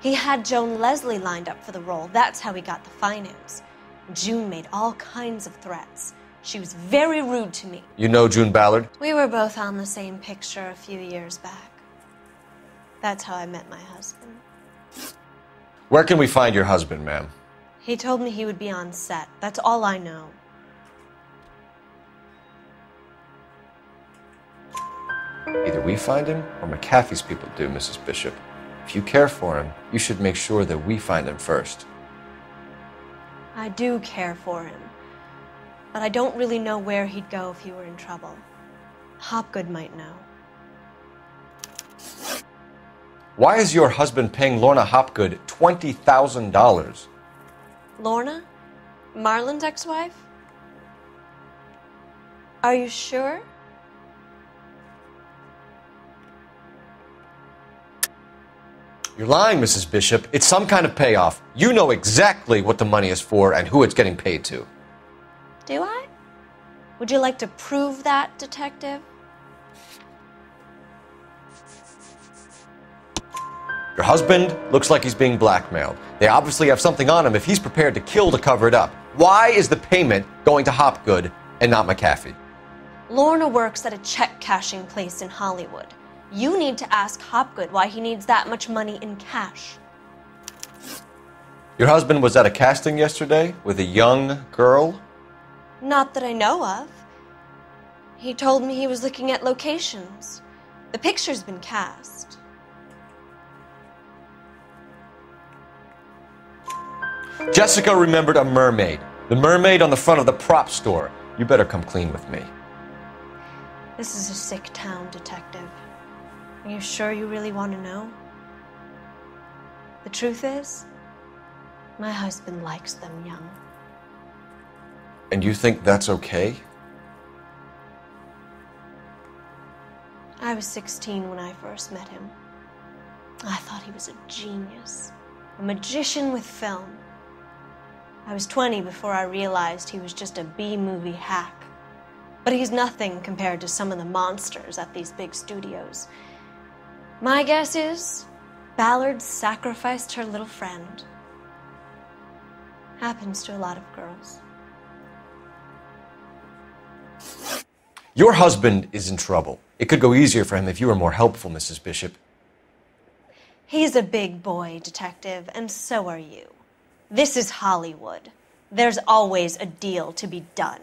He had Joan Leslie lined up for the role. That's how he got the finance. June made all kinds of threats. She was very rude to me. You know June Ballard? We were both on the same picture a few years back. That's how I met my husband. Where can we find your husband, ma'am? He told me he would be on set. That's all I know. Either we find him or McAfee's people do, Missus Bishop. If you care for him, you should make sure that we find him first. I do care for him, but I don't really know where he'd go if he were in trouble. Hopgood might know. Why is your husband paying Lorna Hopgood twenty thousand dollars? Lorna? Marlon's ex-wife? Are you sure? You're lying, Missus Bishop. It's some kind of payoff. You know exactly what the money is for and who it's getting paid to. Do I? Would you like to prove that, Detective? Your husband looks like he's being blackmailed. They obviously have something on him if he's prepared to kill to cover it up. Why is the payment going to Hopgood and not McAfee? Lorna works at a check-cashing place in Hollywood. You need to ask Hopgood why he needs that much money in cash. Your husband was at a casting yesterday with a young girl? Not that I know of. He told me he was looking at locations. The picture's been cast. Jessica remembered a mermaid. The mermaid on the front of the prop store. You better come clean with me. This is a sick town, Detective. Are you sure you really want to know? The truth is, my husband likes them young. And you think that's okay? I was sixteen when I first met him. I thought he was a genius, a magician with film. I was twenty before I realized he was just a B-movie hack. But he's nothing compared to some of the monsters at these big studios. My guess is, Ballard sacrificed her little friend. Happens to a lot of girls. Your husband is in trouble. It could go easier for him if you were more helpful, Missus Bishop. He's a big boy, Detective, and so are you. This is Hollywood. There's always a deal to be done.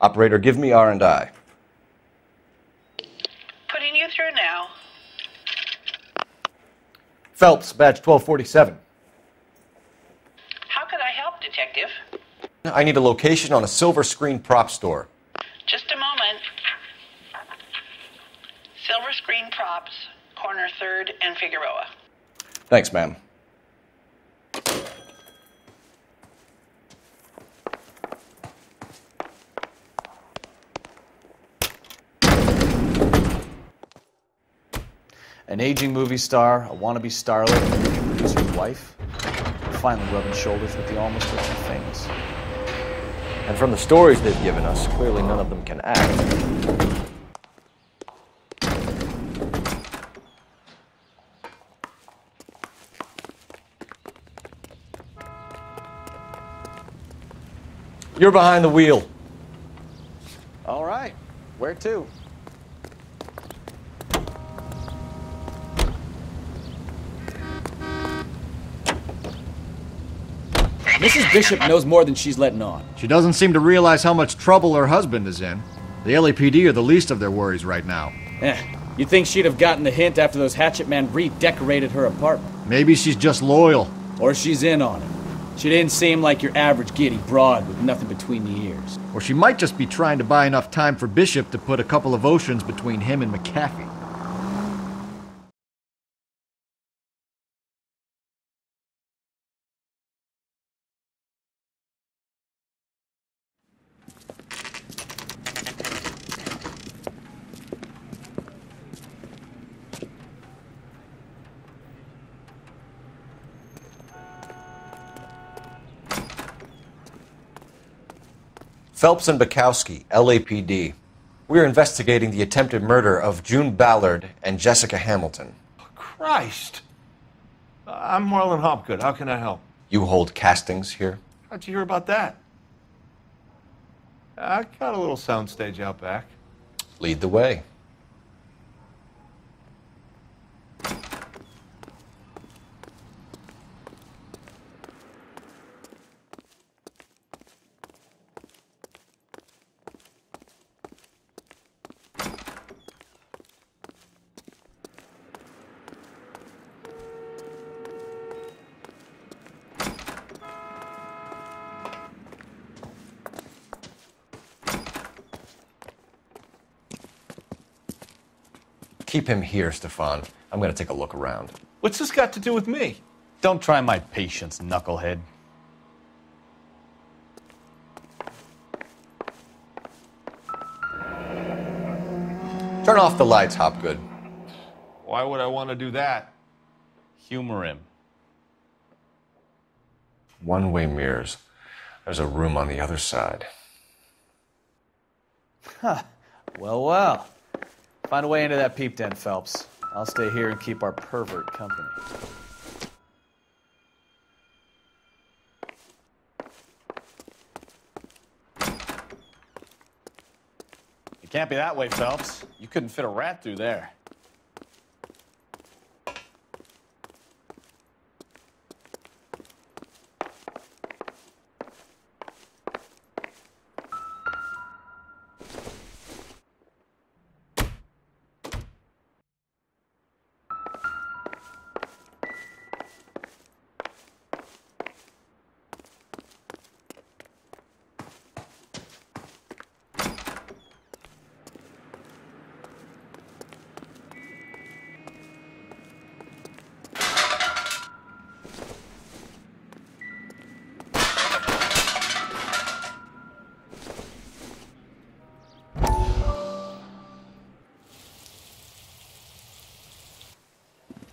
Operator, give me R and I. Putting you through now. Phelps, badge twelve forty-seven. How could I help, Detective? I need a location on a silver screen prop store. Just a moment. Silver screen props, corner third and Figueroa. Thanks, ma'am. An aging movie star, a wannabe starlet, a producer's wife, finally rubbing shoulders with the almost all things. And from the stories they've given us, clearly none of them can act. You're behind the wheel. All right. Where to? Missus Bishop knows more than she's letting on. She doesn't seem to realize how much trouble her husband is in. The L A P D are the least of their worries right now. Eh, you'd think she'd have gotten the hint after those hatchet men redecorated her apartment. Maybe she's just loyal. Or she's in on it. She didn't seem like your average giddy broad with nothing between the ears. Or she might just be trying to buy enough time for Bishop to put a couple of oceans between him and McAfee. Phelps and Berkowski, L A P D. We are investigating the attempted murder of June Ballard and Jessica Hamilton. Christ! I'm Marlon Hopgood. How can I help? You hold castings here? How'd you hear about that? I got a little soundstage out back. Lead the way. Keep him here, Stefan. I'm gonna take a look around. What's this got to do with me? Don't try my patience, knucklehead. Turn off the lights, Hopgood. Why would I want to do that? Humor him. One-way mirrors. There's a room on the other side. Huh. Well, well. Find a way into that peep den, Phelps. I'll stay here and keep our pervert company. It can't be that way, Phelps. You couldn't fit a rat through there.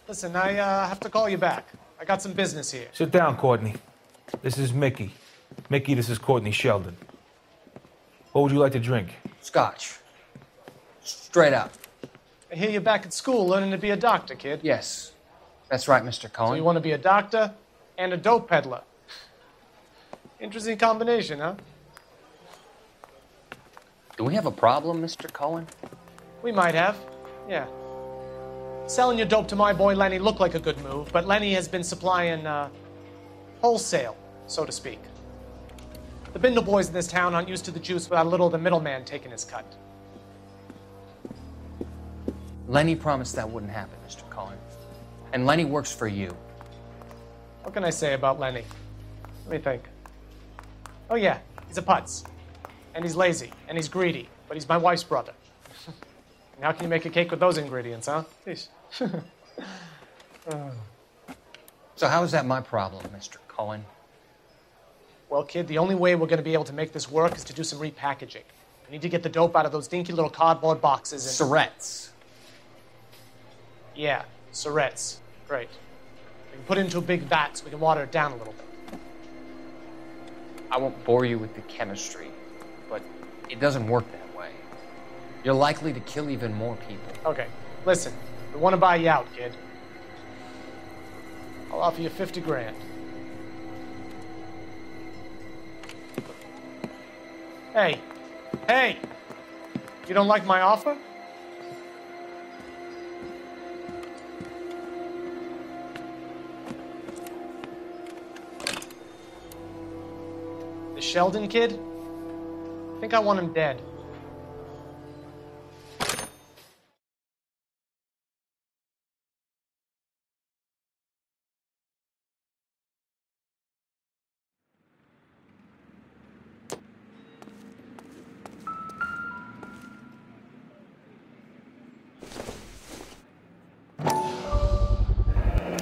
Listen, I uh, have to call you back. I got some business here. Sit down, Courtney. This is Mickey. Mickey, this is Courtney Sheldon. What would you like to drink? Scotch. Straight up. I hear you're back at school learning to be a doctor, kid. Yes. That's right, Mister Cohen. So you want to be a doctor and a dope peddler. Interesting combination, huh? Do we have a problem, Mister Cohen? We might have, yeah. Selling your dope to my boy Lenny looked like a good move, but Lenny has been supplying uh, wholesale, so to speak. The Bindle boys in this town aren't used to the juice without a little of the middleman taking his cut. Lenny promised that wouldn't happen, Mister Cohen. And Lenny works for you. What can I say about Lenny? Let me think. Oh yeah, he's a putz. And he's lazy, and he's greedy, but he's my wife's brother. And how can you make a cake with those ingredients, huh? Please. uh. So how is that my problem, Mister Cohen? Well, kid, the only way we're going to be able to make this work is to do some repackaging. We need to get the dope out of those dinky little cardboard boxes and... Surrettes. Yeah, surrettes. Great. We can put it into a big vat so we can water it down a little bit. I won't bore you with the chemistry, but it doesn't work that. You're likely to kill even more people. Okay, listen, we want to buy you out, kid. I'll offer you fifty grand. Hey, hey, you don't like my offer? The Sheldon kid? I think I want him dead.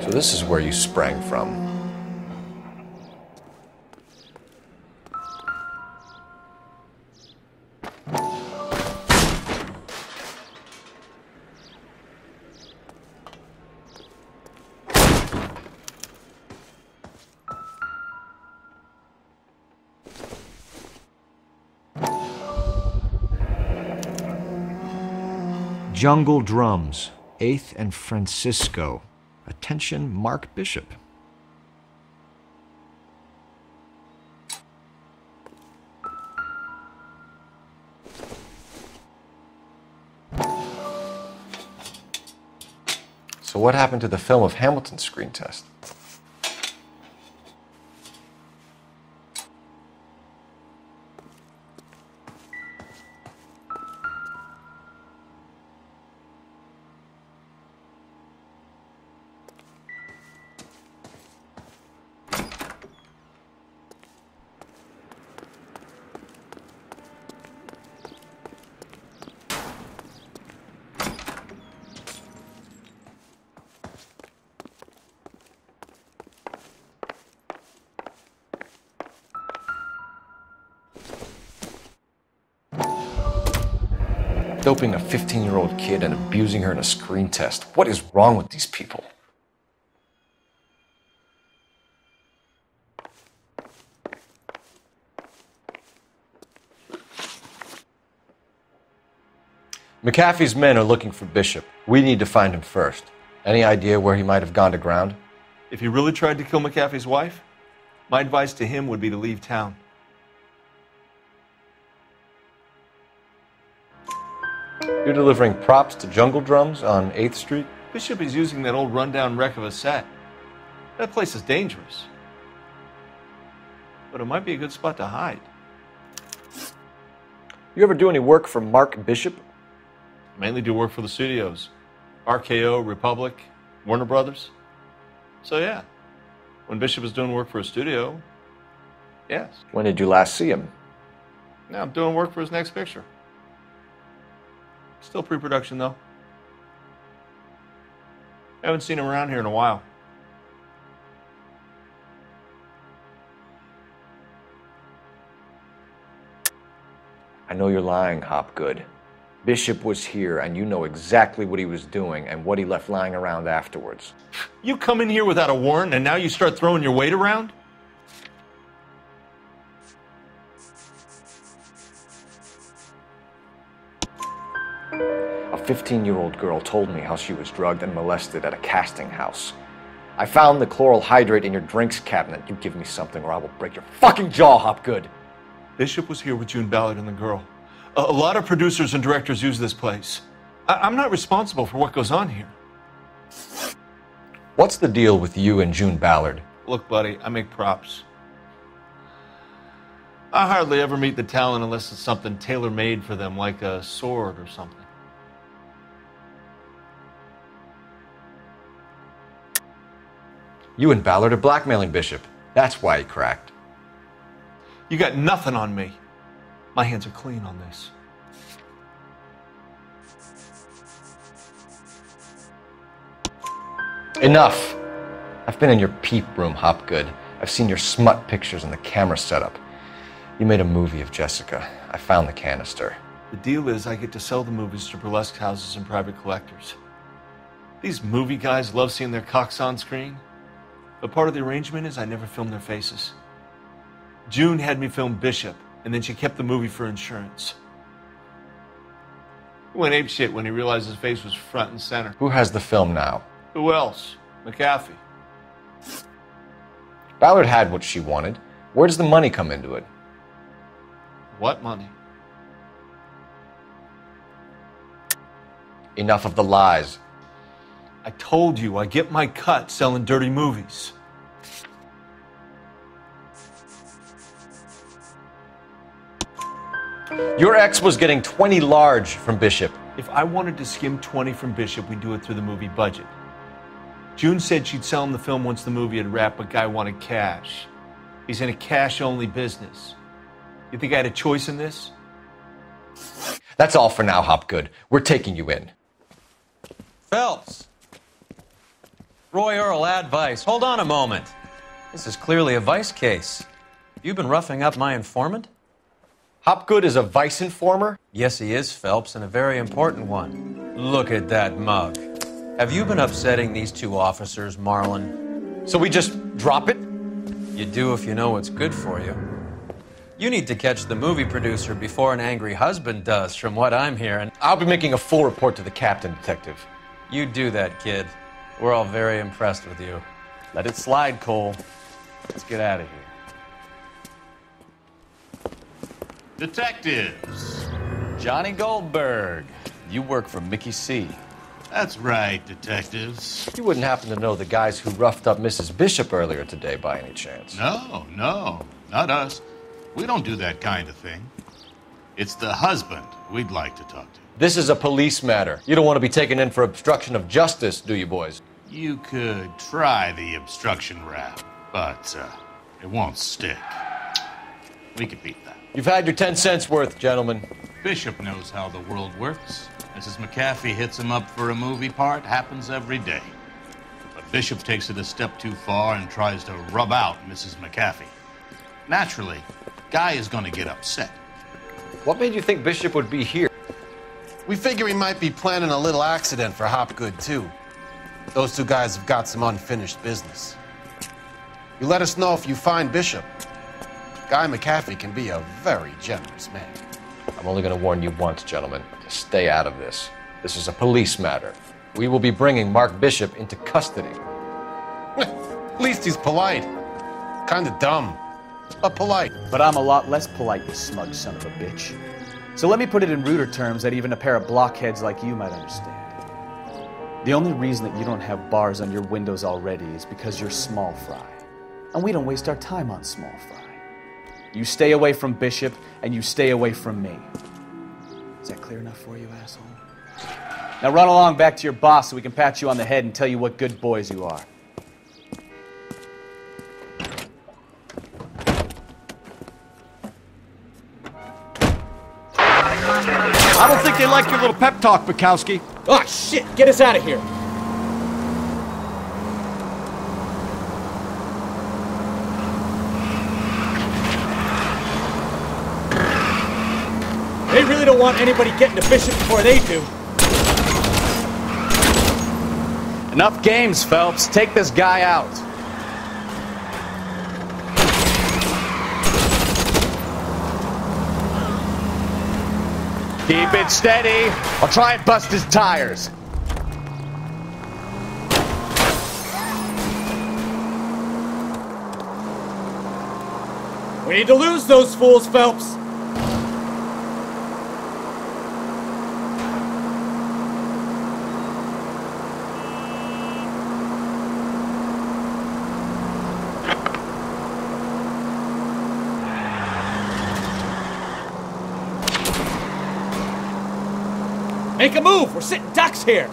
This is where you sprang from. Jungle drums, Eighth and Francisco. Attention, Mark Bishop. So what happened to the film of Hamilton's screen test? doping a fifteen-year-old kid and abusing her in a screen test. What is wrong with these people? McAfee's men are looking for Bishop. We need to find him first. Any idea where he might have gone to ground? If he really tried to kill McAfee's wife, my advice to him would be to leave town. You're delivering props to Jungle Drums on eighth street? Bishop is using that old rundown wreck of a set. That place is dangerous. But it might be a good spot to hide. You ever do any work for Mark Bishop? Mainly do work for the studios. R K O, Republic, Warner Brothers. So yeah, when Bishop is doing work for a studio, yes. When did you last see him? Now I'm doing work for his next picture. Still pre-production though. I haven't seen him around here in a while. I know you're lying, Hopgood. Bishop was here, and you know exactly what he was doing and what he left lying around afterwards. You come in here without a warrant, and now you start throwing your weight around? A fifteen-year-old girl told me how she was drugged and molested at a casting house. I found the chloral hydrate in your drinks cabinet. You give me something or I will break your fucking jaw, Hopgood. Bishop was here with June Ballard and the girl. A lot of producers and directors use this place. I I'm not responsible for what goes on here. What's the deal with you and June Ballard? Look, buddy, I make props. I hardly ever meet the talent unless it's something tailor-made for them, like a sword or something. You and Ballard are blackmailing Bishop. That's why he cracked. You got nothing on me. My hands are clean on this. Enough! I've been in your peep room, Hopgood. I've seen your smut pictures and the camera setup. You made a movie of Jessica. I found the canister. The deal is I get to sell the movies to burlesque houses and private collectors. These movie guys love seeing their cocks on screen, but part of the arrangement is I never film their faces. June had me film Bishop, and then she kept the movie for insurance. He went apeshit when he realized his face was front and center. Who has the film now? Who else? McAfee. Ballard had what she wanted. Where does the money come into it? What money? Enough of the lies. I told you, I get my cut selling dirty movies. Your ex was getting twenty large from Bishop. If I wanted to skim twenty from Bishop, we'd do it through the movie budget. June said she'd sell him the film once the movie had wrapped, but Guy wanted cash. He's in a cash-only business. You think I had a choice in this? That's all for now, Hopgood. We're taking you in. Phelps! Roy Earl, ad vice. Hold on a moment. This is clearly a vice case. You've been roughing up my informant? Hopgood is a vice informer? Yes, he is, Phelps, and a very important one. Look at that mug. Have you been upsetting these two officers, Marlon? So we just drop it? You do if you know what's good for you. You need to catch the movie producer before an angry husband does, from what I'm hearing. I'll be making a full report to the captain, Detective. You do that, kid. We're all very impressed with you. Let it slide, Cole. Let's get out of here. Detectives. Johnny Goldberg. You work for Mickey C. That's right, detectives. You wouldn't happen to know the guys who roughed up Missus Bishop earlier today by any chance? No, no, not us. We don't do that kind of thing. It's the husband we'd like to talk to. This is a police matter. You don't want to be taken in for obstruction of justice, do you, boys? You could try the obstruction route, but uh, it won't stick. We could beat that. You've had your ten cents worth, gentlemen. Bishop knows how the world works. Missus McAfee hits him up for a movie part, happens every day. But Bishop takes it a step too far and tries to rub out Missus McAfee. Naturally, Guy is going to get upset. What made you think Bishop would be here? We figure he might be planning a little accident for Hopgood, too. Those two guys have got some unfinished business. You let us know if you find Bishop. Guy McAfee can be a very generous man. I'm only going to warn you once, gentlemen, to stay out of this. This is a police matter. We will be bringing Mark Bishop into custody. At least he's polite. Kind of dumb, but polite. But I'm a lot less polite, you smug son of a bitch. So let me put it in ruder terms that even a pair of blockheads like you might understand. The only reason that you don't have bars on your windows already is because you're small fry. And we don't waste our time on small fry. You stay away from Bishop, and you stay away from me. Is that clear enough for you, asshole? Now run along back to your boss so we can pat you on the head and tell you what good boys you are. I don't think they like your little pep talk, Berkowski. Oh, shit! Get us out of here! They really don't want anybody getting to Bishop before they do. Enough games, Phelps. Take this guy out. Keep it steady. I'll try and bust his tires. We need to lose those fools, Phelps. Make a move! We're sitting ducks here!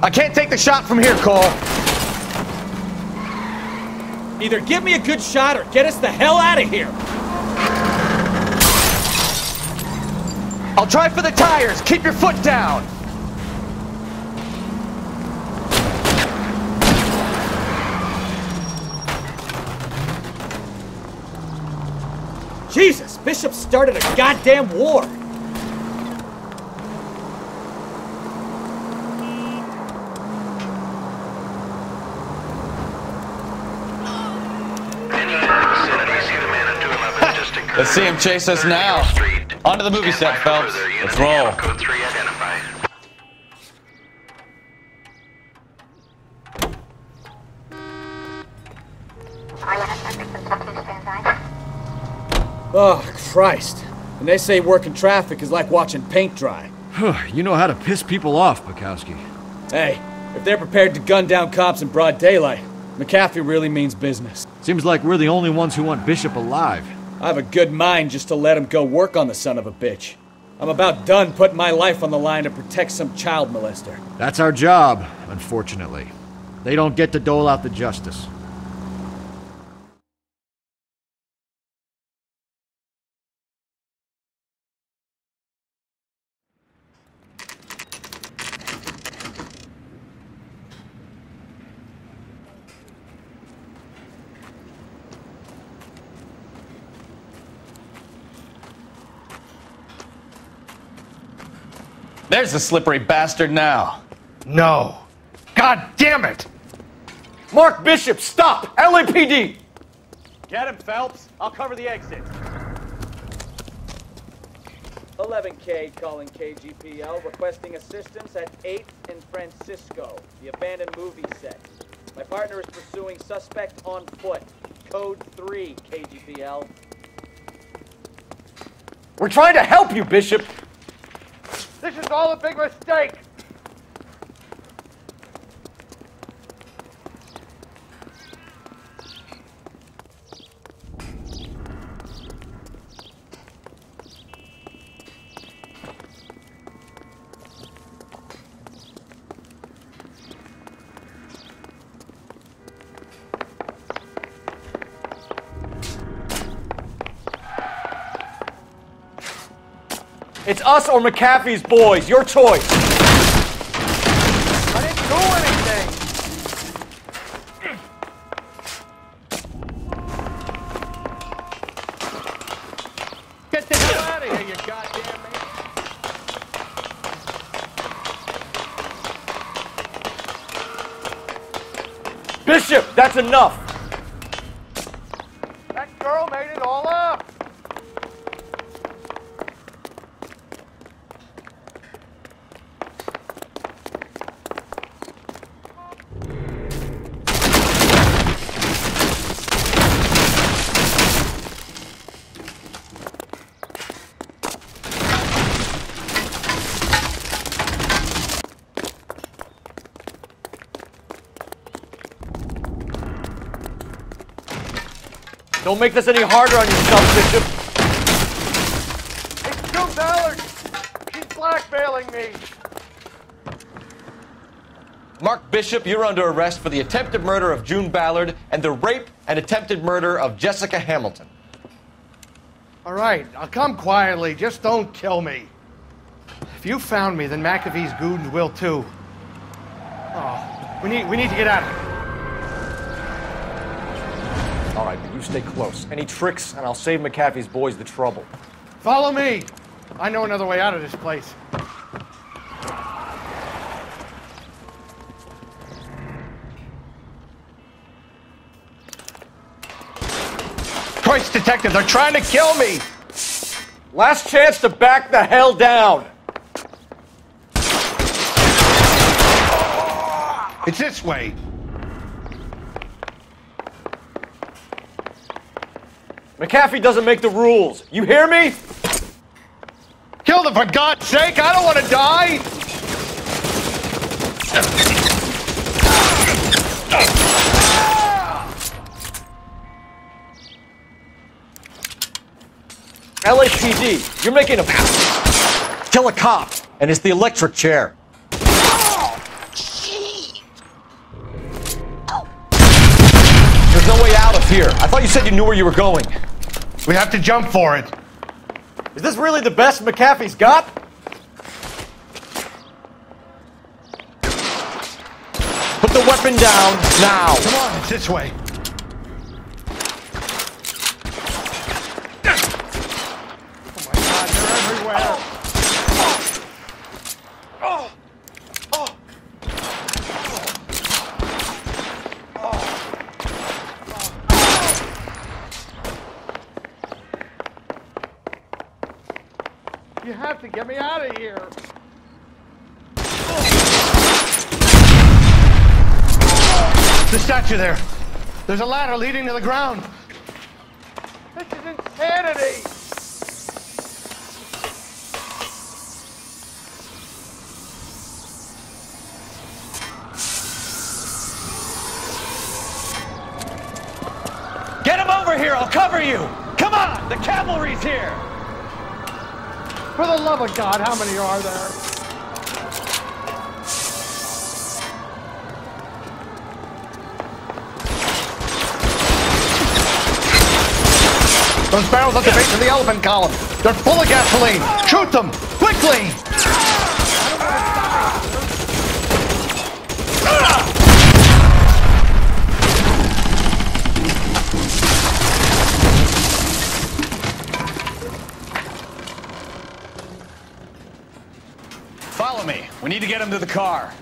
I can't take the shot from here, Cole! Either give me a good shot or get us the hell out of here! I'll try for the tires! Keep your foot down! Jesus! Bishop started a goddamn war! Let's see him chase us now. Onto the movie set, Phelps. Let's roll. Oh, Christ. And they say working traffic is like watching paint dry. You know how to piss people off, Berkowski. Hey, if they're prepared to gun down cops in broad daylight, McAfee really means business. Seems like we're the only ones who want Bishop alive. I have a good mind just to let him go work on the son of a bitch. I'm about done putting my life on the line to protect some child molester. That's our job, unfortunately. They don't get to dole out the justice. There's the slippery bastard now. No. God damn it! Mark Bishop, stop! L A P D! Get him, Phelps. I'll cover the exit. eleven K calling K G P L, requesting assistance at eighth and Francisco, the abandoned movie set. My partner is pursuing suspect on foot. Code three, K G P L. We're trying to help you, Bishop! This is all a big mistake! It's us or McAfee's boys. Your choice. I didn't do anything. Get the hell out of here, you goddamn man. Bishop, that's enough. That girl made it all up. Don't make this any harder on yourself, Bishop. It's June Ballard. She's blackmailing me. Mark Bishop, you're under arrest for the attempted murder of June Ballard and the rape and attempted murder of Jessica Hamilton. All right, I'll come quietly. Just don't kill me. If you found me, then McAfee's goons will too. Oh, we need we need to get out of here. All right, but you stay close. Any tricks, and I'll save McAfee's boys the trouble. Follow me! I know another way out of this place. Christ, detective, they're trying to kill me! Last chance to back the hell down! It's this way. McAfee doesn't make the rules. You hear me? Kill them, for God's sake! I don't want to die! L A P D, you're making a... Kill a cop, and it's the electric chair. There's no way out of here. I thought you said you knew where you were going. We have to jump for it. Is this really the best McAfee's got? Put the weapon down now. Come on, it's this way. Oh my God, they're everywhere. Oh. Oh. Oh. Oh. Oh. You have to get me out of here. The statue there. There's a ladder leading to the ground. This is insanity. Get him over here. I'll cover you. Come on. The cavalry's here. For the love of God, how many are there? Those barrels at the base of the elephant column. They're full of gasoline. Shoot them, quickly! Follow me. We need to get him to the car.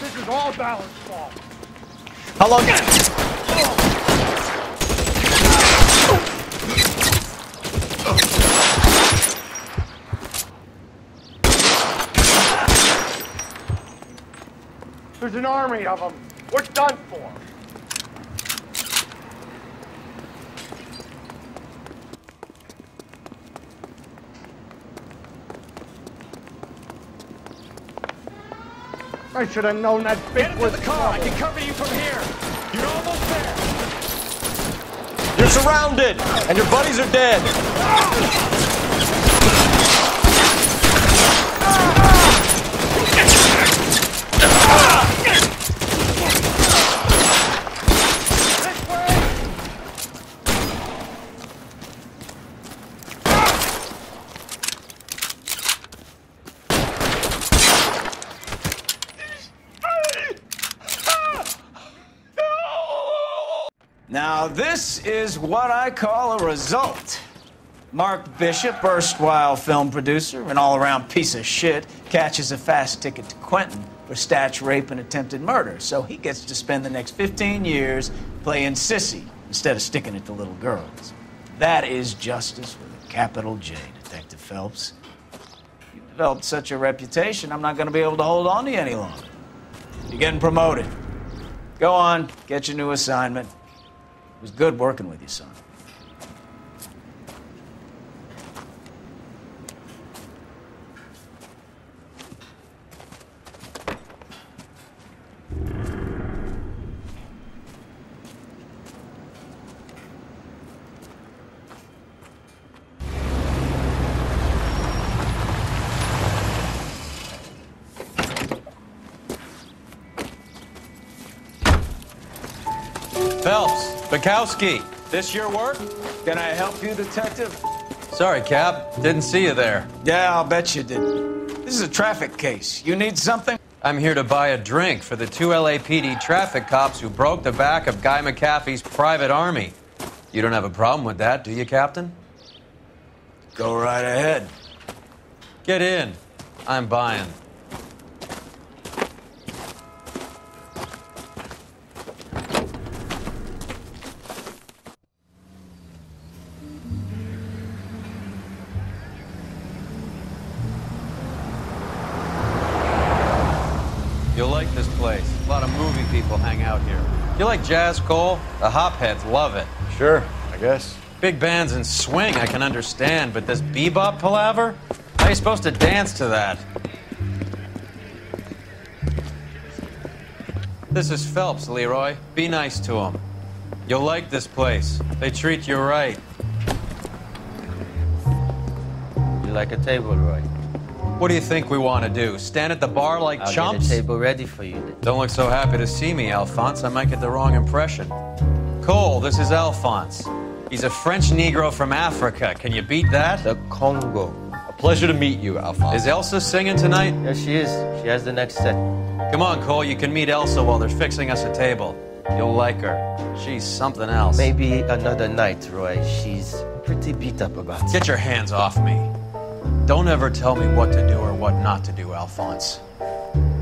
This is all Ballard's fault. How long? There's an army of them. We're done for. I should have known that bit was the car. I can cover you from here. You're almost there. You're surrounded, and your buddies are dead. Ah! Ah! Ah! Now, this is what I call a result. Mark Bishop, erstwhile film producer, an all-around piece of shit, catches a fast ticket to Quentin for stash rape and attempted murder. So he gets to spend the next fifteen years playing sissy instead of sticking it to little girls. That is justice with a capital J, Detective Phelps. You've developed such a reputation, I'm not going to be able to hold on to you any longer. You're getting promoted. Go on, get your new assignment. It was good working with you, son. Phelps, Berkowski, this your work? Can I help you, Detective? Sorry, Cap. Didn't see you there. Yeah, I'll bet you didn't. This is a traffic case. You need something? I'm here to buy a drink for the two L A P D traffic cops who broke the back of Guy McAfee's private army. You don't have a problem with that, do you, Captain? Go right ahead. Get in. I'm buying. You like jazz, Cole? The hopheads love it. Sure, I guess. Big bands and swing, I can understand, but this bebop palaver? How are you supposed to dance to that? This is Phelps, Leroy. Be nice to him. You'll like this place. They treat you right. You like a table, Roy? What do you think we want to do? Stand at the bar like I'll chumps? I'll get a table ready for you. Don't look so happy to see me, Alphonse. I might get the wrong impression. Cole, this is Alphonse. He's a French Negro from Africa. Can you beat that? The Congo. A pleasure to meet you, Alphonse. Is Elsa singing tonight? Yes, she is. She has the next set. Come on, Cole. You can meet Elsa while they're fixing us a table. You'll like her. She's something else. Maybe another night, Roy. She's pretty beat up about it. Get your hands off me. Don't ever tell me what to do or what not to do, Alphonse.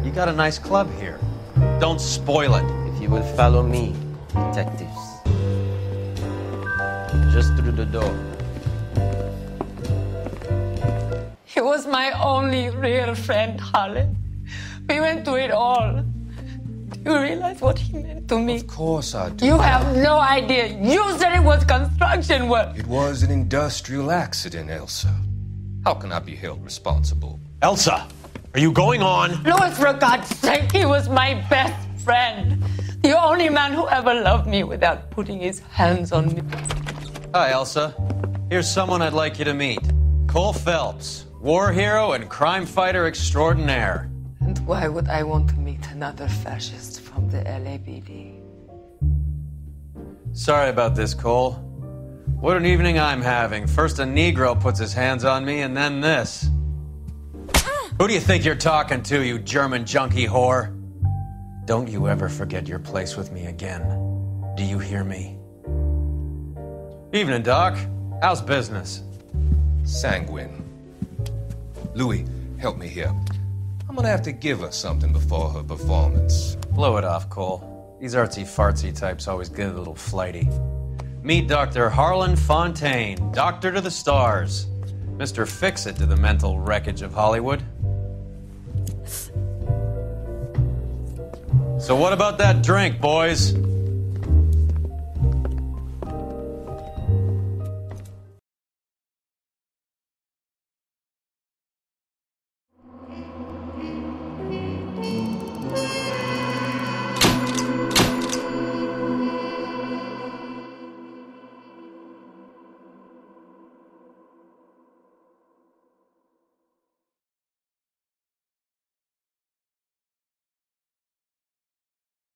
You got a nice club here. Don't spoil it. If you will follow me, detectives. Just through the door. He was my only real friend, Harlan. We went through it all. Do you realize what he meant to me? Of course I do. You have no idea. You said it was construction work. It was an industrial accident, Elsa. How can I be held responsible? Elsa, are you going on? Louis, for God's sake, he was my best friend. The only man who ever loved me without putting his hands on me. Hi, Elsa. Here's someone I'd like you to meet. Cole Phelps, war hero and crime fighter extraordinaire. And why would I want to meet another fascist from the L A P D? Sorry about this, Cole. What an evening I'm having. First a Negro puts his hands on me, and then this. Who do you think you're talking to, you German junkie whore? Don't you ever forget your place with me again. Do you hear me? Evening, Doc. How's business? Sanguine. Louis, help me here. I'm gonna have to give her something before her performance. Blow it off, Cole. These artsy-fartsy types always get a little flighty. Meet Doctor Harlan Fontaine, doctor to the stars. Mister Fix-It to the mental wreckage of Hollywood. So what about that drink, boys?